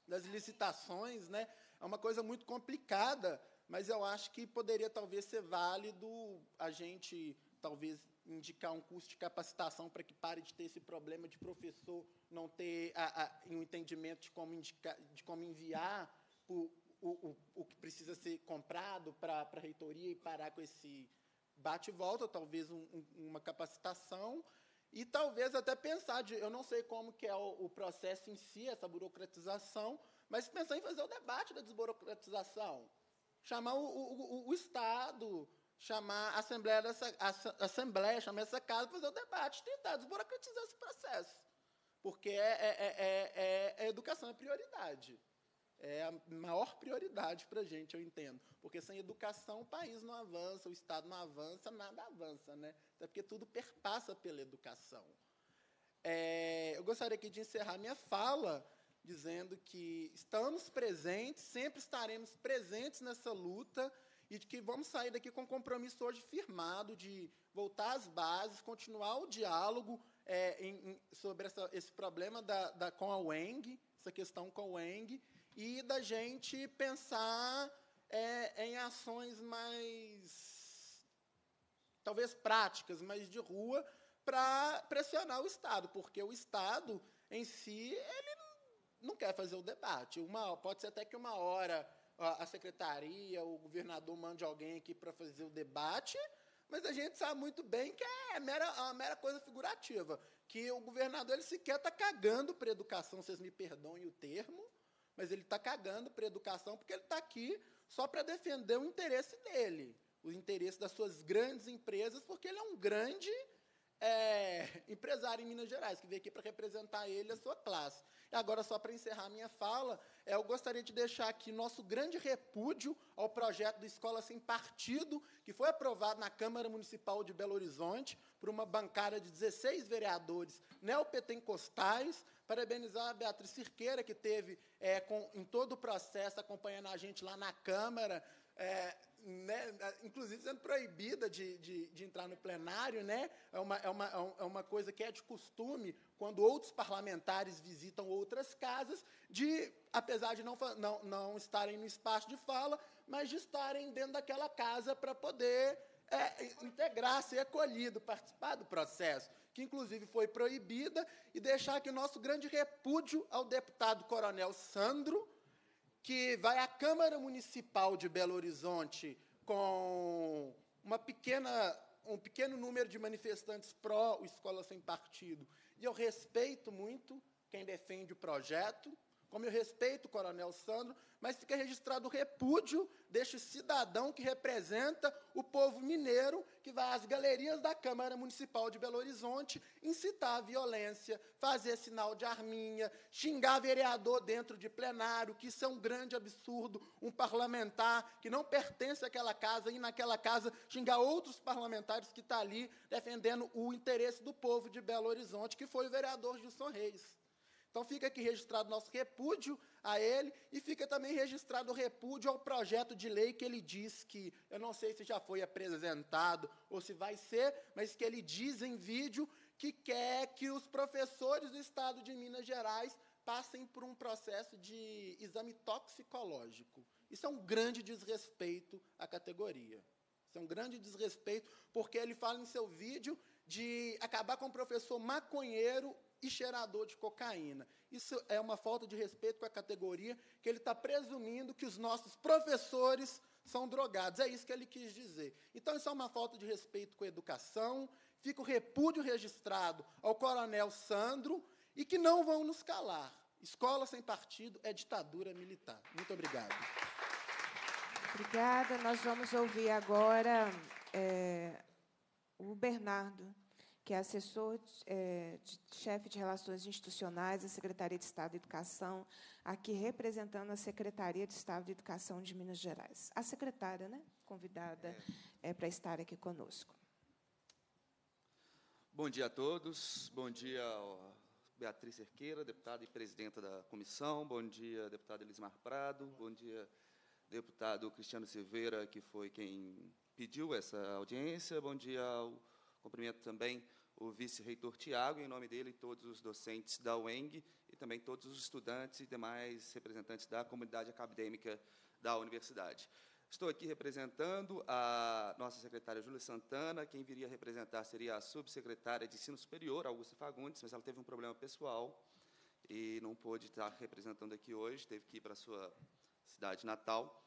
das licitações, né, é uma coisa muito complicada, mas eu acho que poderia, talvez, ser válido a gente, talvez, indicar um curso de capacitação para que pare de ter esse problema de professor não ter a, a, um entendimento de como, indicar, de como enviar o, o, o, o que precisa ser comprado para a reitoria e parar com esse bate e volta, talvez um, um, uma capacitação, e talvez até pensar, de, eu não sei como que é o, o processo em si, essa burocratização, mas pensar em fazer o debate da desburocratização, chamar o, o, o, o Estado, chamar a Assembleia, dessa, a Assembleia, chamar essa casa para fazer o debate, tentar desburocratizar esse processo, porque é, é, é, é, a educação é prioridade, é a maior prioridade para a gente, eu entendo, porque sem educação o país não avança, o Estado não avança, nada avança, né? Até porque tudo perpassa pela educação. É, eu gostaria aqui de encerrar minha fala dizendo que estamos presentes, sempre estaremos presentes nessa luta e que vamos sair daqui com um compromisso hoje firmado de voltar às bases, continuar o diálogo é, em, em, sobre essa, esse problema da, da, com a U E N G, essa questão com a U E N G, e da gente pensar é, em ações mais, talvez, práticas, mas de rua, para pressionar o Estado, porque o Estado, em si, ele não quer fazer o debate. Uma, pode ser até que uma hora a secretaria, o governador mande alguém aqui para fazer o debate, mas a gente sabe muito bem que é mera, uma mera coisa figurativa, que o governador ele sequer está cagando para a educação, vocês me perdoem o termo, mas ele está cagando para a educação porque ele está aqui só para defender o interesse dele, o interesse das suas grandes empresas, porque ele é um grande É, empresário em Minas Gerais, que veio aqui para representar ele e a sua classe. E agora, só para encerrar a minha fala, é, eu gostaria de deixar aqui nosso grande repúdio ao projeto do Escola Sem Partido, que foi aprovado na Câmara Municipal de Belo Horizonte por uma bancada de dezesseis vereadores neopentecostais. Parabenizar a Beatriz Cirqueira, que teve é, com, em todo o processo acompanhando a gente lá na Câmara, É, né, inclusive sendo proibida de, de, de entrar no plenário, né, é, uma, é, uma, é uma coisa que é de costume, quando outros parlamentares visitam outras casas, de, apesar de não, não, não estarem no espaço de fala, mas de estarem dentro daquela casa para poder é, integrar, ser acolhido, participar do processo, que, inclusive, foi proibida, e deixar aqui o nosso grande repúdio ao deputado Coronel Sandro, que vai à Câmara Municipal de Belo Horizonte com uma pequena, um pequeno número de manifestantes pró o Escola Sem Partido. E eu respeito muito quem defende o projeto, como eu respeito o coronel Sandro, mas fica registrado o repúdio deste cidadão que representa o povo mineiro, que vai às galerias da Câmara Municipal de Belo Horizonte incitar a violência, fazer sinal de arminha, xingar vereador dentro de plenário, que isso é um grande absurdo, um parlamentar que não pertence àquela casa, e naquela casa xingar outros parlamentares que estão ali defendendo o interesse do povo de Belo Horizonte, que foi o vereador Gilson Reis. Então, fica aqui registrado o nosso repúdio a ele e fica também registrado o repúdio ao projeto de lei que ele diz que, eu não sei se já foi apresentado ou se vai ser, mas que ele diz em vídeo que quer que os professores do Estado de Minas Gerais passem por um processo de exame toxicológico. Isso é um grande desrespeito à categoria. Isso é um grande desrespeito, porque ele fala em seu vídeo de acabar com o professor maconheiro e cheirador de cocaína. Isso é uma falta de respeito com a categoria, que ele está presumindo que os nossos professores são drogados. É isso que ele quis dizer. Então, isso é uma falta de respeito com a educação. Fica o repúdio registrado ao coronel Sandro e que não vão nos calar. Escola Sem Partido é ditadura militar. Muito obrigado. Obrigada. Nós vamos ouvir agora é, o Bernardo, que é assessor, é, chefe de Relações Institucionais da Secretaria de Estado de Educação, aqui representando a Secretaria de Estado de Educação de Minas Gerais. A secretária, né, convidada é, para estar aqui conosco. Bom dia a todos. Bom dia, Beatriz Cerqueira, deputada e presidenta da comissão. Bom dia, deputado Elismar Prado. Bom dia, deputado Cristiano Silveira, que foi quem pediu essa audiência. Bom dia ao... Cumprimento também o vice-reitor Tiago, em nome dele, todos os docentes da U E N G e também todos os estudantes e demais representantes da comunidade acadêmica da universidade. Estou aqui representando a nossa secretária Júlia Santana. Quem viria representar seria a subsecretária de Ensino Superior, Augusta Fagundes, mas ela teve um problema pessoal e não pôde estar representando aqui hoje, teve que ir para a sua cidade natal.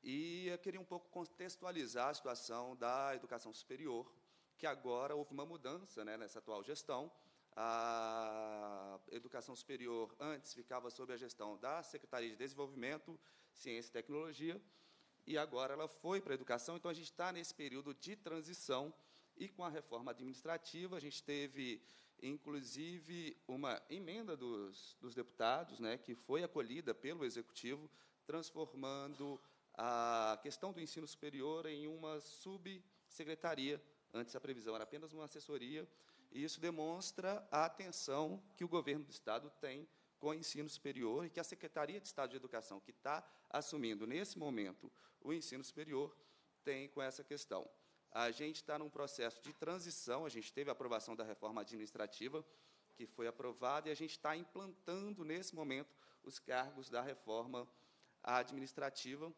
E eu queria um pouco contextualizar a situação da educação superior, que agora houve uma mudança, né, nessa atual gestão. A educação superior antes ficava sob a gestão da Secretaria de Desenvolvimento, Ciência e Tecnologia, e agora ela foi para a educação, então a gente está nesse período de transição, e com a reforma administrativa a gente teve, inclusive, uma emenda dos, dos deputados, né, que foi acolhida pelo Executivo, transformando a questão do ensino superior em uma subsecretaria. Antes, a previsão era apenas uma assessoria, e isso demonstra a atenção que o governo do Estado tem com o ensino superior e que a Secretaria de Estado de Educação, que está assumindo, nesse momento, o ensino superior, tem com essa questão. A gente está num processo de transição, a gente teve a aprovação da reforma administrativa, que foi aprovada, e a gente está implantando, nesse momento, os cargos da reforma administrativa.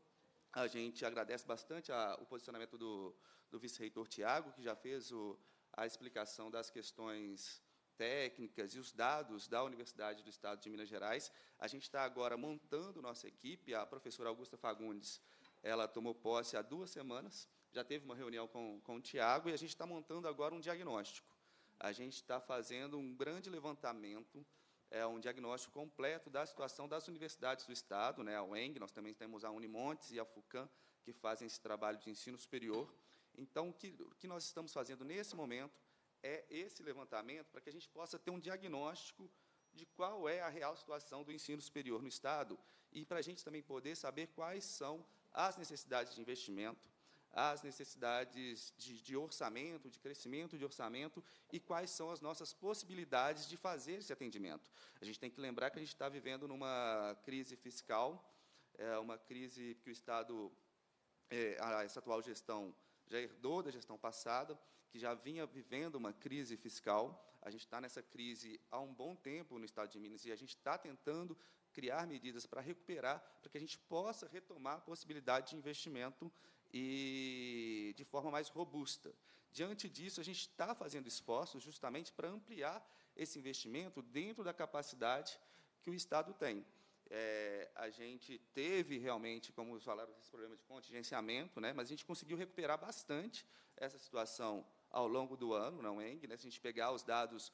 A gente agradece bastante a, o posicionamento do, do vice-reitor Tiago, que já fez o, a explicação das questões técnicas e os dados da Universidade do Estado de Minas Gerais. A gente está agora montando nossa equipe. A professora Augusta Fagundes, ela tomou posse há duas semanas, já teve uma reunião com, com o Tiago, e a gente está montando agora um diagnóstico. A gente está fazendo um grande levantamento, é um diagnóstico completo da situação das universidades do Estado, né, a U E N G, nós também temos a Unimontes e a FUCAM, que fazem esse trabalho de ensino superior. Então, o que, o que nós estamos fazendo nesse momento é esse levantamento, para que a gente possa ter um diagnóstico de qual é a real situação do ensino superior no Estado, e para a gente também poder saber quais são as necessidades de investimento, as necessidades de, de orçamento, de crescimento de orçamento, e quais são as nossas possibilidades de fazer esse atendimento. A gente tem que lembrar que a gente está vivendo numa crise fiscal, é uma crise que o Estado, é, a, essa atual gestão, já herdou da gestão passada, que já vinha vivendo uma crise fiscal. A gente está nessa crise há um bom tempo no Estado de Minas, e a gente está tentando criar medidas para recuperar, para que a gente possa retomar a possibilidade de investimento e de forma mais robusta. Diante disso, a gente está fazendo esforços justamente para ampliar esse investimento dentro da capacidade que o Estado tem. É, a gente teve realmente, como falaram, esse problema de contingenciamento, né, mas a gente conseguiu recuperar bastante essa situação ao longo do ano na U E N G, né, se a gente pegar os dados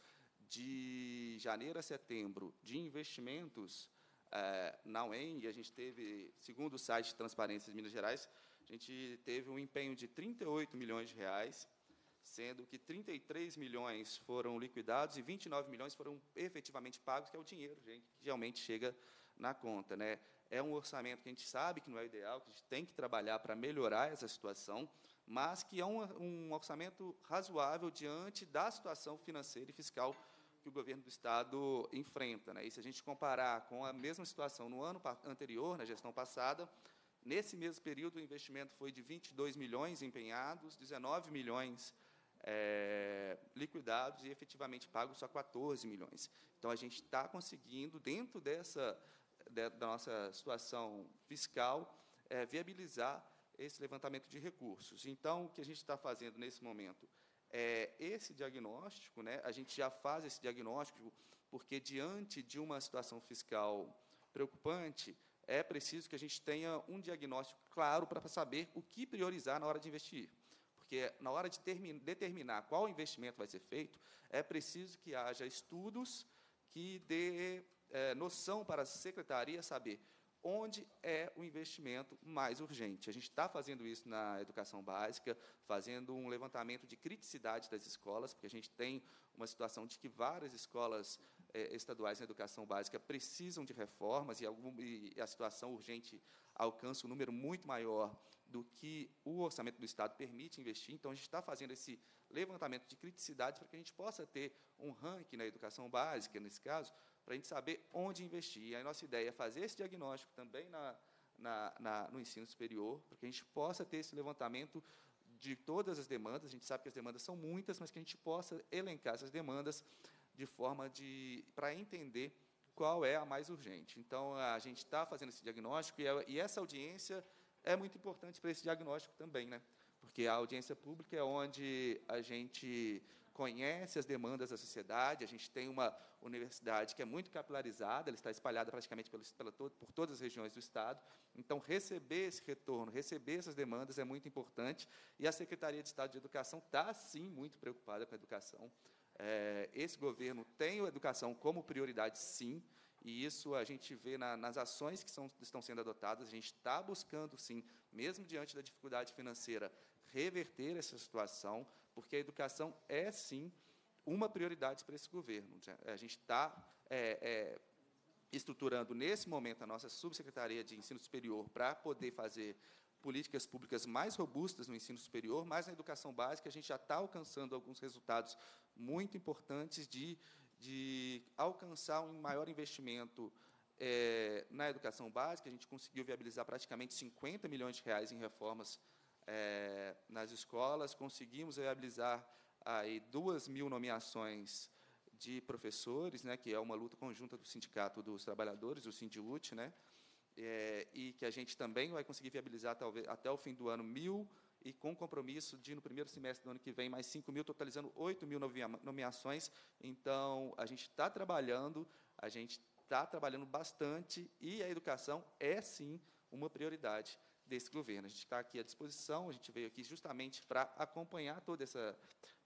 de janeiro a setembro de investimentos é, na U E N G, a gente teve, segundo o site de Transparência de Minas Gerais, a gente teve um empenho de trinta e oito milhões de reais, sendo que trinta e três milhões foram liquidados e vinte e nove milhões foram efetivamente pagos, que é o dinheiro, gente, que realmente chega na conta, né? É um orçamento que a gente sabe que não é ideal, que a gente tem que trabalhar para melhorar essa situação, mas que é um, um orçamento razoável diante da situação financeira e fiscal que o governo do Estado enfrenta, né? E se a gente comparar com a mesma situação no ano anterior, na gestão passada, nesse mesmo período o investimento foi de vinte e dois milhões empenhados, dezenove milhões É, liquidados e efetivamente pagos só quatorze milhões. Então, a gente está conseguindo, dentro dessa de, da nossa situação fiscal, é, viabilizar esse levantamento de recursos. Então, o que a gente está fazendo nesse momento é esse diagnóstico, né? A gente já faz esse diagnóstico porque, diante de uma situação fiscal preocupante, é preciso que a gente tenha um diagnóstico claro para saber o que priorizar na hora de investir. Porque, na hora de determinar qual investimento vai ser feito, é preciso que haja estudos que dê é, noção para a secretaria saber onde é o investimento mais urgente. A gente está fazendo isso na educação básica, fazendo um levantamento de criticidade das escolas, porque a gente tem uma situação de que várias escolas é, estaduais na educação básica precisam de reformas e, algum, e a situação urgente alcança um número muito maior do que o orçamento do Estado permite investir. Então, a gente está fazendo esse levantamento de criticidade para que a gente possa ter um ranking na educação básica, nesse caso, para a gente saber onde investir. E a nossa ideia é fazer esse diagnóstico também na, na, na, no ensino superior, para que a gente possa ter esse levantamento de todas as demandas. A gente sabe que as demandas são muitas, mas que a gente possa elencar essas demandas de forma de para entender qual é a mais urgente. Então, a gente está fazendo esse diagnóstico e, a, e essa audiência é muito importante para esse diagnóstico também, né? Porque a audiência pública é onde a gente conhece as demandas da sociedade, a gente tem uma universidade que é muito capilarizada, ela está espalhada praticamente pelo, pela, por todas as regiões do Estado, então receber esse retorno, receber essas demandas é muito importante, e a Secretaria de Estado de Educação está, sim, muito preocupada com a educação. É, esse governo tem a educação como prioridade, sim, e isso a gente vê na, nas ações que são, estão sendo adotadas. A gente está buscando, sim, mesmo diante da dificuldade financeira, reverter essa situação, porque a educação é, sim, uma prioridade para esse governo. A gente está é, é, estruturando, nesse momento, a nossa subsecretaria de ensino superior para poder fazer políticas públicas mais robustas no ensino superior, mas na educação básica a gente já está alcançando alguns resultados muito importantes de de alcançar um maior investimento é, na educação básica. A gente conseguiu viabilizar praticamente cinquenta milhões de reais em reformas é, nas escolas, conseguimos viabilizar aí duas mil nomeações de professores, né, que é uma luta conjunta do Sindicato dos Trabalhadores, o Sindiut, né, é, e que a gente também vai conseguir viabilizar talvez até o fim do ano mil, e com compromisso de, no primeiro semestre do ano que vem, mais cinco mil, totalizando oito mil nomeações. Então, a gente está trabalhando, a gente está trabalhando bastante, e a educação é, sim, uma prioridade desse governo. A gente está aqui à disposição, a gente veio aqui justamente para acompanhar toda essa,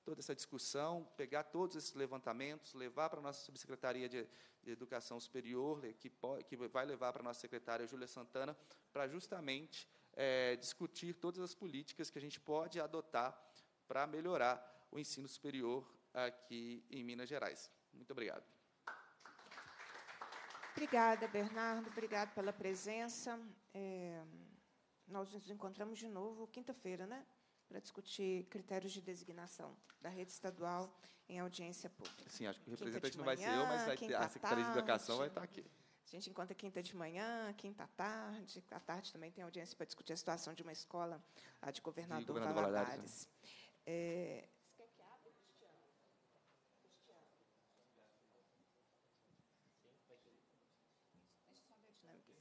toda essa discussão, pegar todos esses levantamentos, levar para a nossa subsecretaria de, de Educação Superior, que, pode, que vai levar para a nossa secretária Júlia Santana, para justamente É, discutir todas as políticas que a gente pode adotar para melhorar o ensino superior aqui em Minas Gerais. Muito obrigado. Obrigada, Bernardo. Obrigado pela presença. É, nós nos encontramos de novo quinta-feira, né, para discutir critérios de designação da rede estadual em audiência pública. Sim, acho que o representante não vai ser eu, mas a, a Secretaria de Educação vai estar aqui. A gente encontra quinta de manhã, quinta à tarde. À tarde também tem audiência para discutir a situação de uma escola, a de Governador, governador Valadares. Valadares, né? É... Você quer que abra, Cristiano? Cristiano. Você quer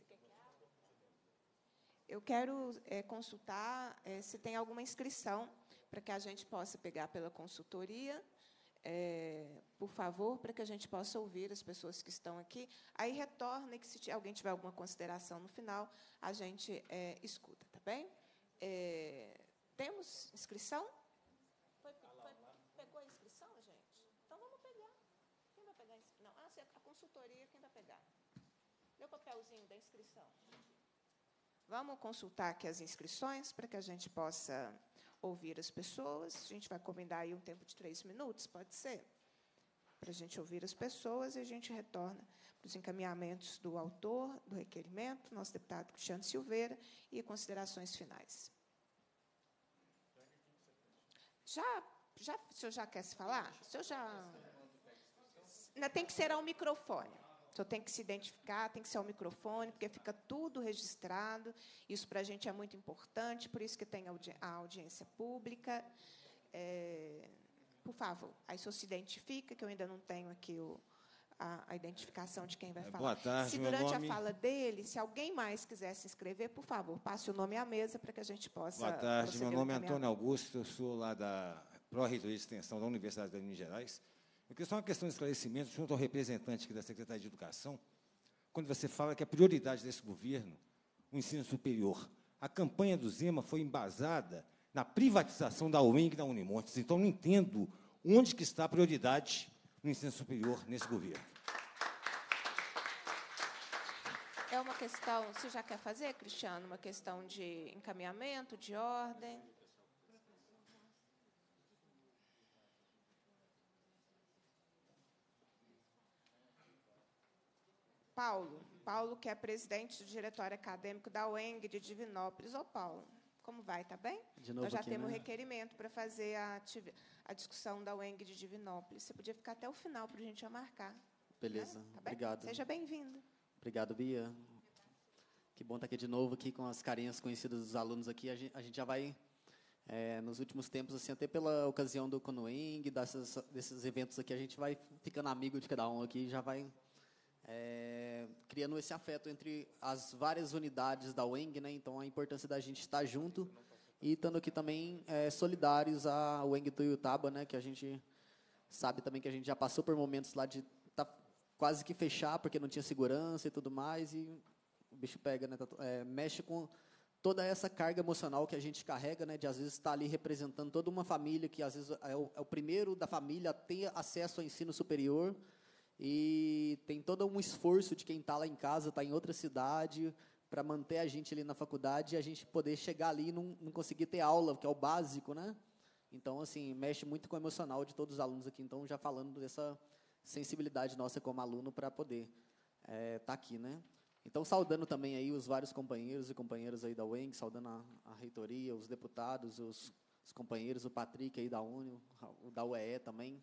que abra? Eu quero é, consultar é, se tem alguma inscrição para que a gente possa pegar pela consultoria é, por favor, para que a gente possa ouvir as pessoas que estão aqui. Aí retorna e, que se alguém tiver alguma consideração no final, a gente é, escuta, tá bem? É, temos inscrição? Foi, foi, pegou a inscrição, gente? Então, vamos pegar. Quem vai pegar a inscrição? Não, ah, a consultoria, quem vai pegar? Meu papelzinho da inscrição. Vamos consultar aqui as inscrições para que a gente possa ouvir as pessoas. A gente vai combinar aí um tempo de três minutos, pode ser? Para a gente ouvir as pessoas e a gente retorna para os encaminhamentos do autor do requerimento, nosso deputado Cristiano Silveira, e considerações finais. Já, já, o senhor já quer se falar? O senhor já... Tem que ser ao microfone. Então, tem que se identificar, tem que ser o microfone, porque fica tudo registrado. Isso, para a gente, é muito importante, por isso que tem a audiência pública. É, por favor, aí o senhor se identifica, que eu ainda não tenho aqui o, a, a identificação de quem vai falar. Boa tarde, se, durante nome... a fala dele, se alguém mais quiser se inscrever, por favor, passe o nome à mesa para que a gente possa... Boa tarde, meu nome é Antônio Augusto, eu sou lá da Pró-Reitoria de Extensão da Universidade de Minas Gerais. Eu queria só uma questão de esclarecimento junto ao representante aqui da Secretaria de Educação, quando você fala que a prioridade desse governo, o ensino superior, a campanha do Zema foi embasada na privatização da U E N G e da Unimontes. Então, não entendo onde que está a prioridade no ensino superior nesse governo. É uma questão... Você já quer fazer, Cristiano, uma questão de encaminhamento, de ordem... Paulo, Paulo, que é presidente do Diretório Acadêmico da U E N G de Divinópolis. Ô, Paulo, como vai, tá bem? De novo Nós já aqui, temos né? um requerimento para fazer a, a discussão da U E N G de Divinópolis. Você podia ficar até o final para a gente já marcar. Beleza, né? Tá bem? Obrigado. Seja bem-vindo. Obrigado, Bia. Que bom estar aqui de novo, aqui com as carinhas conhecidas dos alunos aqui. A gente, a gente já vai, é, nos últimos tempos, assim, até pela ocasião do Conueng, dessas, desses eventos aqui, a gente vai ficando amigo de cada um aqui e já vai... É, criando esse afeto entre as várias unidades da U E N G, né? Então, a importância da gente estar junto e estando aqui também é, solidários à U E N G Tuiutaba, né? Que a gente sabe também que a gente já passou por momentos lá de tá quase que fechar, porque não tinha segurança e tudo mais, e o bicho pega, né? Tá, é, mexe com toda essa carga emocional que a gente carrega, né? De, às vezes, estar ali representando toda uma família que, às vezes, é o, é o primeiro da família a ter acesso ao ensino superior, e tem todo um esforço de quem está lá em casa, está em outra cidade, para manter a gente ali na faculdade e a gente poder chegar ali e não, não conseguir ter aula, que é o básico, né? Então, assim, mexe muito com o emocional de todos os alunos aqui. Então, já falando dessa sensibilidade nossa como aluno para poder estar é, tá aqui, né? Então, saudando também aí os vários companheiros e companheiras aí da U E N G, saudando a, a reitoria, os deputados, os, os companheiros, o Patrick aí da U N I, o da U E E também.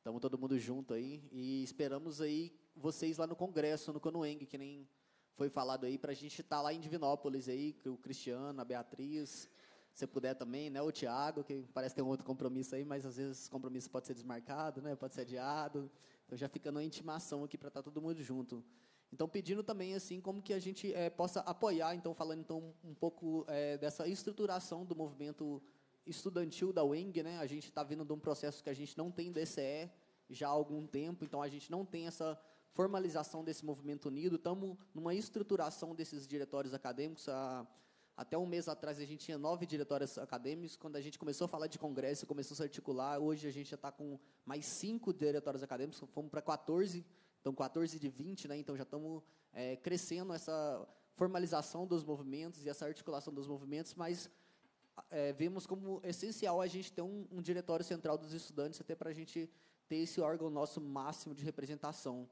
Estamos todo mundo junto aí e esperamos aí vocês lá no Congresso, no Conueng, que nem foi falado aí, para a gente estar tá lá em Divinópolis, aí, o Cristiano, a Beatriz, se puder também, né, o Tiago, que parece ter um outro compromisso aí, mas às vezes esse compromisso pode ser desmarcado, né, pode ser adiado. Então já fica na intimação aqui para estar tá todo mundo junto. Então pedindo também assim como que a gente é, possa apoiar, então falando então um pouco é, dessa estruturação do movimento estudantil da U E N G, né? A gente está vindo de um processo que a gente não tem D C E já há algum tempo, então a gente não tem essa formalização desse movimento unido, estamos numa estruturação desses diretórios acadêmicos, a, até um mês atrás a gente tinha nove diretórios acadêmicos, quando a gente começou a falar de congresso, começou a se articular, hoje a gente já está com mais cinco diretórios acadêmicos, fomos para quatorze, então quatorze de vinte, né? Então já estamos é, crescendo essa formalização dos movimentos e essa articulação dos movimentos, mas É, vemos como essencial a gente ter um, um diretório central dos estudantes, até para a gente ter esse órgão nosso máximo de representação.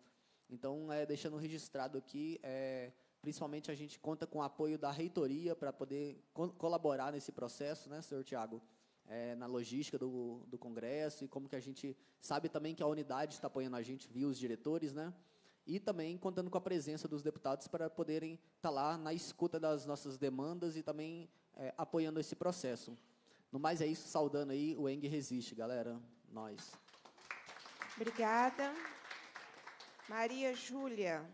Então, é, deixando registrado aqui, é, principalmente a gente conta com o apoio da reitoria para poder co colaborar nesse processo, né, senhor Tiago, é, na logística do, do Congresso, e como que a gente sabe também que a unidade está apoiando a gente, via os diretores, né? E também contando com a presença dos deputados para poderem estar tá lá na escuta das nossas demandas e também é, apoiando esse processo. No mais, é isso, saudando aí, o U E N G resiste, galera. Nós. Obrigada. Maria Júlia.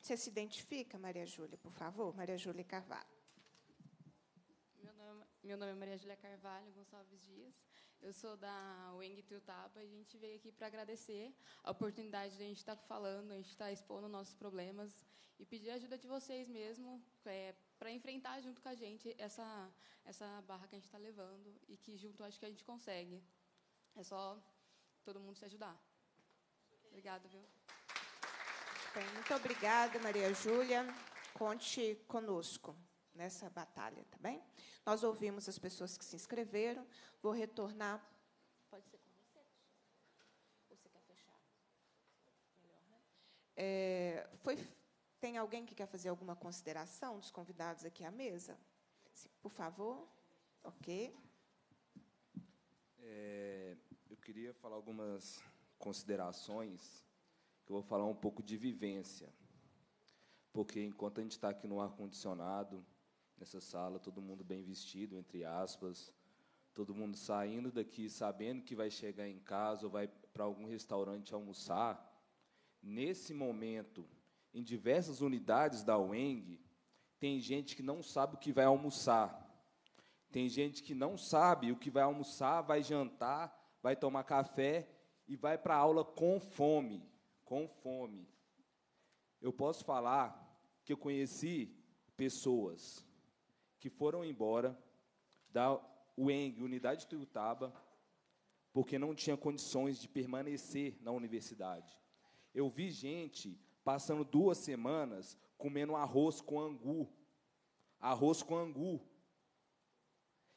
Você se identifica, Maria Júlia, por favor? Maria Júlia Carvalho. Meu nome, meu nome é Maria Júlia Carvalho Gonçalves Dias. Eu sou da U E N G Tuiutaba, a gente veio aqui para agradecer a oportunidade de a gente estar falando, a gente estar expondo nossos problemas e pedir a ajuda de vocês mesmo é, para enfrentar junto com a gente essa, essa barra que a gente está levando e que junto acho que a gente consegue. É só todo mundo se ajudar. Obrigada, viu? Bem, muito obrigada, Maria Júlia. Conte conosco nessa batalha, tá bem? Nós ouvimos as pessoas que se inscreveram. Vou retornar. Pode ser com você? Ou você quer fechar? Melhor, né? É, foi, tem alguém que quer fazer alguma consideração dos convidados aqui à mesa? Se, por favor. Ok. É, eu queria falar algumas considerações. Eu vou falar um pouco de vivência. Porque, enquanto a gente está aqui no ar-condicionado, nessa sala, todo mundo bem vestido, entre aspas, todo mundo saindo daqui sabendo que vai chegar em casa ou vai para algum restaurante almoçar, nesse momento, em diversas unidades da U E N G, tem gente que não sabe o que vai almoçar. Tem gente que não sabe o que vai almoçar, vai jantar, vai tomar café e vai para a aula com fome. Com fome. Eu posso falar que eu conheci pessoas que foram embora da U E N G, Unidade Tuiutaba, porque não tinha condições de permanecer na universidade. Eu vi gente passando duas semanas comendo arroz com angu. Arroz com angu.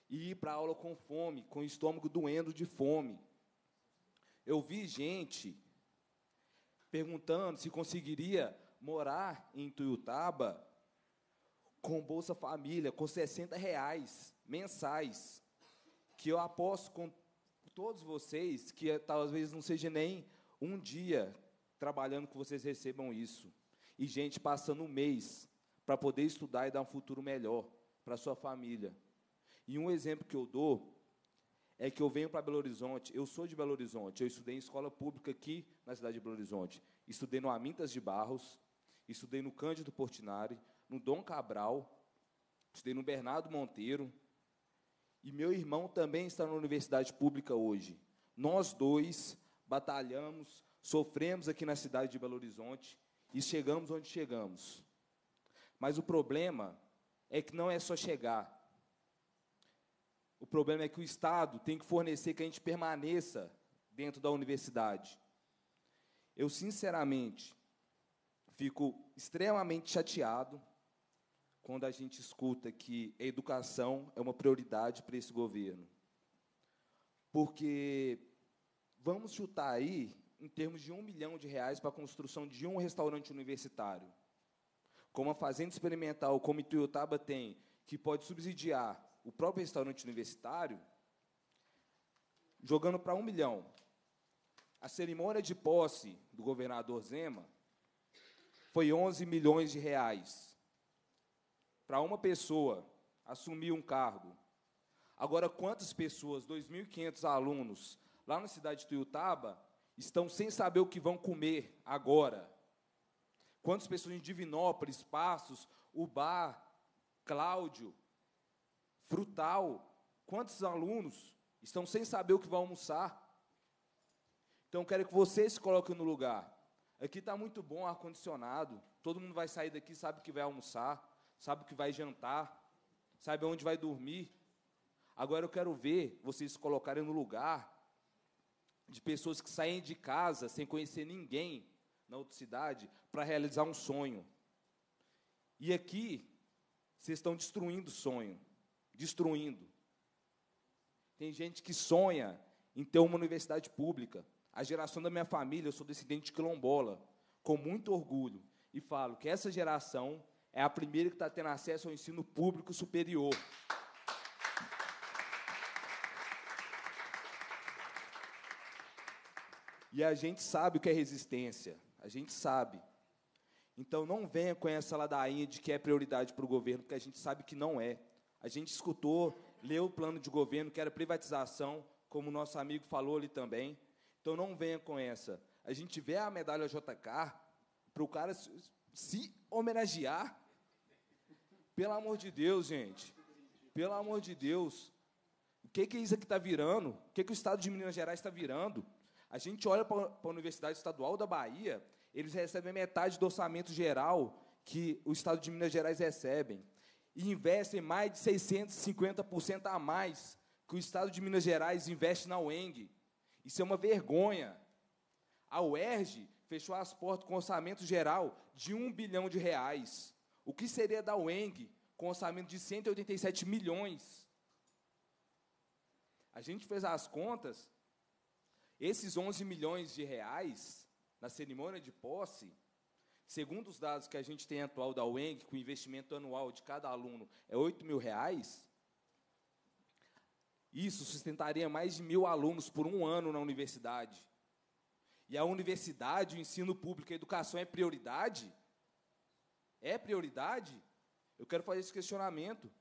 E ir para a aula com fome, com o estômago doendo de fome. Eu vi gente perguntando se conseguiria morar em Tuiutaba com Bolsa Família, com sessenta reais mensais, que eu aposto com todos vocês que talvez não seja nem um dia trabalhando que vocês recebam isso. E gente passando um mês para poder estudar e dar um futuro melhor para a sua família. E um exemplo que eu dou é que eu venho para Belo Horizonte, eu sou de Belo Horizonte, eu estudei em escola pública aqui na cidade de Belo Horizonte. Estudei no Amintas de Barros, estudei no Cândido Portinari, no Dom Cabral, estudei no Bernardo Monteiro, e meu irmão também está na universidade pública hoje. Nós dois batalhamos, sofremos aqui na cidade de Belo Horizonte e chegamos onde chegamos. Mas o problema é que não é só chegar. O problema é que o Estado tem que fornecer que a gente permaneça dentro da universidade. Eu, sinceramente, fico extremamente chateado quando a gente escuta que a educação é uma prioridade para esse governo. Porque vamos chutar aí em termos de um milhão de reais para a construção de um restaurante universitário. Como a Fazenda Experimental, como Tuiutaba tem, que pode subsidiar o próprio restaurante universitário, jogando para um milhão. A cerimônia de posse do governador Zema foi onze milhões de reais. Para uma pessoa assumir um cargo. Agora, quantas pessoas, dois mil e quinhentos alunos, lá na cidade de Tuiutaba, estão sem saber o que vão comer agora? Quantas pessoas em Divinópolis, Passos, Ubá, Cláudio, Frutal, quantos alunos estão sem saber o que vão almoçar? Então, quero que vocês se coloquem no lugar. Aqui está muito bom o ar-condicionado, todo mundo vai sair daqui, sabe o que vai almoçar, sabe o que vai jantar, sabe onde vai dormir. Agora eu quero ver vocês se colocarem no lugar de pessoas que saem de casa sem conhecer ninguém na outra cidade para realizar um sonho. E aqui, vocês estão destruindo o sonho. Destruindo. Tem gente que sonha em ter uma universidade pública. A geração da minha família, eu sou descendente de quilombola, com muito orgulho, e falo que essa geração é a primeira que está tendo acesso ao ensino público superior. E a gente sabe o que é resistência, a gente sabe. Então, não venha com essa ladainha de que é prioridade para o governo, porque a gente sabe que não é. A gente escutou, leu o plano de governo, que era privatização, como o nosso amigo falou ali também. Então, não venha com essa. A gente vê a medalha J K para o cara se homenagear. Pelo amor de Deus, gente. Pelo amor de Deus. que, que isso aqui está virando? O que, que o Estado de Minas Gerais está virando? A gente olha para a Universidade Estadual da Bahia, eles recebem metade do orçamento geral que o Estado de Minas Gerais recebe, e investem mais de seiscentos e cinquenta por cento a mais que o Estado de Minas Gerais investe na U E N G. Isso é uma vergonha. A U E R J fechou as portas com orçamento geral de um bilhão de reais. O que seria da U E N G com orçamento de cento e oitenta e sete milhões? A gente fez as contas, esses onze milhões de reais na cerimônia de posse, segundo os dados que a gente tem atual da U E N G, que o investimento anual de cada aluno é oito mil reais, isso sustentaria mais de mil alunos por um ano na universidade. E a universidade, o ensino público, a educação é prioridade? É prioridade? Eu quero fazer esse questionamento.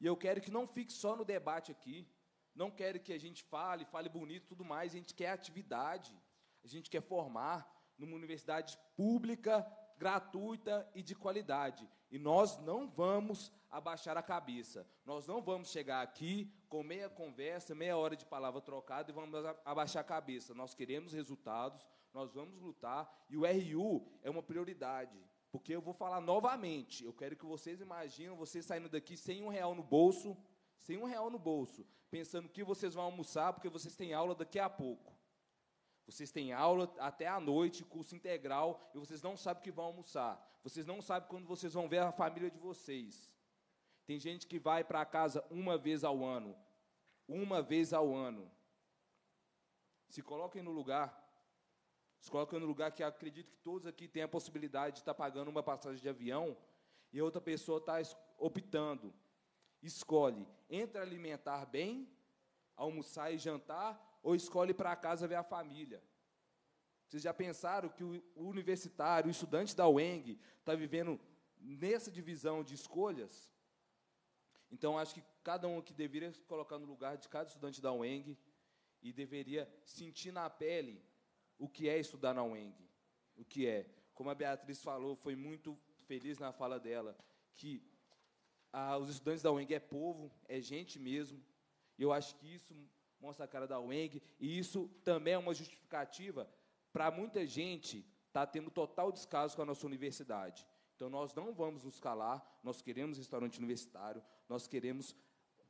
E eu quero que não fique só no debate aqui. Não quero que a gente fale, fale bonito e tudo mais. A gente quer atividade. A gente quer formar numa universidade pública, gratuita e de qualidade. E nós não vamos abaixar a cabeça. Nós não vamos chegar aqui com meia conversa, meia hora de palavra trocada e vamos abaixar a cabeça. Nós queremos resultados, nós vamos lutar. E o R U é uma prioridade. Porque eu vou falar novamente, eu quero que vocês imaginem vocês saindo daqui sem um real no bolso, sem um real no bolso, pensando que vocês vão almoçar, porque vocês têm aula daqui a pouco. Vocês têm aula até à noite, curso integral, e vocês não sabem o que vão almoçar. Vocês não sabem quando vocês vão ver a família de vocês. Tem gente que vai para casa uma vez ao ano. Uma vez ao ano. Se coloquem no lugar... Se coloca no lugar que acredito que todos aqui têm a possibilidade de estar pagando uma passagem de avião e outra pessoa está optando. Escolhe entre alimentar bem, almoçar e jantar, ou escolhe para casa ver a família. Vocês já pensaram que o universitário, o estudante da U E N G, está vivendo nessa divisão de escolhas? Então, acho que cada um aqui deveria se colocar no lugar de cada estudante da U E N G e deveria sentir na pele o que é estudar na U E N G, o que é. Como a Beatriz falou, foi muito feliz na fala dela, que a, os estudantes da U E N G é povo, é gente mesmo, e eu acho que isso mostra a cara da U E N G, e isso também é uma justificativa para muita gente estar tá tendo total descaso com a nossa universidade. Então, nós não vamos nos calar, nós queremos restaurante universitário, nós queremos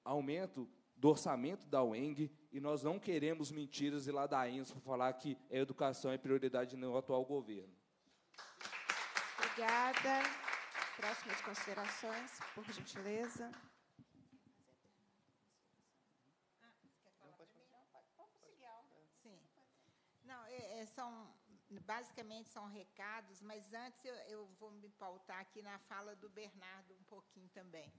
aumento do orçamento da U E N G, e nós não queremos mentiras e ladainhas para falar que a educação é prioridade no atual governo. Obrigada. Próximas considerações, por gentileza. Ah, quer falar não, pode de mim? Não, pode, pode conseguir algo. Sim. Não, é, são, basicamente são recados, mas antes eu, eu vou me pautar aqui na fala do Bernardo um pouquinho também.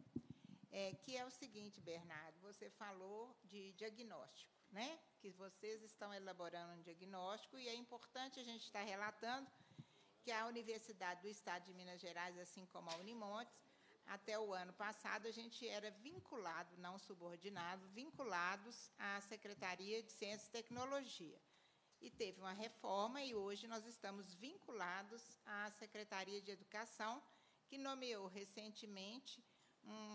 É, que é o seguinte, Bernardo, você falou de diagnóstico, né? Que vocês estão elaborando um diagnóstico, e é importante a gente estar relatando que a Universidade do Estado de Minas Gerais, assim como a Unimontes, até o ano passado, a gente era vinculado, não subordinado, vinculados à Secretaria de Ciência e Tecnologia. E teve uma reforma, e hoje nós estamos vinculados à Secretaria de Educação, que nomeou recentemente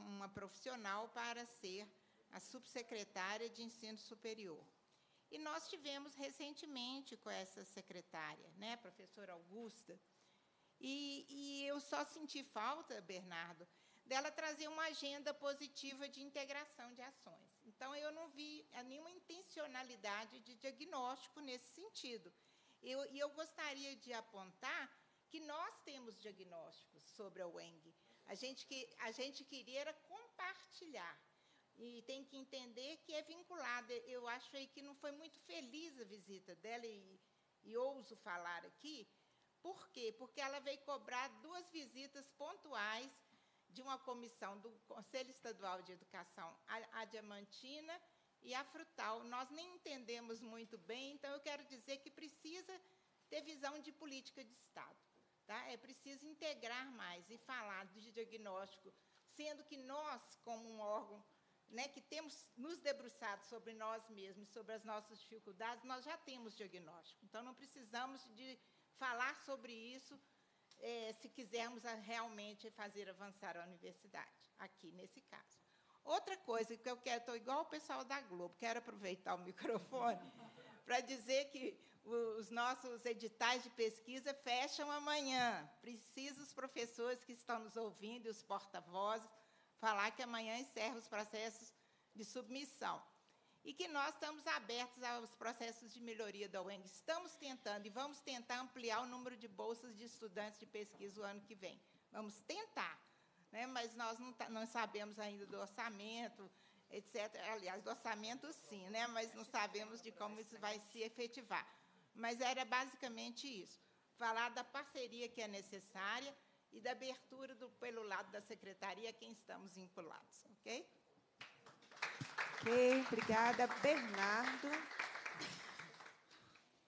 uma profissional para ser a subsecretária de Ensino Superior. E nós tivemos recentemente com essa secretária, né, a professora Augusta, e, e eu só senti falta, Bernardo, dela trazer uma agenda positiva de integração de ações. Então, eu não vi nenhuma intencionalidade de diagnóstico nesse sentido. Eu, e eu gostaria de apontar que nós temos diagnósticos sobre a U E N G. A gente, que, a gente queria era compartilhar. E tem que entender que é vinculada. Eu acho aí que não foi muito feliz a visita dela, e, e ouso falar aqui. Por quê? Porque ela veio cobrar duas visitas pontuais de uma comissão do Conselho Estadual de Educação, a, a Diamantina e a Frutal. Nós nem entendemos muito bem, então eu quero dizer que precisa ter visão de política de Estado. Tá? É preciso integrar mais e falar de diagnóstico, sendo que nós, como um órgão, né, que temos nos debruçado sobre nós mesmos, sobre as nossas dificuldades, nós já temos diagnóstico. Então, não precisamos de falar sobre isso é, se quisermos realmente fazer avançar a universidade, aqui nesse caso. Outra coisa que eu quero, estou igual o pessoal da Globo, quero aproveitar o microfone para dizer que os nossos editais de pesquisa fecham amanhã. Preciso os professores que estão nos ouvindo, os porta-vozes, falar que amanhã encerra os processos de submissão. E que nós estamos abertos aos processos de melhoria da U E N G. Estamos tentando e vamos tentar ampliar o número de bolsas de estudantes de pesquisa o ano que vem. Vamos tentar, né? Mas nós não, não sabemos ainda do orçamento, etcétera. Aliás, do orçamento, sim, né? Mas não sabemos de como isso vai se efetivar. Mas era basicamente isso, falar da parceria que é necessária e da abertura do, pelo lado da secretaria a quem estamos vinculados. Ok? Ok, obrigada. Bernardo.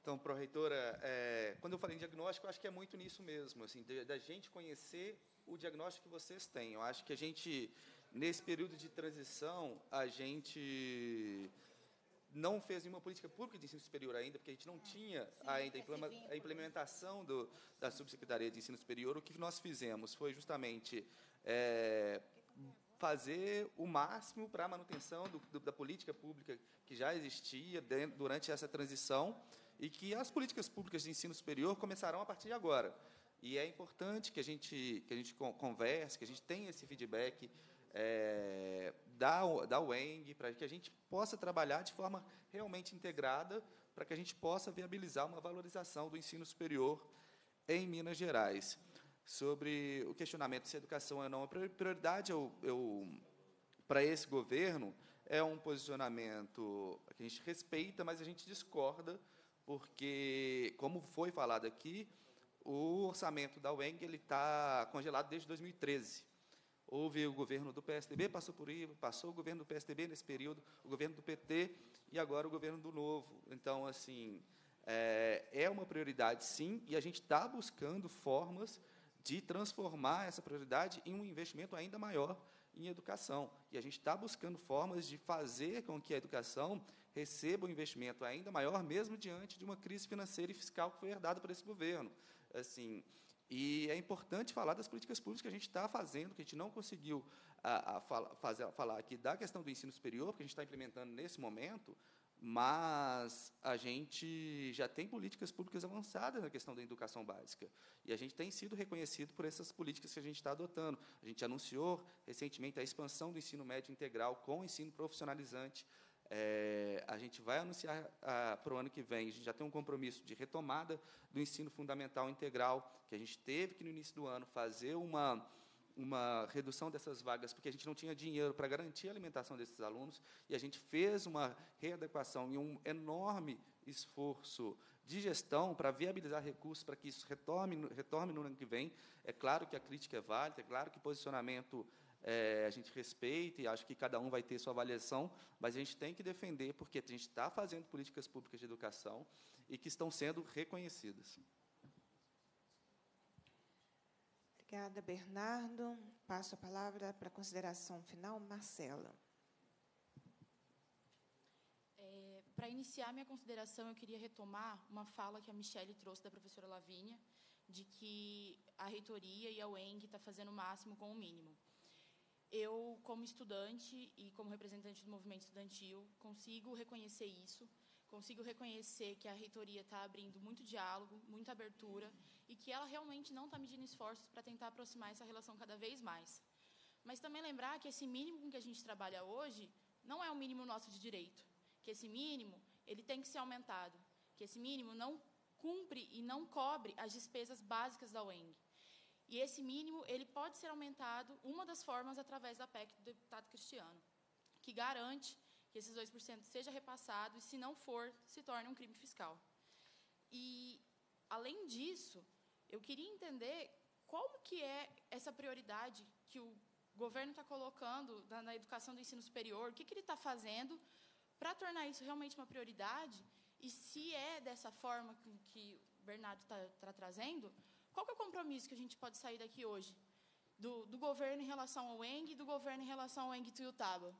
Então, pró-reitora, é, quando eu falei em diagnóstico, eu acho que é muito nisso mesmo, assim, da gente conhecer o diagnóstico que vocês têm. Eu acho que a gente, nesse período de transição, a gente não fez nenhuma política pública de ensino superior ainda, porque a gente não tinha ainda a implementação do, da Subsecretaria de Ensino Superior. O que nós fizemos foi justamente... É, fazer o máximo para a manutenção do, do, da política pública que já existia dentro, durante essa transição e que as políticas públicas de ensino superior começarão a partir de agora. E é importante que a gente, que a gente converse, que a gente tenha esse feedback é, da, da U E N G, para que a gente possa trabalhar de forma realmente integrada, para que a gente possa viabilizar uma valorização do ensino superior em Minas Gerais. Sobre o questionamento se a educação é não uma prioridade, eu, eu, para esse governo, é um posicionamento que a gente respeita, mas a gente discorda, porque, como foi falado aqui, o orçamento da U E N G ele está congelado desde dois mil e treze. Houve o governo do P S D B, passou por aí, passou o governo do P S D B nesse período, o governo do P T e agora o governo do Novo. Então, assim, é, é uma prioridade, sim, e a gente está buscando formas de transformar essa prioridade em um investimento ainda maior em educação. E a gente está buscando formas de fazer com que a educação receba um investimento ainda maior, mesmo diante de uma crise financeira e fiscal que foi herdada por esse governo. Assim, e é importante falar das políticas públicas que a gente está fazendo, que a gente não conseguiu a, a fala, fazer, falar aqui da questão do ensino superior, porque a gente está implementando nesse momento, mas a gente já tem políticas públicas avançadas na questão da educação básica. E a gente tem sido reconhecido por essas políticas que a gente está adotando. A gente anunciou recentemente a expansão do ensino médio integral com ensino profissionalizante. É, a gente vai anunciar ah, para o ano que vem, a gente já tem um compromisso de retomada do ensino fundamental integral, que a gente teve que, no início do ano, fazer uma... uma redução dessas vagas, porque a gente não tinha dinheiro para garantir a alimentação desses alunos, e a gente fez uma readequação e um enorme esforço de gestão para viabilizar recursos para que isso retorne, retorne no ano que vem. É claro que a crítica é válida, é claro que o posicionamento é, a gente respeita, e acho que cada um vai ter sua avaliação, mas a gente tem que defender, porque a gente está fazendo políticas públicas de educação e que estão sendo reconhecidas. Obrigada, Bernardo. Passo a palavra para a consideração final, Marcela. É, para iniciar minha consideração, eu queria retomar uma fala que a Michele trouxe da professora Lavínia, de que a reitoria e a U E N G estão fazendo o máximo com o mínimo. Eu, como estudante e como representante do movimento estudantil, consigo reconhecer isso, consigo reconhecer que a reitoria está abrindo muito diálogo, muita abertura, e que ela realmente não está medindo esforços para tentar aproximar essa relação cada vez mais. Mas também lembrar que esse mínimo com que a gente trabalha hoje não é um mínimo nosso de direito, que esse mínimo ele tem que ser aumentado, que esse mínimo não cumpre e não cobre as despesas básicas da U E N G. E esse mínimo ele pode ser aumentado, uma das formas, através da P E C do deputado Cristiano, que garante que esses dois por cento seja repassado e, se não for, se torne um crime fiscal. E, além disso, eu queria entender como que é essa prioridade que o governo está colocando na, na educação do ensino superior, o que, que ele está fazendo para tornar isso realmente uma prioridade, e se é dessa forma que, que o Bernardo está tá trazendo, qual que é o compromisso que a gente pode sair daqui hoje, do, do governo em relação ao U E N G e do governo em relação ao U E N G Tuiutaba?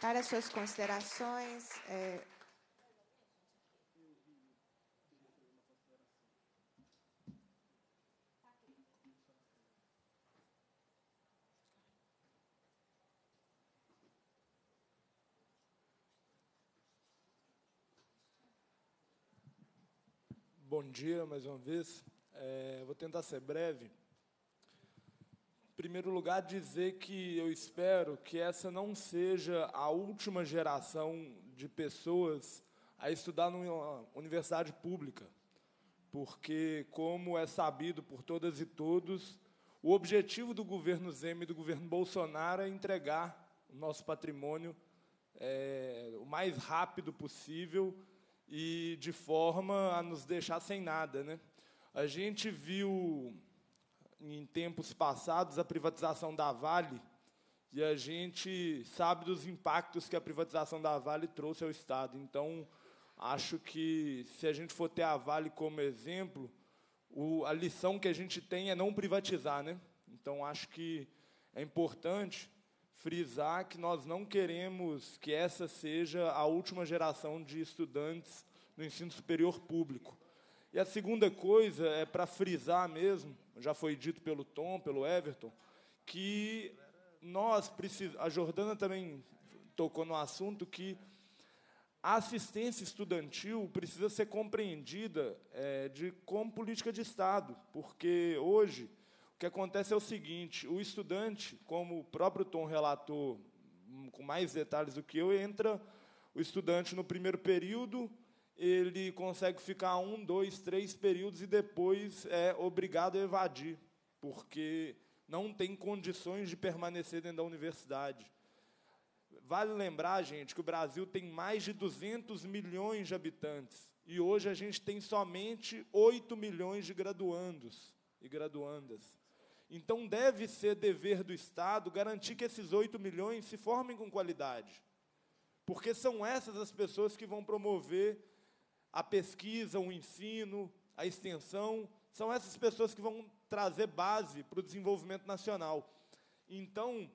Para suas considerações... É... Bom dia, mais uma vez. É, vou tentar ser breve. Em primeiro lugar, dizer que eu espero que essa não seja a última geração de pessoas a estudar numa universidade pública, porque, como é sabido por todas e todos, o objetivo do governo Zema e do governo Bolsonaro é entregar o nosso patrimônio é, o mais rápido possível e de forma a nos deixar sem nada, né? A gente viu, em tempos passados, a privatização da Vale, e a gente sabe dos impactos que a privatização da Vale trouxe ao Estado. Então, acho que, se a gente for ter a Vale como exemplo, o, a lição que a gente tem é não privatizar, né? Então, acho que é importante frisar que nós não queremos que essa seja a última geração de estudantes do ensino superior público. E a segunda coisa é para frisar mesmo, já foi dito pelo Tom, pelo Everton, que nós precisamos... A Jordana também tocou no assunto que a assistência estudantil precisa ser compreendida é, de, como política de Estado, porque hoje... O que acontece é o seguinte, o estudante, como o próprio Tom relatou com mais detalhes do que eu, entra o estudante no primeiro período, ele consegue ficar um, dois, três períodos e depois é obrigado a evadir, porque não tem condições de permanecer dentro da universidade. Vale lembrar, gente, que o Brasil tem mais de duzentos milhões de habitantes e hoje a gente tem somente oito milhões de graduandos e graduandas. Então, deve ser dever do Estado garantir que esses oito milhões se formem com qualidade, porque são essas as pessoas que vão promover a pesquisa, o ensino, a extensão, são essas pessoas que vão trazer base para o desenvolvimento nacional. Então,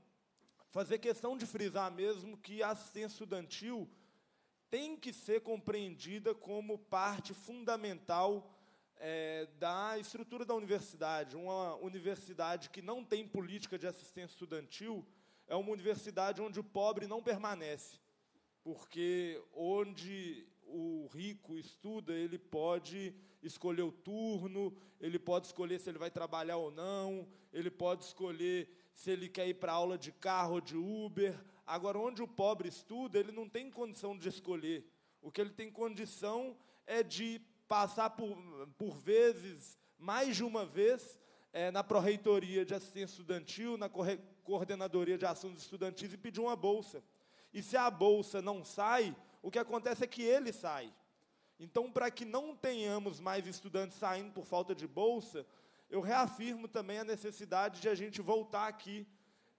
fazer questão de frisar mesmo que a assistência estudantil tem que ser compreendida como parte fundamental É, da estrutura da universidade. Uma universidade que não tem política de assistência estudantil é uma universidade onde o pobre não permanece, porque onde o rico estuda, ele pode escolher o turno, ele pode escolher se ele vai trabalhar ou não, ele pode escolher se ele quer ir para aula de carro ou de Uber. Agora, onde o pobre estuda, ele não tem condição de escolher. O que ele tem condição é de passar por, por vezes, mais de uma vez, é, na Pró-Reitoria de Assistência Estudantil, na Corre- Coordenadoria de Assuntos Estudantis, e pedir uma bolsa. E se a bolsa não sai, o que acontece é que ele sai. Então, para que não tenhamos mais estudantes saindo por falta de bolsa, eu reafirmo também a necessidade de a gente voltar aqui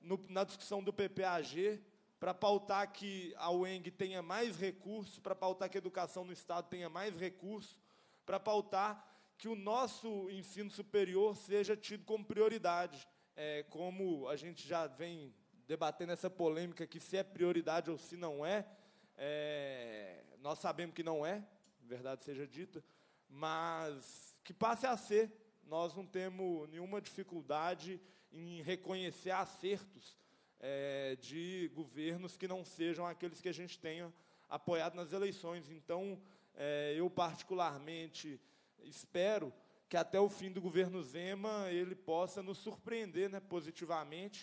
no, na discussão do P P A G, para pautar que a U E N G tenha mais recursos, para pautar que a educação no Estado tenha mais recursos, para pautar que o nosso ensino superior seja tido como prioridade, é, como a gente já vem debatendo essa polêmica que se é prioridade ou se não é, é, nós sabemos que não é, verdade seja dita, mas que passe a ser. Nós não temos nenhuma dificuldade em reconhecer acertos é, de governos que não sejam aqueles que a gente tenha apoiado nas eleições. Então, eu, particularmente, espero que, até o fim do governo Zema, ele possa nos surpreender, né, positivamente,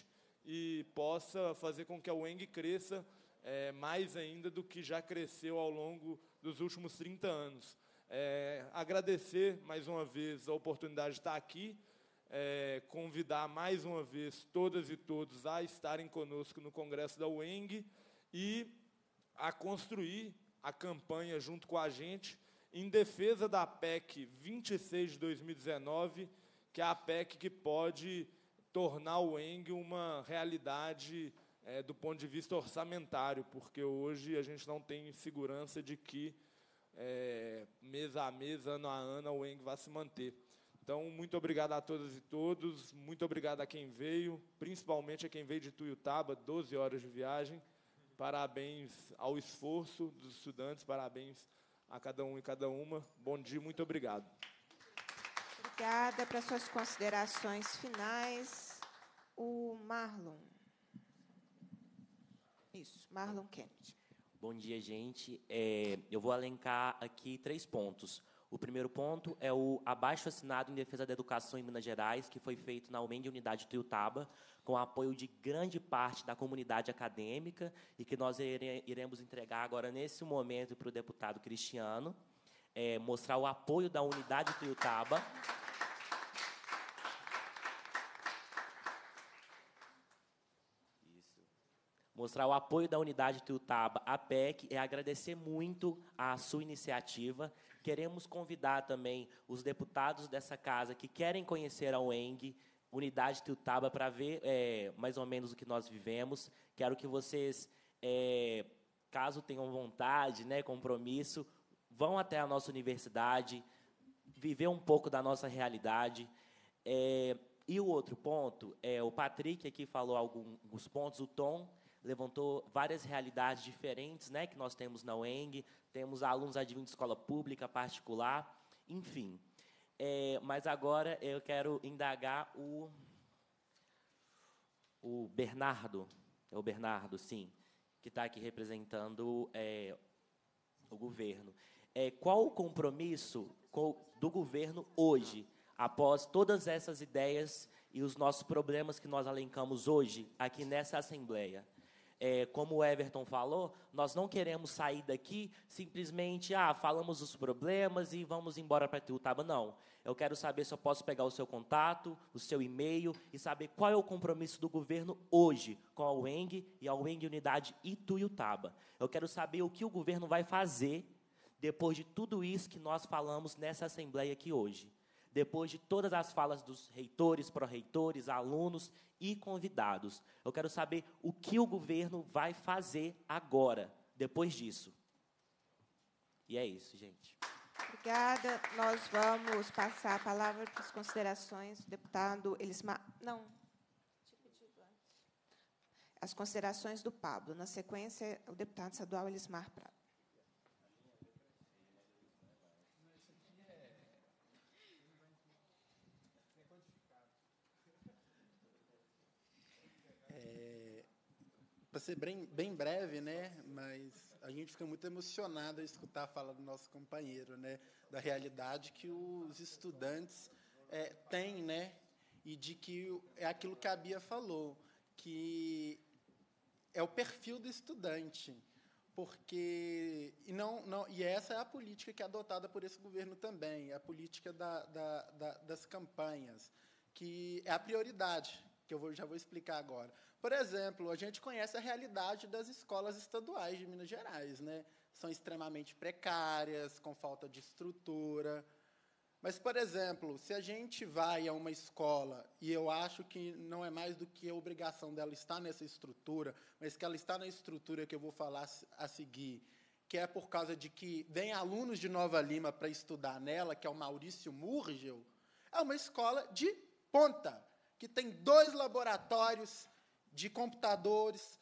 e possa fazer com que a U E N G cresça é, mais ainda do que já cresceu ao longo dos últimos trinta anos. É, agradecer, mais uma vez, a oportunidade de estar aqui, é, convidar, mais uma vez, todas e todos a estarem conosco no Congresso da U E N G e a construir a campanha junto com a gente em defesa da P E C vinte e seis de dois mil e dezenove, que é a P E C que pode tornar o U E N G uma realidade é, do ponto de vista orçamentário, porque hoje a gente não tem segurança de que, é, mês a mês, ano a ano, o U E N G vai se manter. Então, muito obrigado a todas e todos, muito obrigado a quem veio, principalmente a quem veio de Tuiutaba, doze horas de viagem. Parabéns ao esforço dos estudantes, parabéns a cada um e cada uma. Bom dia, muito obrigado. Obrigada. Para suas considerações finais, o Marlon. Isso, Marlon Kennedy. Bom dia, gente. É, eu vou alencar aqui três pontos. O primeiro ponto é o abaixo-assinado em defesa da educação em Minas Gerais, que foi feito na U M E N D Unidade Tuiutaba, com o apoio de grande parte da comunidade acadêmica e que nós iremos entregar agora, nesse momento, para o deputado Cristiano, é, mostrar o apoio da Unidade Tuiutaba. Mostrar o apoio da Unidade Tuiutaba à P E C e agradecer muito a sua iniciativa. Queremos convidar também os deputados dessa casa que querem conhecer a U E N G, Unidade Tuiutaba, para ver é, mais ou menos o que nós vivemos. Quero que vocês, é, caso tenham vontade, né, compromisso, vão até a nossa universidade, viver um pouco da nossa realidade. É, e o outro ponto, é, o Patrick aqui falou alguns pontos, o Tom levantou várias realidades diferentes, né, que nós temos na U E N G, temos alunos advindos de escola pública, particular, enfim. É, mas agora eu quero indagar o, o Bernardo, é o Bernardo, sim, que está aqui representando é, o governo. É, qual o compromisso do governo hoje, após todas essas ideias e os nossos problemas que nós elencamos hoje aqui nessa Assembleia? É, como o Everton falou, nós não queremos sair daqui simplesmente, ah, falamos os problemas e vamos embora para Tuiutaba, não. Eu quero saber se eu posso pegar o seu contato, o seu e-mail e saber qual é o compromisso do governo hoje com a U E N G e a U E N G Unidade Tuiutaba. Eu quero saber o que o governo vai fazer depois de tudo isso que nós falamos nessa Assembleia aqui hoje, depois de todas as falas dos reitores, pró-reitores, alunos e convidados. Eu quero saber o que o governo vai fazer agora, depois disso. E é isso, gente. Obrigada. Nós vamos passar a palavra para as considerações do deputado Elismar... Não, tinha pedido antes. As considerações do Pablo. Na sequência, o deputado estadual Elismar Prado. É, para ser bem, bem breve, né, mas a gente fica muito emocionado a escutar a fala do nosso companheiro, né, da realidade que os estudantes é, têm, né, e de que é aquilo que a Bia falou, que é o perfil do estudante, porque e não, não e essa é a política que é adotada por esse governo também, a política da, da, da, das campanhas, que é a prioridade, que eu vou, já vou explicar agora. Por exemplo, a gente conhece a realidade das escolas estaduais de Minas Gerais, né? São extremamente precárias, com falta de estrutura. Mas, por exemplo, se a gente vai a uma escola, e eu acho que não é mais do que a obrigação dela estar nessa estrutura, mas que ela está na estrutura que eu vou falar a seguir, que é por causa de que vem alunos de Nova Lima para estudar nela, que é o Maurício Murgel, é uma escola de ponta, que tem dois laboratórios de computadores.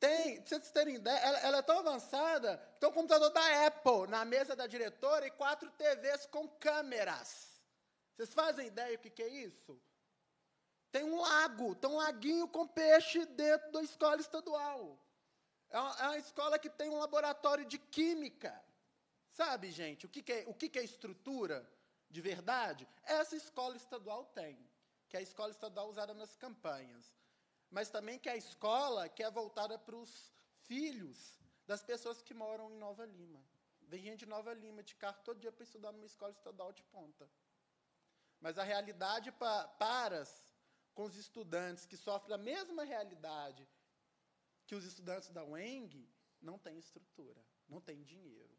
Tem, para vocês terem ideia, ela, ela é tão avançada que tem um computador da Apple na mesa da diretora e quatro T Vs com câmeras. Vocês fazem ideia o que, que é isso? Tem um lago, tem um laguinho com peixe dentro da escola estadual. É uma, é uma escola que tem um laboratório de química. Sabe, gente, o que, que é, o que, que é estrutura de verdade? Essa escola estadual tem, que é a escola estadual usada nas campanhas, mas também que é a escola que é voltada para os filhos das pessoas que moram em Nova Lima. Vem gente de Nova Lima de carro todo dia para estudar numa escola estadual de ponta. Mas a realidade pa para com os estudantes que sofrem a mesma realidade que os estudantes da U E N G, não tem estrutura, não tem dinheiro.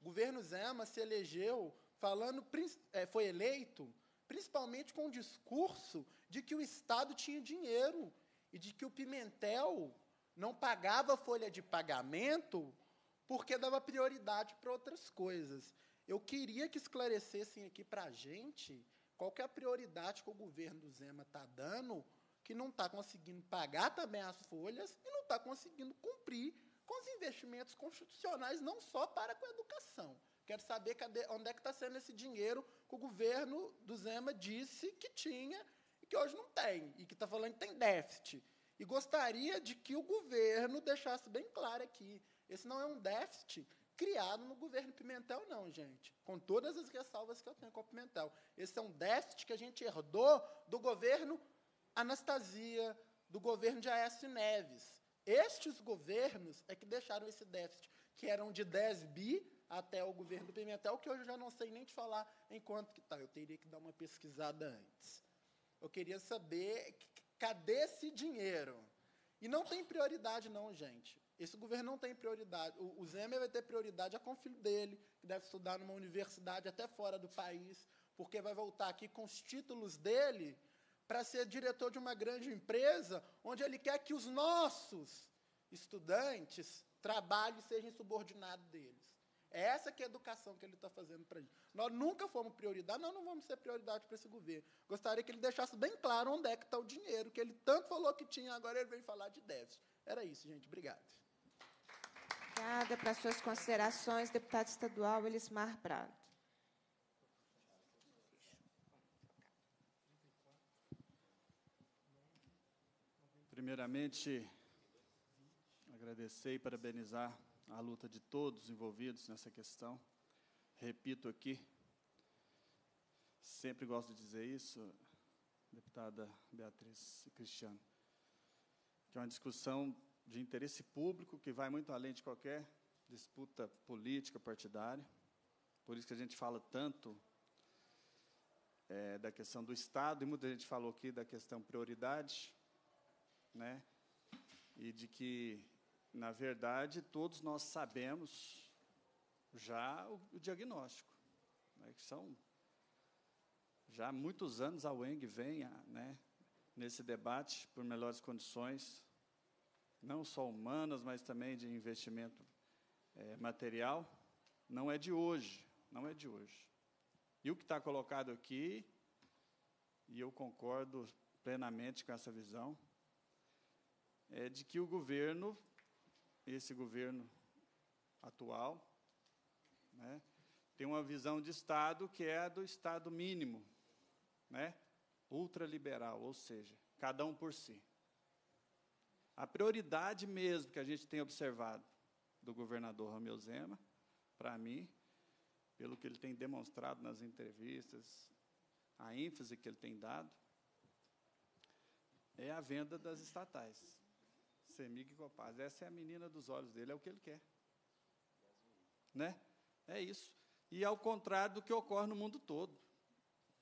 O governo Zema se elegeu, falando, foi eleito, principalmente com o discurso de que o Estado tinha dinheiro e de que o Pimentel não pagava folha de pagamento porque dava prioridade para outras coisas. Eu queria que esclarecessem aqui para a gente qual que é a prioridade que o governo do Zema está dando, que não está conseguindo pagar também as folhas e não está conseguindo cumprir com os investimentos constitucionais, não só para com a educação. Quero saber cadê, onde é que está sendo esse dinheiro que o governo do Zema disse que tinha e que hoje não tem, e que está falando que tem déficit. E gostaria de que o governo deixasse bem claro aqui, esse não é um déficit criado no governo Pimentel, não, gente, com todas as ressalvas que eu tenho com o Pimentel. Esse é um déficit que a gente herdou do governo Anastasia, do governo de Aécio Neves. Estes governos é que deixaram esse déficit, que eram de dez bi até o governo do Pimentel, que hoje eu já não sei nem te falar em quanto que está. Eu teria que dar uma pesquisada antes. Eu queria saber, cadê esse dinheiro? E não tem prioridade, não, gente. Esse governo não tem prioridade. O, o Zema vai ter prioridade a com o filho dele, que deve estudar numa universidade até fora do país, porque vai voltar aqui com os títulos dele para ser diretor de uma grande empresa, onde ele quer que os nossos estudantes trabalhem e sejam subordinados deles. É essa que é a educação que ele está fazendo para a gente. Nós nunca fomos prioridade, nós não vamos ser prioridade para esse governo. Gostaria que ele deixasse bem claro onde é que está o dinheiro, que ele tanto falou que tinha, agora ele vem falar de déficit. Era isso, gente. Obrigado. Obrigada para suas considerações, deputado estadual Elismar Prado. Primeiramente, agradecer e parabenizar a luta de todos os envolvidos nessa questão. Repito aqui, sempre gosto de dizer isso, deputada Beatriz e Cristiano, que é uma discussão de interesse público, que vai muito além de qualquer disputa política partidária. Por isso que a gente fala tanto é, da questão do Estado, e muita gente falou aqui da questão prioridade, né? E de que, na verdade, todos nós sabemos já o, o diagnóstico, né? Que são já há muitos anos a U E N G vem a, né, nesse debate por melhores condições, não só humanas, mas também de investimento é, material. Não é de hoje, não é de hoje. E o que está colocado aqui, e eu concordo plenamente com essa visão, é de que o governo, esse governo atual, né, tem uma visão de Estado que é a do Estado mínimo, né, ultraliberal, ou seja, cada um por si. A prioridade mesmo que a gente tem observado do governador Romeu Zema, para mim, pelo que ele tem demonstrado nas entrevistas, a ênfase que ele tem dado, é a venda das estatais, CEMIG e Copasa. Essa é a menina dos olhos dele, é o que ele quer. Né? É isso. E ao contrário do que ocorre no mundo todo.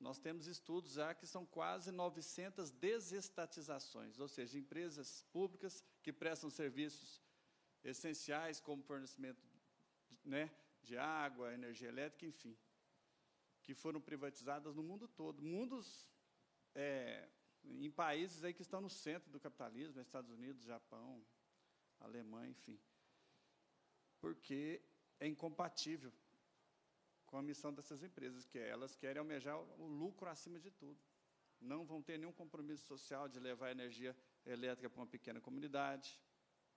Nós temos estudos já que são quase novecentas desestatizações, ou seja, empresas públicas que prestam serviços essenciais, como fornecimento, né, de água, energia elétrica, enfim, que foram privatizadas no mundo todo. Mundos, é, em países aí que estão no centro do capitalismo, Estados Unidos, Japão, Alemanha, enfim, porque é incompatível com a missão dessas empresas, que elas querem almejar o lucro acima de tudo. Não vão ter nenhum compromisso social de levar energia elétrica para uma pequena comunidade,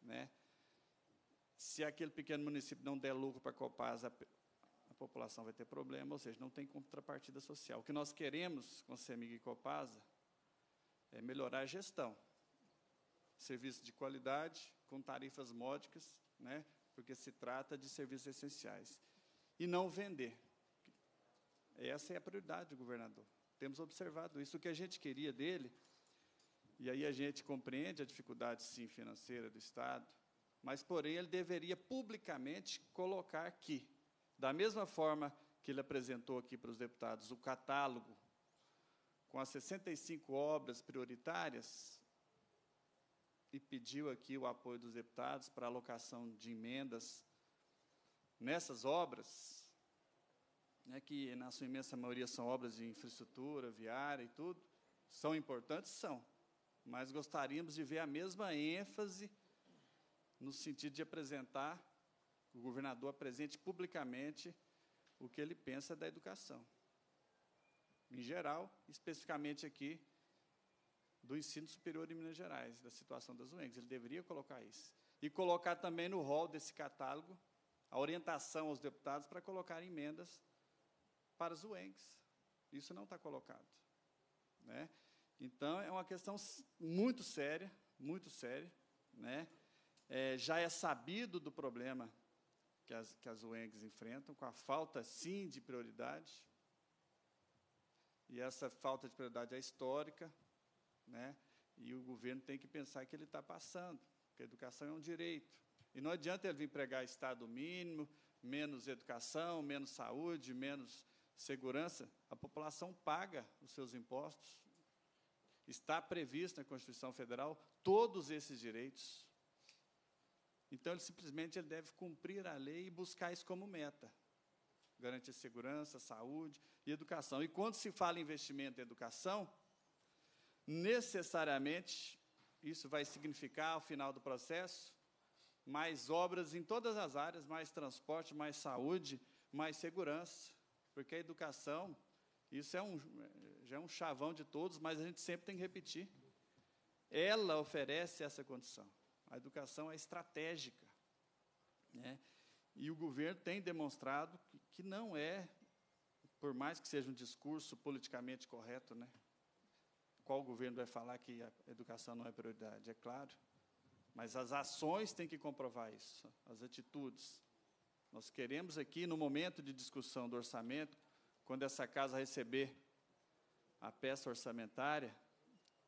né? Se aquele pequeno município não der lucro para a Copasa, a população vai ter problema, ou seja, não tem contrapartida social. O que nós queremos com CEMIG e Copasa é melhorar a gestão. Serviço de qualidade, com tarifas módicas, né? Porque se trata de serviços essenciais. E não vender. Essa é a prioridade do governador. Temos observado isso. O que a gente queria dele, e aí a gente compreende a dificuldade, sim, financeira do Estado, mas, porém, ele deveria publicamente colocar aqui, da mesma forma que ele apresentou aqui para os deputados, o catálogo com as sessenta e cinco obras prioritárias, e pediu aqui o apoio dos deputados para a alocação de emendas nessas obras, né, que na sua imensa maioria são obras de infraestrutura, viária e tudo, são importantes? São. Mas gostaríamos de ver a mesma ênfase no sentido de apresentar, o governador apresente publicamente o que ele pensa da educação. Em geral, especificamente aqui, do ensino superior em Minas Gerais, da situação das U E N Gs. Ele deveria colocar isso. E colocar também no rol desse catálogo a orientação aos deputados para colocar emendas para as U E N Gs. Isso não está colocado, né? Então, é uma questão muito séria, muito séria, né? É, já é sabido do problema que as, que as U E N Gs enfrentam, com a falta, sim, de prioridade. E essa falta de prioridade é histórica, né? E o governo tem que pensar que ele está passando, porque a educação é um direito. E não adianta ele vir pregar Estado mínimo, menos educação, menos saúde, menos segurança. A população paga os seus impostos. Está previsto na Constituição Federal todos esses direitos. Então, ele simplesmente ele deve cumprir a lei e buscar isso como meta. Garantir segurança, saúde e educação. E quando se fala em investimento em educação, necessariamente, isso vai significar, ao final do processo, mais obras em todas as áreas, mais transporte, mais saúde, mais segurança, porque a educação, isso é um, já é um chavão de todos, mas a gente sempre tem que repetir. Ela oferece essa condição. A educação é estratégica, né? E o governo tem demonstrado que, que não é, por mais que seja um discurso politicamente correto, né? Qual governo vai falar que a educação não é prioridade? É claro, mas as ações têm que comprovar isso, as atitudes. Nós queremos aqui, no momento de discussão do orçamento, quando essa casa receber a peça orçamentária,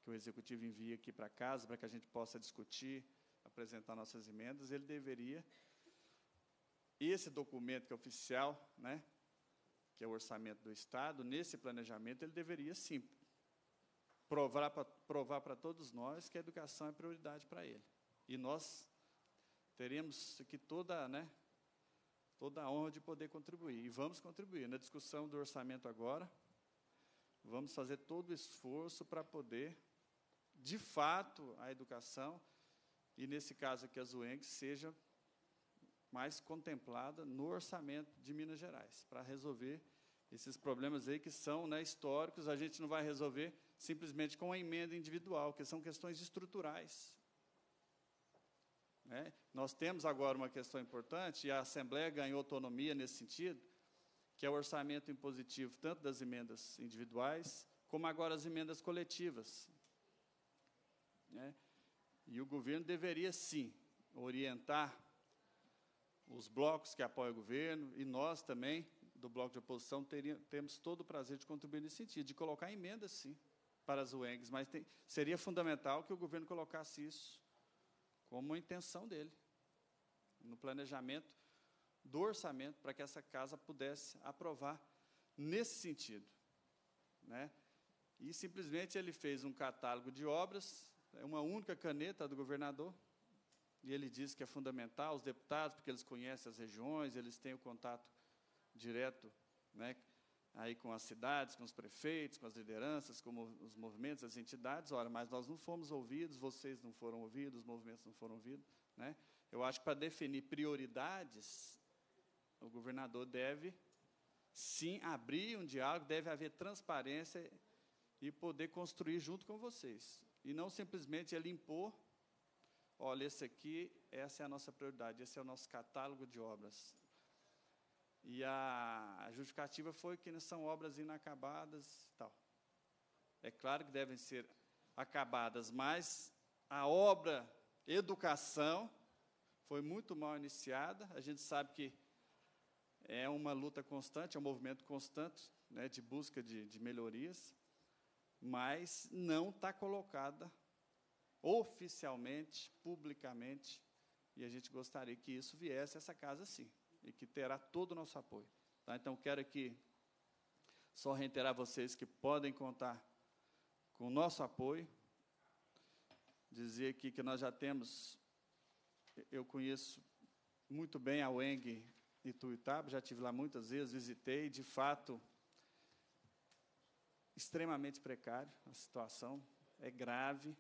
que o Executivo envia aqui para casa, para que a gente possa discutir, apresentar nossas emendas, ele deveria... Esse documento que é oficial, né, que é o orçamento do Estado, nesse planejamento ele deveria, sim, provar para provar para todos nós que a educação é prioridade para ele. E nós teremos aqui toda, né, toda a honra de poder contribuir. E vamos contribuir. Na discussão do orçamento agora, vamos fazer todo o esforço para poder, de fato, a educação, e nesse caso aqui as U E N Gs, seja... mais contemplada no orçamento de Minas Gerais, para resolver esses problemas aí que são, né, históricos. A gente não vai resolver simplesmente com uma emenda individual, que são questões estruturais, né? Nós temos agora uma questão importante, e a Assembleia ganhou autonomia nesse sentido, que é o orçamento impositivo, tanto das emendas individuais, como agora as emendas coletivas, né? E o governo deveria, sim, orientar os blocos que apoiam o governo, e nós também, do bloco de oposição, teríamos, temos todo o prazer de contribuir nesse sentido, de colocar emendas, sim, para as U E N Gs, mas tem, seria fundamental que o governo colocasse isso como a intenção dele, no planejamento do orçamento, para que essa casa pudesse aprovar nesse sentido, né? E, simplesmente, ele fez um catálogo de obras, uma única caneta do governador, e ele diz que é fundamental os deputados, porque eles conhecem as regiões, eles têm o contato direto, né, aí com as cidades, com os prefeitos, com as lideranças, com os movimentos, as entidades. Ora, mas nós não fomos ouvidos, vocês não foram ouvidos, os movimentos não foram ouvidos, né? Eu acho que, para definir prioridades, o governador deve, sim, abrir um diálogo, deve haver transparência e poder construir junto com vocês. E não simplesmente ele impor: olha, esse aqui, essa é a nossa prioridade, esse é o nosso catálogo de obras. E a justificativa foi que são obras inacabadas e tal. É claro que devem ser acabadas, mas a obra educação foi muito mal iniciada. A gente sabe que é uma luta constante, é um movimento constante, né, de busca de, de melhorias, mas não está colocada oficialmente, publicamente, e a gente gostaria que isso viesse a essa casa, sim, e que terá todo o nosso apoio, tá? Então, quero aqui só reiterar a vocês que podem contar com o nosso apoio, dizer aqui que nós já temos, eu conheço muito bem a U E N G Ituiutaba, já estive lá muitas vezes, visitei, de fato, extremamente precário, a situação é grave.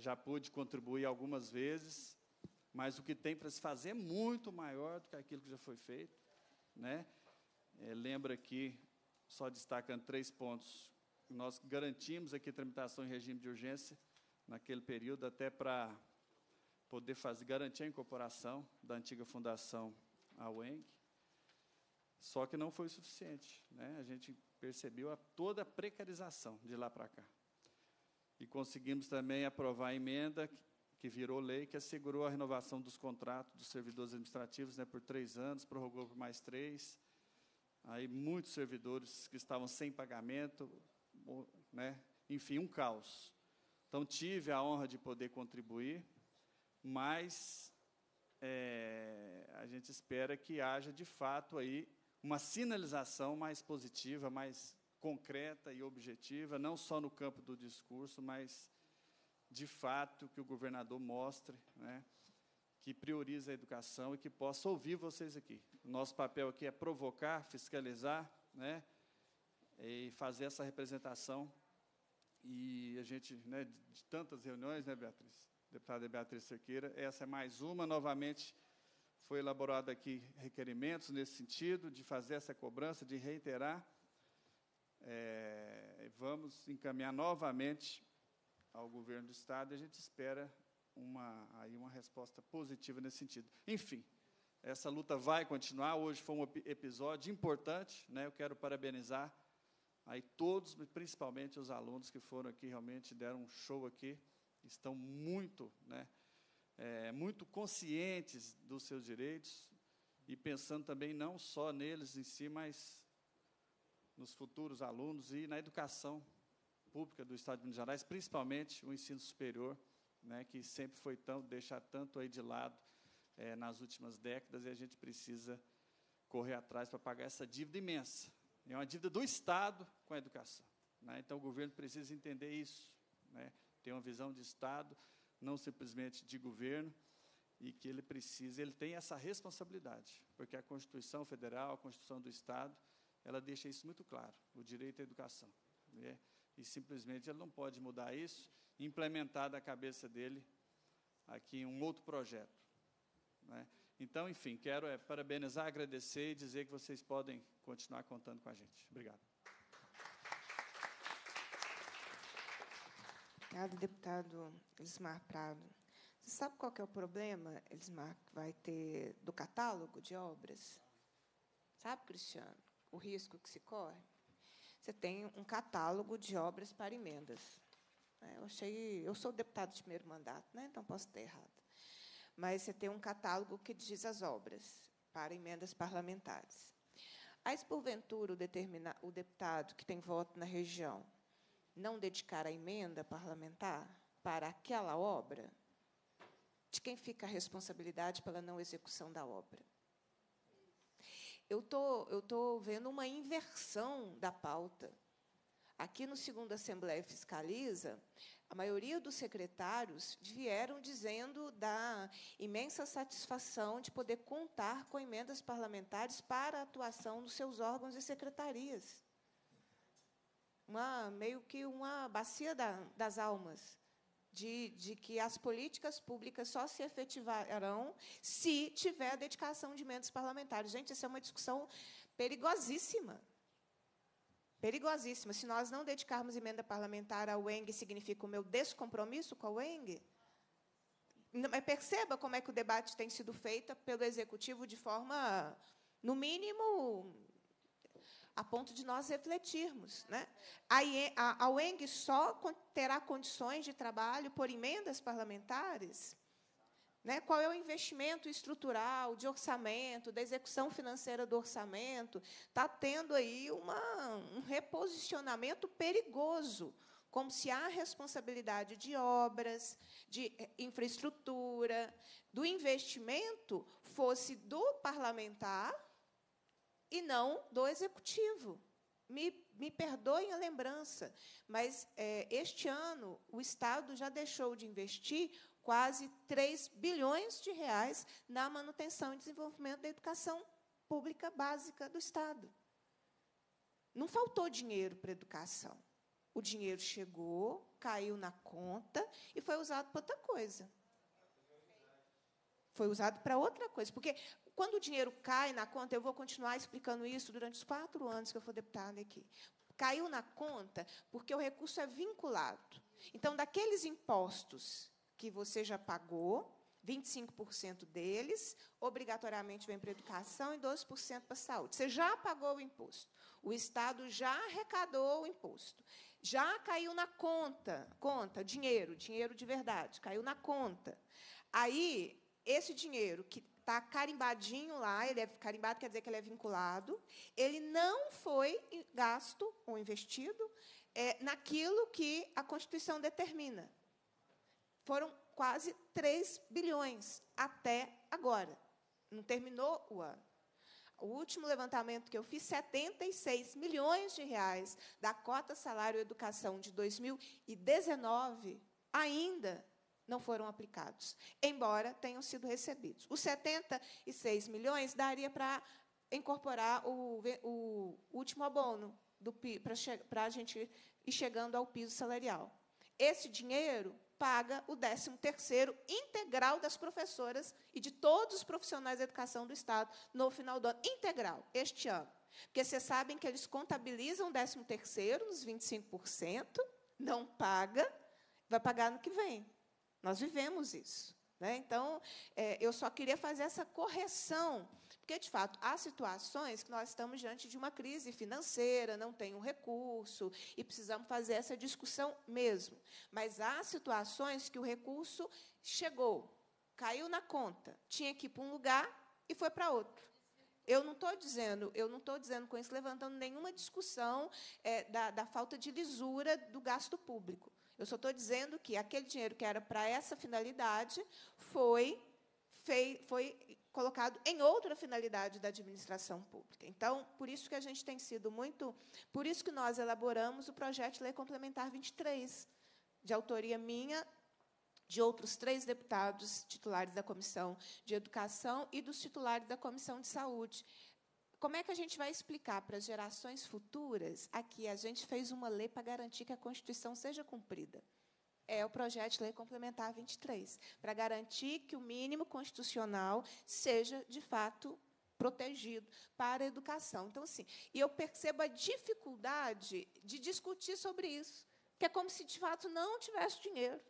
Já pude contribuir algumas vezes, mas o que tem para se fazer é muito maior do que aquilo que já foi feito, né? É, lembro aqui, só destacando três pontos, nós garantimos aqui tramitação em regime de urgência naquele período, até para poder fazer, garantir a incorporação da antiga fundação à U E N G, só que não foi o suficiente, né? A gente percebeu a toda a precarização de lá para cá. E conseguimos também aprovar a emenda que virou lei, que assegurou a renovação dos contratos dos servidores administrativos, né, por três anos, prorrogou por mais três. Aí muitos servidores que estavam sem pagamento, né, enfim, um caos. Então, tive a honra de poder contribuir, mas é, a gente espera que haja, de fato, aí uma sinalização mais positiva, mais concreta e objetiva, não só no campo do discurso, mas, de fato, que o governador mostre, né, que prioriza a educação e que possa ouvir vocês aqui. O nosso papel aqui é provocar, fiscalizar, né, e fazer essa representação. E a gente, né, de tantas reuniões, né, Beatriz, deputada Beatriz Cerqueira, essa é mais uma. Novamente, foi elaborado aqui requerimentos nesse sentido, de fazer essa cobrança, de reiterar. É, vamos encaminhar novamente ao governo do Estado, e a gente espera uma, aí uma resposta positiva nesse sentido. Enfim, essa luta vai continuar. Hoje foi um episódio importante, né, eu quero parabenizar aí todos, principalmente os alunos que foram aqui, realmente deram um show aqui, estão muito, né, é, muito conscientes dos seus direitos e pensando também não só neles em si, mas nos futuros alunos e na educação pública do Estado de Minas Gerais, principalmente o ensino superior, né, que sempre foi tão, deixar tanto aí de lado é, nas últimas décadas, e a gente precisa correr atrás para pagar essa dívida imensa. É uma dívida do Estado com a educação, né? Então, o governo precisa entender isso, né? Ter uma visão de Estado, não simplesmente de governo, e que ele precisa, ele tem essa responsabilidade, porque a Constituição Federal, a Constituição do Estado, ela deixa isso muito claro, o direito à educação, né? E simplesmente ele não pode mudar isso e implementar da cabeça dele aqui em um outro projeto, né? Então, enfim, quero é, parabenizar, agradecer e dizer que vocês podem continuar contando com a gente. Obrigado. Obrigado, deputado Elismar Prado. Você sabe qual que é o problema, Elismar, que vai ter do catálogo de obras? Sabe, Cristiano, o risco que se corre? Você tem um catálogo de obras para emendas. Eu achei, eu sou deputado de primeiro mandato, né? Então posso ter errado. Mas você tem um catálogo que diz as obras para emendas parlamentares. Aí, se porventura o, determina, o deputado que tem voto na região não dedicar a emenda parlamentar para aquela obra, de quem fica a responsabilidade pela não execução da obra? Eu tô, eu tô vendo uma inversão da pauta. Aqui, no segundo Assembleia Fiscaliza, a maioria dos secretários vieram dizendo da imensa satisfação de poder contar com emendas parlamentares para a atuação dos seus órgãos e secretarias. Uma, meio que uma bacia da, das almas, de, de que as políticas públicas só se efetivarão se tiver a dedicação de emendas parlamentares. Gente, essa é uma discussão perigosíssima. Perigosíssima. Se nós não dedicarmos emenda parlamentar à U E N G, significa o meu descompromisso com a U E N G? Mas perceba como é que o debate tem sido feito pelo Executivo de forma, no mínimo, a ponto de nós refletirmos, né? A U E N G só terá condições de trabalho por emendas parlamentares? Né? Qual é o investimento estrutural, de orçamento, da execução financeira do orçamento? Está tendo aí uma, um reposicionamento perigoso, como se a responsabilidade de obras, de infraestrutura, do investimento fosse do parlamentar e não do executivo. Me, me perdoem a lembrança, mas, é, este ano, o Estado já deixou de investir quase três bilhões de reais na manutenção e desenvolvimento da educação pública básica do Estado. Não faltou dinheiro para a educação. O dinheiro chegou, caiu na conta e foi usado para outra coisa. Foi usado para outra coisa, porque, quando o dinheiro cai na conta, eu vou continuar explicando isso durante os quatro anos que eu for deputada aqui, caiu na conta porque o recurso é vinculado. Então, daqueles impostos que você já pagou, vinte e cinco por cento deles, obrigatoriamente, vem para a educação e doze por cento para a saúde. Você já pagou o imposto. o Estado já arrecadou o imposto, já caiu na conta, conta, dinheiro, dinheiro de verdade, caiu na conta. Aí, esse dinheiro que está carimbadinho lá, ele é carimbado, quer dizer que ele é vinculado, ele não foi gasto ou investido é, naquilo que a Constituição determina. Foram quase três bilhões até agora. Não terminou o ano. O último levantamento que eu fiz, setenta e seis milhões de reais da cota salário e educação de dois mil e dezenove ainda não foram aplicados, embora tenham sido recebidos. Os setenta e seis milhões daria para incorporar o, o último abono do para a gente ir chegando ao piso salarial. Esse dinheiro paga o décimo terceiro integral das professoras e de todos os profissionais da educação do Estado no final do ano, integral, este ano. Porque vocês sabem que eles contabilizam o décimo terceiro nos vinte e cinco por cento, não paga, vai pagar no que vem. Nós vivemos isso. Né? Então, é, eu só queria fazer essa correção, porque, de fato, há situações que nós estamos diante de uma crise financeira, não tem um recurso, e precisamos fazer essa discussão mesmo. Mas há situações que o recurso chegou, caiu na conta, tinha que ir para um lugar e foi para outro. Eu não estou dizendo, eu não estou dizendo com isso, levantando nenhuma discussão é, da, da falta de lisura do gasto público. Eu só estou dizendo que aquele dinheiro que era para essa finalidade foi, fei, foi colocado em outra finalidade da administração pública. Então, por isso que a gente tem sido muito... Por isso que nós elaboramos o projeto de lei complementar vinte e três, de autoria minha, de outros três deputados titulares da Comissão de Educação e dos titulares da Comissão de Saúde. Como é que a gente vai explicar para as gerações futuras? Aqui, a gente fez uma lei para garantir que a Constituição seja cumprida. É o projeto de lei complementar vinte e três, para garantir que o mínimo constitucional seja, de fato, protegido para a educação. Então, sim, e eu percebo a dificuldade de discutir sobre isso, que é como se, de fato, não tivesse dinheiro.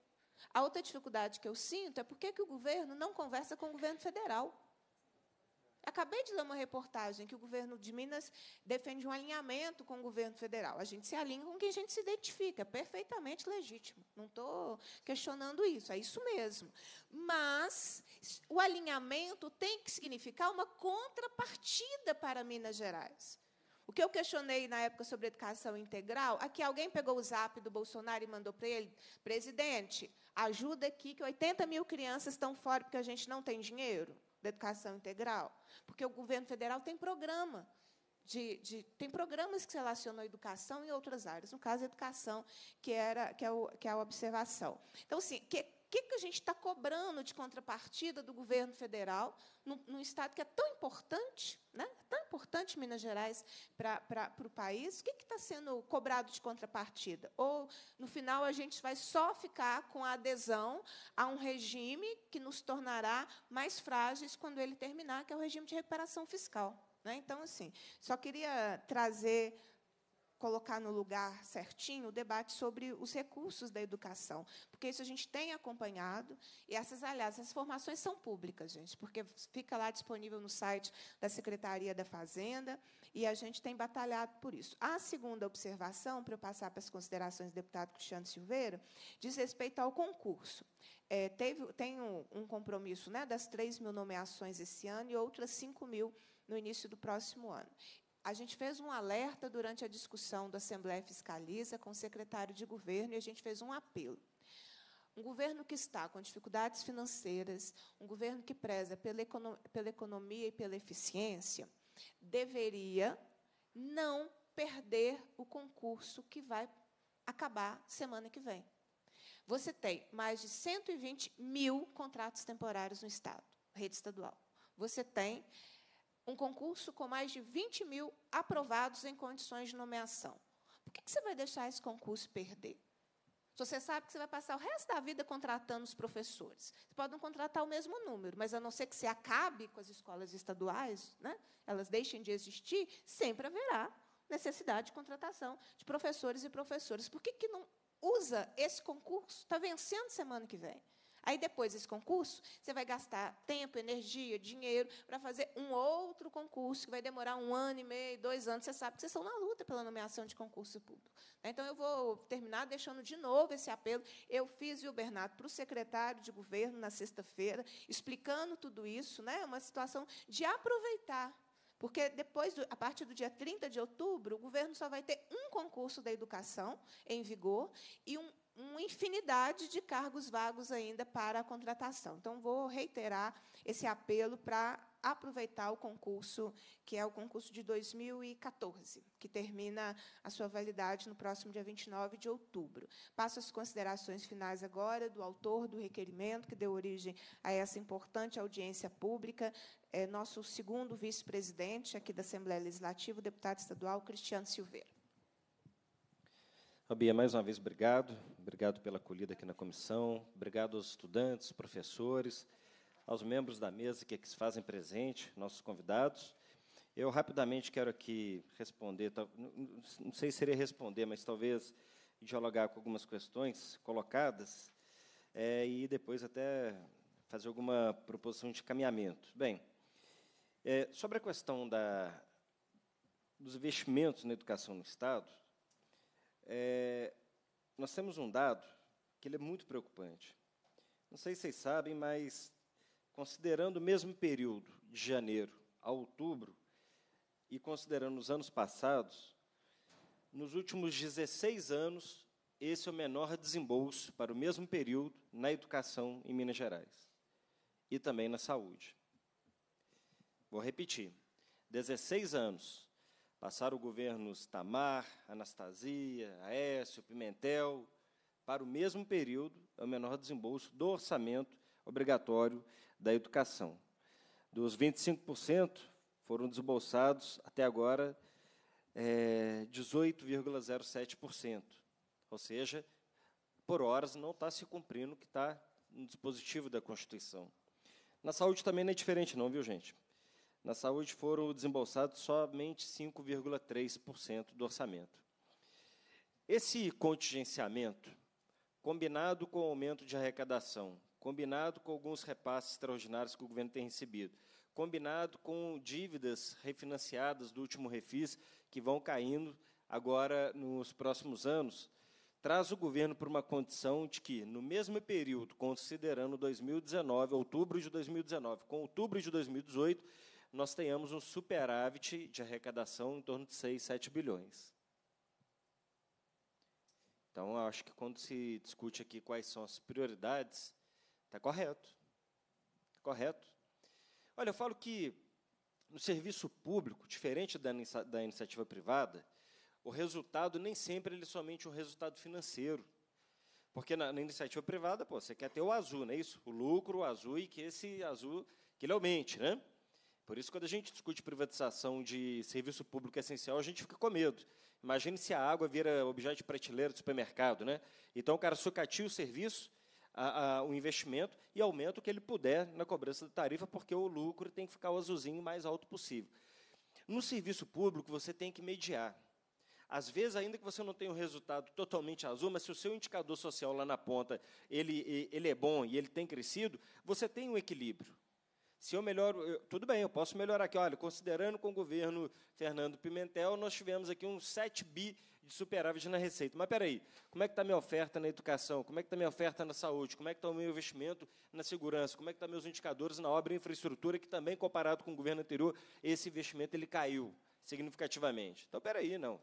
A outra dificuldade que eu sinto é por que o governo não conversa com o governo federal. Acabei de ler uma reportagem que o governo de Minas defende um alinhamento com o governo federal. A gente se alinha com quem a gente se identifica, perfeitamente legítimo. Não estou questionando isso, é isso mesmo. Mas o alinhamento tem que significar uma contrapartida para Minas Gerais. O que eu questionei na época sobre educação integral, aqui alguém pegou o zap do Bolsonaro e mandou para ele, presidente, ajuda aqui que oitenta mil crianças estão fora porque a gente não tem dinheiro da educação integral, porque o governo federal tem programa de, de tem programas que se relacionam à educação e outras áreas, no caso a educação que era que é o, que é a observação. Então, assim, que que que a gente está cobrando de contrapartida do governo federal num, num estado que é tão importante, né? Tão importante Minas Gerais para para o país? O que que está sendo cobrado de contrapartida? Ou no final a gente vai só ficar com a adesão a um regime que nos tornará mais frágeis quando ele terminar, que é o regime de recuperação fiscal, né? Então, assim, só queria trazer, colocar no lugar certinho o debate sobre os recursos da educação, porque isso a gente tem acompanhado, e essas, aliás, essas formações são públicas, gente, porque fica lá disponível no site da Secretaria da Fazenda, e a gente tem batalhado por isso. A segunda observação, para eu passar para as considerações do deputado Cristiano Silveira, diz respeito ao concurso. É, teve, tem um, um compromisso, né, das três mil nomeações esse ano e outras cinco mil no início do próximo ano. A gente fez um alerta durante a discussão da Assembleia Fiscaliza com o secretário de governo e a gente fez um apelo. Um governo que está com dificuldades financeiras, um governo que preza pela economia, pela economia e pela eficiência, deveria não perder o concurso que vai acabar semana que vem. Você tem mais de cento e vinte mil contratos temporários no Estado, rede estadual. Você tem um concurso com mais de vinte mil aprovados em condições de nomeação. Por que você vai deixar esse concurso perder? Se você sabe que você vai passar o resto da vida contratando os professores. Você pode não contratar o mesmo número, mas, a não ser que você acabe com as escolas estaduais, né, elas deixem de existir, sempre haverá necessidade de contratação de professores e professoras. Por que que não usa esse concurso? Está vencendo semana que vem. Aí, depois desse concurso, você vai gastar tempo, energia, dinheiro para fazer um outro concurso, que vai demorar um ano e meio, dois anos. Você sabe que vocês estão na luta pela nomeação de concurso público. Então, eu vou terminar deixando de novo esse apelo. Eu fiz, viu, Bernardo, para o secretário de governo na sexta-feira, explicando tudo isso, né? Uma situação de aproveitar. Porque, depois, a partir do dia trinta de outubro, o governo só vai ter um concurso da educação em vigor e um, uma infinidade de cargos vagos ainda para a contratação. Então, vou reiterar esse apelo para aproveitar o concurso, que é o concurso de dois mil e quatorze, que termina a sua validade no próximo dia vinte e nove de outubro. Passo as considerações finais agora do autor do requerimento, que deu origem a essa importante audiência pública, é nosso segundo vice-presidente aqui da Assembleia Legislativa, o deputado estadual Cristiano Silveira. Bia, mais uma vez, obrigado. Obrigado pela acolhida aqui na comissão. Obrigado aos estudantes, professores, aos membros da mesa que aqui se fazem presente, nossos convidados. Eu rapidamente quero aqui responder, não sei se seria responder, mas talvez dialogar com algumas questões colocadas é, e depois até fazer alguma proposição de encaminhamento. Bem, é, sobre a questão da, dos investimentos na educação no Estado, é, nós temos um dado que ele é muito preocupante. Não sei se vocês sabem, mas considerando o mesmo período, de janeiro a outubro, e considerando os anos passados, nos últimos dezesseis anos, esse é o menor desembolso para o mesmo período na educação em Minas Gerais e também na saúde. Vou repetir. dezesseis anos. Passaram governos Tamar, Anastasia, Aécio, Pimentel. Para o mesmo período, é o menor desembolso do orçamento obrigatório da educação. Dos vinte e cinco por cento foram desembolsados, até agora, é, dezoito vírgula zero sete por cento. Ou seja, por horas não está se cumprindo o que está no dispositivo da Constituição. Na saúde também não é diferente, não, viu, gente? Na saúde foram desembolsados somente cinco vírgula três por cento do orçamento. Esse contingenciamento, combinado com o aumento de arrecadação, combinado com alguns repasses extraordinários que o governo tem recebido, combinado com dívidas refinanciadas do último refis, que vão caindo agora nos próximos anos, traz o governo para uma condição de que, no mesmo período, considerando dois mil e dezenove, outubro de dois mil e dezenove, com outubro de dois mil e dezoito, nós tenhamos um superávit de arrecadação em torno de seis, sete bilhões. Então, acho que quando se discute aqui quais são as prioridades, está correto. Está correto. Olha, eu falo que, no serviço público, diferente da, inicia da iniciativa privada, o resultado nem sempre ele é somente um resultado financeiro. Porque, na, na iniciativa privada, pô, você quer ter o azul, não é isso? O lucro, o azul, e que esse azul que ele aumente, né? Por isso, quando a gente discute privatização de serviço público essencial, a gente fica com medo. Imagine se a água vira objeto de prateleira do supermercado, né? Então, o cara sucateia o serviço, A, a, o investimento e aumenta o que ele puder na cobrança da tarifa, porque o lucro tem que ficar o azulzinho mais alto possível. No serviço público, você tem que mediar. Às vezes, ainda que você não tenha um resultado totalmente azul, mas se o seu indicador social lá na ponta ele, ele é bom e ele tem crescido, você tem um equilíbrio. Se eu melhoro, eu, tudo bem, eu posso melhorar aqui. Olha, considerando com o governo Fernando Pimentel, nós tivemos aqui uns sete bi de superávit na receita. Mas, espera aí, como é que está a minha oferta na educação? Como é que está a minha oferta na saúde? Como é que está o meu investimento na segurança? Como é que estão meus indicadores na obra e infraestrutura, que também, comparado com o governo anterior, esse investimento ele caiu significativamente. Então, espera aí, não.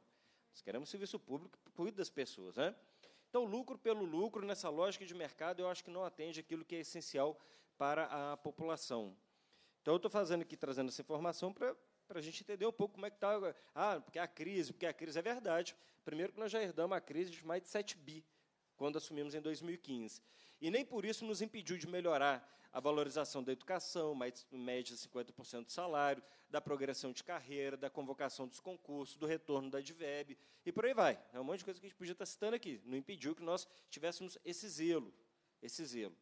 Nós queremos serviço público que cuide das pessoas, né? Então, lucro pelo lucro, nessa lógica de mercado, eu acho que não atende aquilo que é essencial para a população. Então, eu estou fazendo aqui, trazendo essa informação para, para a gente entender um pouco como é que está. Ah, porque a crise, porque a crise é verdade. Primeiro que nós já herdamos a crise de mais de sete bi, quando assumimos em dois mil e quinze. E nem por isso nos impediu de melhorar a valorização da educação, mais média de cinquenta por cento do salário, da progressão de carreira, da convocação dos concursos, do retorno da Adverb, e por aí vai. É um monte de coisa que a gente podia estar citando aqui. Não impediu que nós tivéssemos esse zelo, esse zelo.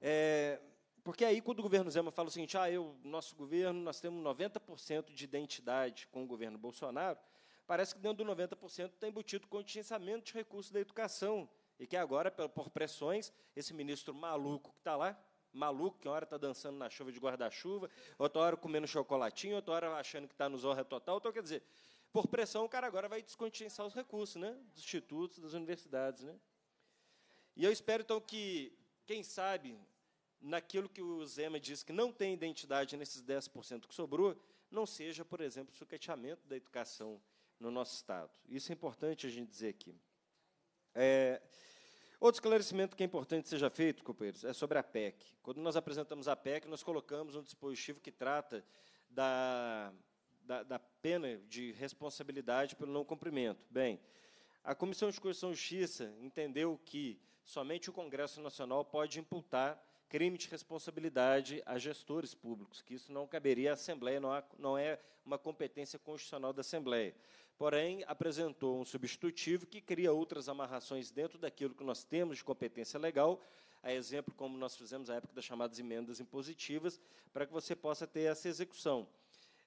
É, porque aí, quando o governo Zema fala o seguinte, ah, eu, nosso governo, nós temos noventa por cento de identidade com o governo Bolsonaro, parece que dentro do noventa por cento está embutido o contingenciamento de recursos da educação, e que agora, por pressões, esse ministro maluco que está lá, maluco, que uma hora está dançando na chuva de guarda-chuva, outra hora comendo chocolatinho, outra hora achando que está no Zorra Total, então, quer dizer, por pressão, o cara agora vai descontinuar os recursos, né, dos institutos, das universidades, né? E eu espero, então, que, quem sabe, naquilo que o Zema diz que não tem identidade nesses dez por cento que sobrou, não seja, por exemplo, o sucateamento da educação no nosso Estado. Isso é importante a gente dizer aqui. É, outro esclarecimento que é importante que seja feito, companheiros, é sobre a P E C. Quando nós apresentamos a P E C, nós colocamos um dispositivo que trata da, da, da pena de responsabilidade pelo não cumprimento. Bem, a Comissão de Constituição e Justiça entendeu que somente o Congresso Nacional pode imputar crime de responsabilidade a gestores públicos, que isso não caberia à Assembleia, não, há, não é uma competência constitucional da Assembleia. Porém, apresentou um substitutivo que cria outras amarrações dentro daquilo que nós temos de competência legal, a exemplo, como nós fizemos na época das chamadas emendas impositivas, para que você possa ter essa execução.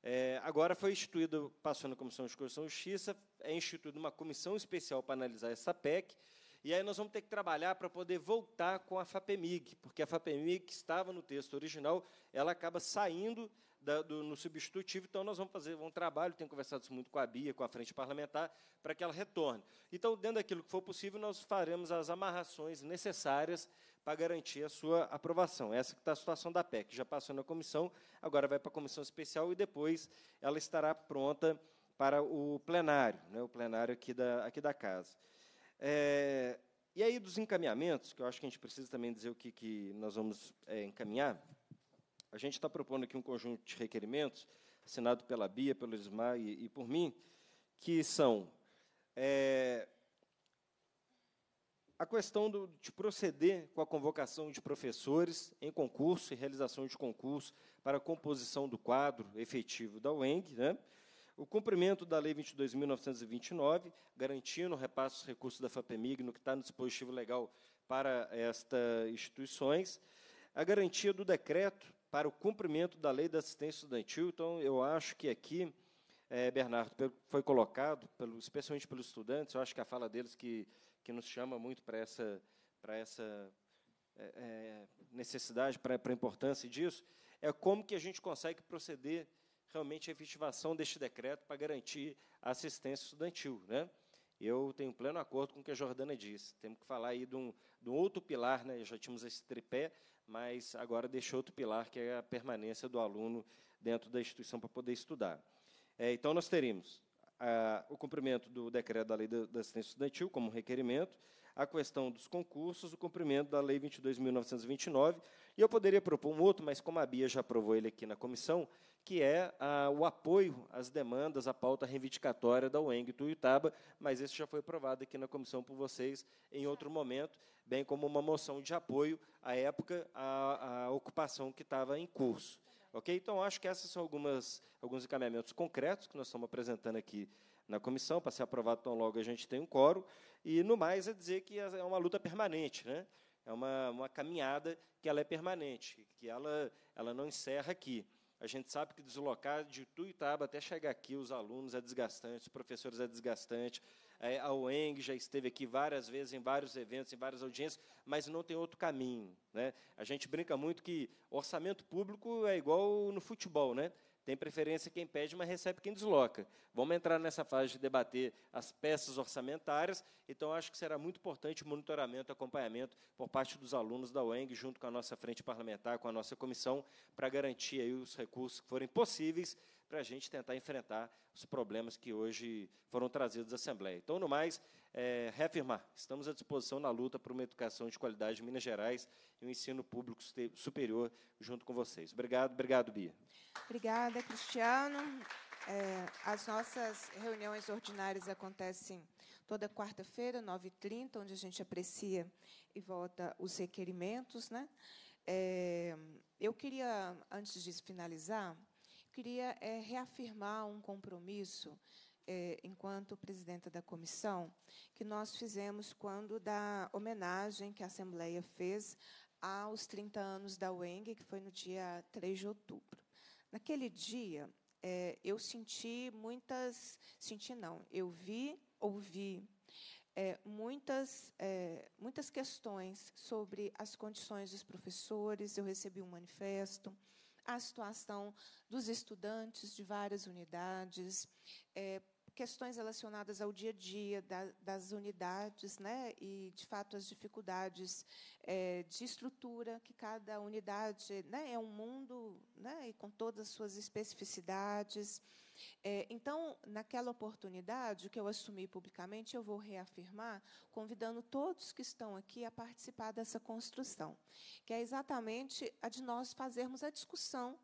É, agora foi instituído, passou na Comissão de Constituição e Justiça, é instituída uma comissão especial para analisar essa P E C, e aí nós vamos ter que trabalhar para poder voltar com a FAPEMIG, porque a FAPEMIG, que estava no texto original, ela acaba saindo da, do, no substitutivo, então nós vamos fazer um trabalho, tenho conversado muito com a Bia, com a Frente Parlamentar, para que ela retorne. Então, dentro daquilo que for possível, nós faremos as amarrações necessárias para garantir a sua aprovação. Essa que está a situação da P E C, já passou na comissão, agora vai para a comissão especial e depois ela estará pronta para o plenário, né, o plenário aqui da, aqui da casa. É, e aí, dos encaminhamentos, que eu acho que a gente precisa também dizer o que, que nós vamos é, encaminhar, a gente está propondo aqui um conjunto de requerimentos, assinado pela Bia, pelo Ismar e, e por mim, que são é, a questão do, de proceder com a convocação de professores em concurso e realização de concurso para a composição do quadro efetivo da U E N G, né? O cumprimento da Lei vinte e dois mil novecentos e vinte e nove, garantindo o repasse dos recursos da FAPEMIG, no que está no dispositivo legal para estas instituições, a garantia do decreto para o cumprimento da Lei da Assistência Estudantil. Então, eu acho que aqui, é, Bernardo, foi colocado, pelo, especialmente pelos estudantes, eu acho que a fala deles que, que nos chama muito para essa, para essa é, necessidade, para, para a importância disso, é como que a gente consegue proceder realmente a efetivação deste decreto para garantir a assistência estudantil, né? Eu tenho pleno acordo com o que a Jordana disse. Temos que falar aí de um, de um outro pilar, né? Já tínhamos esse tripé, mas agora deixou outro pilar, que é a permanência do aluno dentro da instituição para poder estudar. É, então, nós teríamos a, o cumprimento do decreto da Lei da Assistência Estudantil como requerimento, a questão dos concursos, o cumprimento da Lei vinte e dois mil novecentos e vinte e nove, e eu poderia propor um outro, mas como a Bia já aprovou ele aqui na comissão, que é a, o apoio às demandas, à pauta reivindicatória da U E N G Tuiutaba, mas esse já foi aprovado aqui na comissão por vocês em outro momento, bem como uma moção de apoio à época à, à ocupação que estava em curso. Okay? Então, acho que esses são algumas, alguns encaminhamentos concretos que nós estamos apresentando aqui na comissão, para ser aprovado tão logo a gente tem um quórum, e, no mais, é dizer que é uma luta permanente, né? É uma, uma caminhada que ela é permanente, que ela, ela não encerra aqui. A gente sabe que deslocar de Tuiutaba até chegar aqui, os alunos é desgastante, os professores é desgastante, a U E N G já esteve aqui várias vezes, em vários eventos, em várias audiências, mas não tem outro caminho, né? A gente brinca muito que orçamento público é igual no futebol, né? Tem preferência quem pede, mas recebe quem desloca. Vamos entrar nessa fase de debater as peças orçamentárias, então acho que será muito importante o monitoramento, acompanhamento por parte dos alunos da U E N G, junto com a nossa frente parlamentar, com a nossa comissão, para garantir aí os recursos que forem possíveis para a gente tentar enfrentar os problemas que hoje foram trazidos à Assembleia. Então, no mais, é, reafirmar, estamos à disposição na luta por uma educação de qualidade em Minas Gerais e um ensino público superior junto com vocês. Obrigado, obrigado, Bia. Obrigada, Cristiano. É, as nossas reuniões ordinárias acontecem toda quarta-feira, nove e trinta, onde a gente aprecia e vota os requerimentos, né? É, eu queria, antes de finalizar, queria é, reafirmar um compromisso, é, enquanto presidenta da comissão, que nós fizemos quando da homenagem que a Assembleia fez aos trinta anos da U E N G, que foi no dia três de outubro. Naquele dia, é, eu senti muitas... Senti, não. Eu vi, ouvi é, muitas, é, muitas questões sobre as condições dos professores. Eu recebi um manifesto, a situação dos estudantes de várias unidades, é, questões relacionadas ao dia a dia da, das unidades, né? E, de fato, as dificuldades é, de estrutura, que cada unidade, né, é um mundo, né, e com todas as suas especificidades. É, então, naquela oportunidade que eu assumi publicamente, eu vou reafirmar, convidando todos que estão aqui a participar dessa construção, que é exatamente a de nós fazermos a discussão,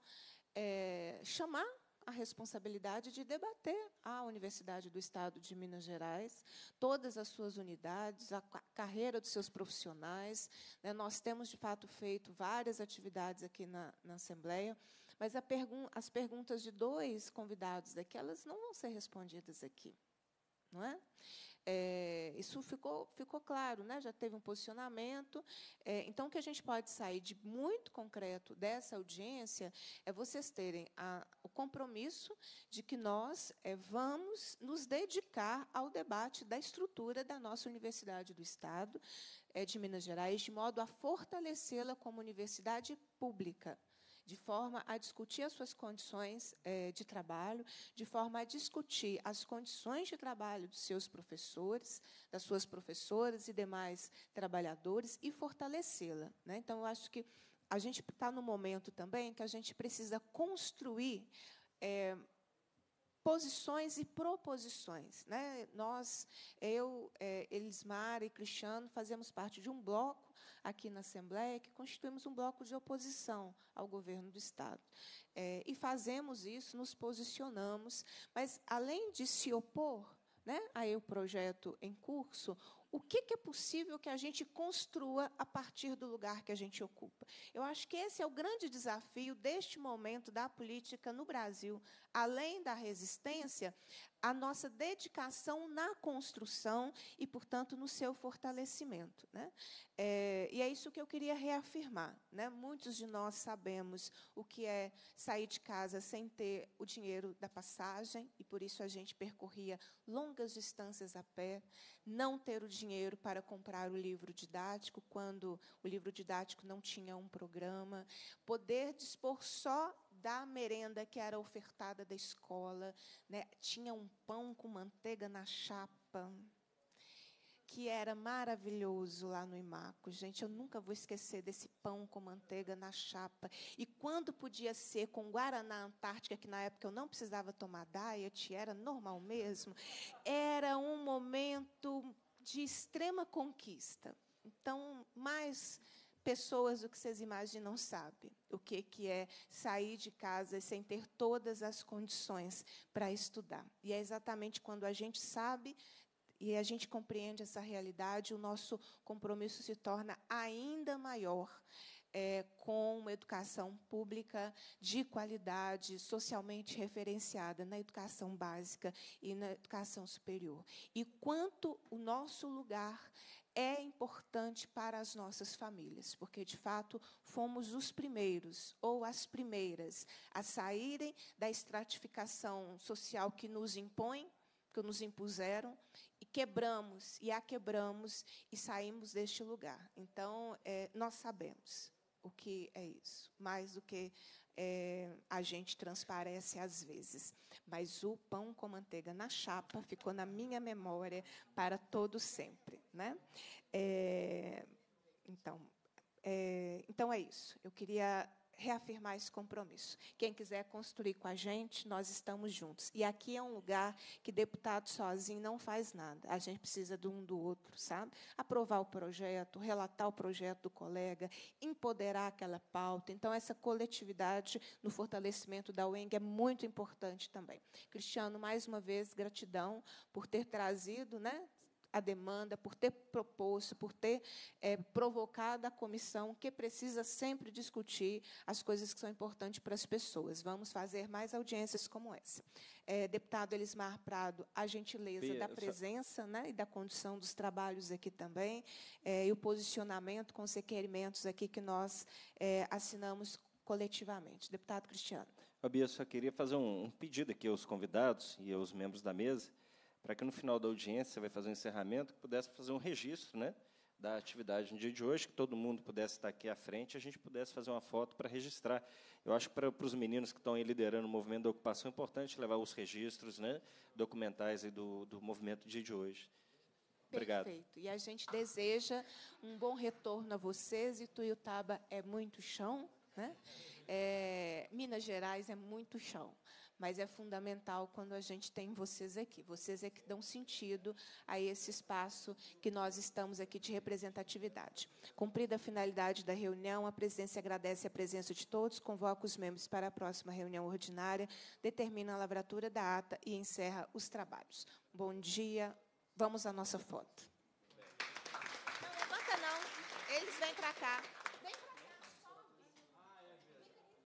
é, chamar a responsabilidade de debater a Universidade do Estado de Minas Gerais, todas as suas unidades, a carreira dos seus profissionais. Nós temos, de fato, feito várias atividades aqui na, na Assembleia, mas a pergun- as perguntas de dois convidados daqui, elas não vão ser respondidas aqui. Não é? É, isso ficou, ficou claro, né? Já teve um posicionamento. É, então, o que a gente pode sair de muito concreto dessa audiência é vocês terem a, o compromisso de que nós é, vamos nos dedicar ao debate da estrutura da nossa Universidade do Estado é, de Minas Gerais, de modo a fortalecê-la como universidade pública, de forma a discutir as suas condições é, de trabalho, de forma a discutir as condições de trabalho dos seus professores, das suas professoras e demais trabalhadores, e fortalecê-la, né? Então, eu acho que a gente está num momento também que a gente precisa construir é, posições e proposições, né? Nós, eu, é, Elismar e Cristiano, fazemos parte de um bloco aqui na Assembleia, que constituímos um bloco de oposição ao governo do Estado. É, e fazemos isso, nos posicionamos, mas, além de se opor, né, a o projeto em curso, o que, que é possível que a gente construa a partir do lugar que a gente ocupa? Eu acho que esse é o grande desafio deste momento da política no Brasil. Além da resistência, a nossa dedicação na construção e, portanto, no seu fortalecimento, né? É, e é isso que eu queria reafirmar, né? Muitos de nós sabemos o que é sair de casa sem ter o dinheiro da passagem, e, por isso, a gente percorria longas distâncias a pé, não ter o dinheiro para comprar o livro didático, quando o livro didático não tinha um programa, poder dispor só da merenda que era ofertada da escola, né? Tinha um pão com manteiga na chapa, que era maravilhoso lá no Imaco. Gente, eu nunca vou esquecer desse pão com manteiga na chapa. E quando podia ser com Guaraná Antártica, que na época eu não precisava tomar diet, era normal mesmo, era um momento de extrema conquista. Então, mais pessoas do que vocês imaginam sabem o que, que é sair de casa sem ter todas as condições para estudar. E é exatamente quando a gente sabe e a gente compreende essa realidade, o nosso compromisso se torna ainda maior é, com uma educação pública de qualidade, socialmente referenciada na educação básica e na educação superior. E quanto o nosso lugar é importante para as nossas famílias, porque, de fato, fomos os primeiros ou as primeiras a saírem da estratificação social que nos impõe, que nos impuseram, e quebramos, e a quebramos, e saímos deste lugar. Então, é, nós sabemos o que é isso, mais do que é, a gente transparece às vezes. Mas o pão com manteiga na chapa ficou na minha memória para todo sempre, né? É, então, é, então, é isso. Eu queria reafirmar esse compromisso. Quem quiser construir com a gente, nós estamos juntos. E aqui é um lugar que deputado sozinho não faz nada. A gente precisa de um do outro, sabe? Aprovar o projeto, relatar o projeto do colega, empoderar aquela pauta. Então, essa coletividade no fortalecimento da U E N G é muito importante também. Cristiano, mais uma vez, gratidão por ter trazido, né, a demanda, por ter proposto, por ter é, provocado a comissão, que precisa sempre discutir as coisas que são importantes para as pessoas. Vamos fazer mais audiências como essa. É, deputado Elismar Prado, a gentileza Bia, da presença só... né, e da condução dos trabalhos aqui também, é, e o posicionamento com os requerimentos aqui que nós é, assinamos coletivamente. Deputado Cristiano. Bia, eu só queria fazer um, um pedido aqui aos convidados e aos membros da mesa, para que, no final da audiência, você vai fazer um encerramento, que pudesse fazer um registro, né, da atividade no dia de hoje, que todo mundo pudesse estar aqui à frente e a gente pudesse fazer uma foto para registrar. Eu acho que, para, para os meninos que estão aí liderando o movimento da ocupação, é importante levar os registros, né, documentais aí do, do movimento do dia de hoje. Obrigado. Perfeito. E a gente deseja um bom retorno a vocês. Ituiutaba é muito chão, né? É, Minas Gerais é muito chão, mas é fundamental quando a gente tem vocês aqui. Vocês é que dão sentido a esse espaço que nós estamos aqui de representatividade. Cumprida a finalidade da reunião, a presidência agradece a presença de todos, convoca os membros para a próxima reunião ordinária, determina a lavratura da ata e encerra os trabalhos. Bom dia. Vamos à nossa foto.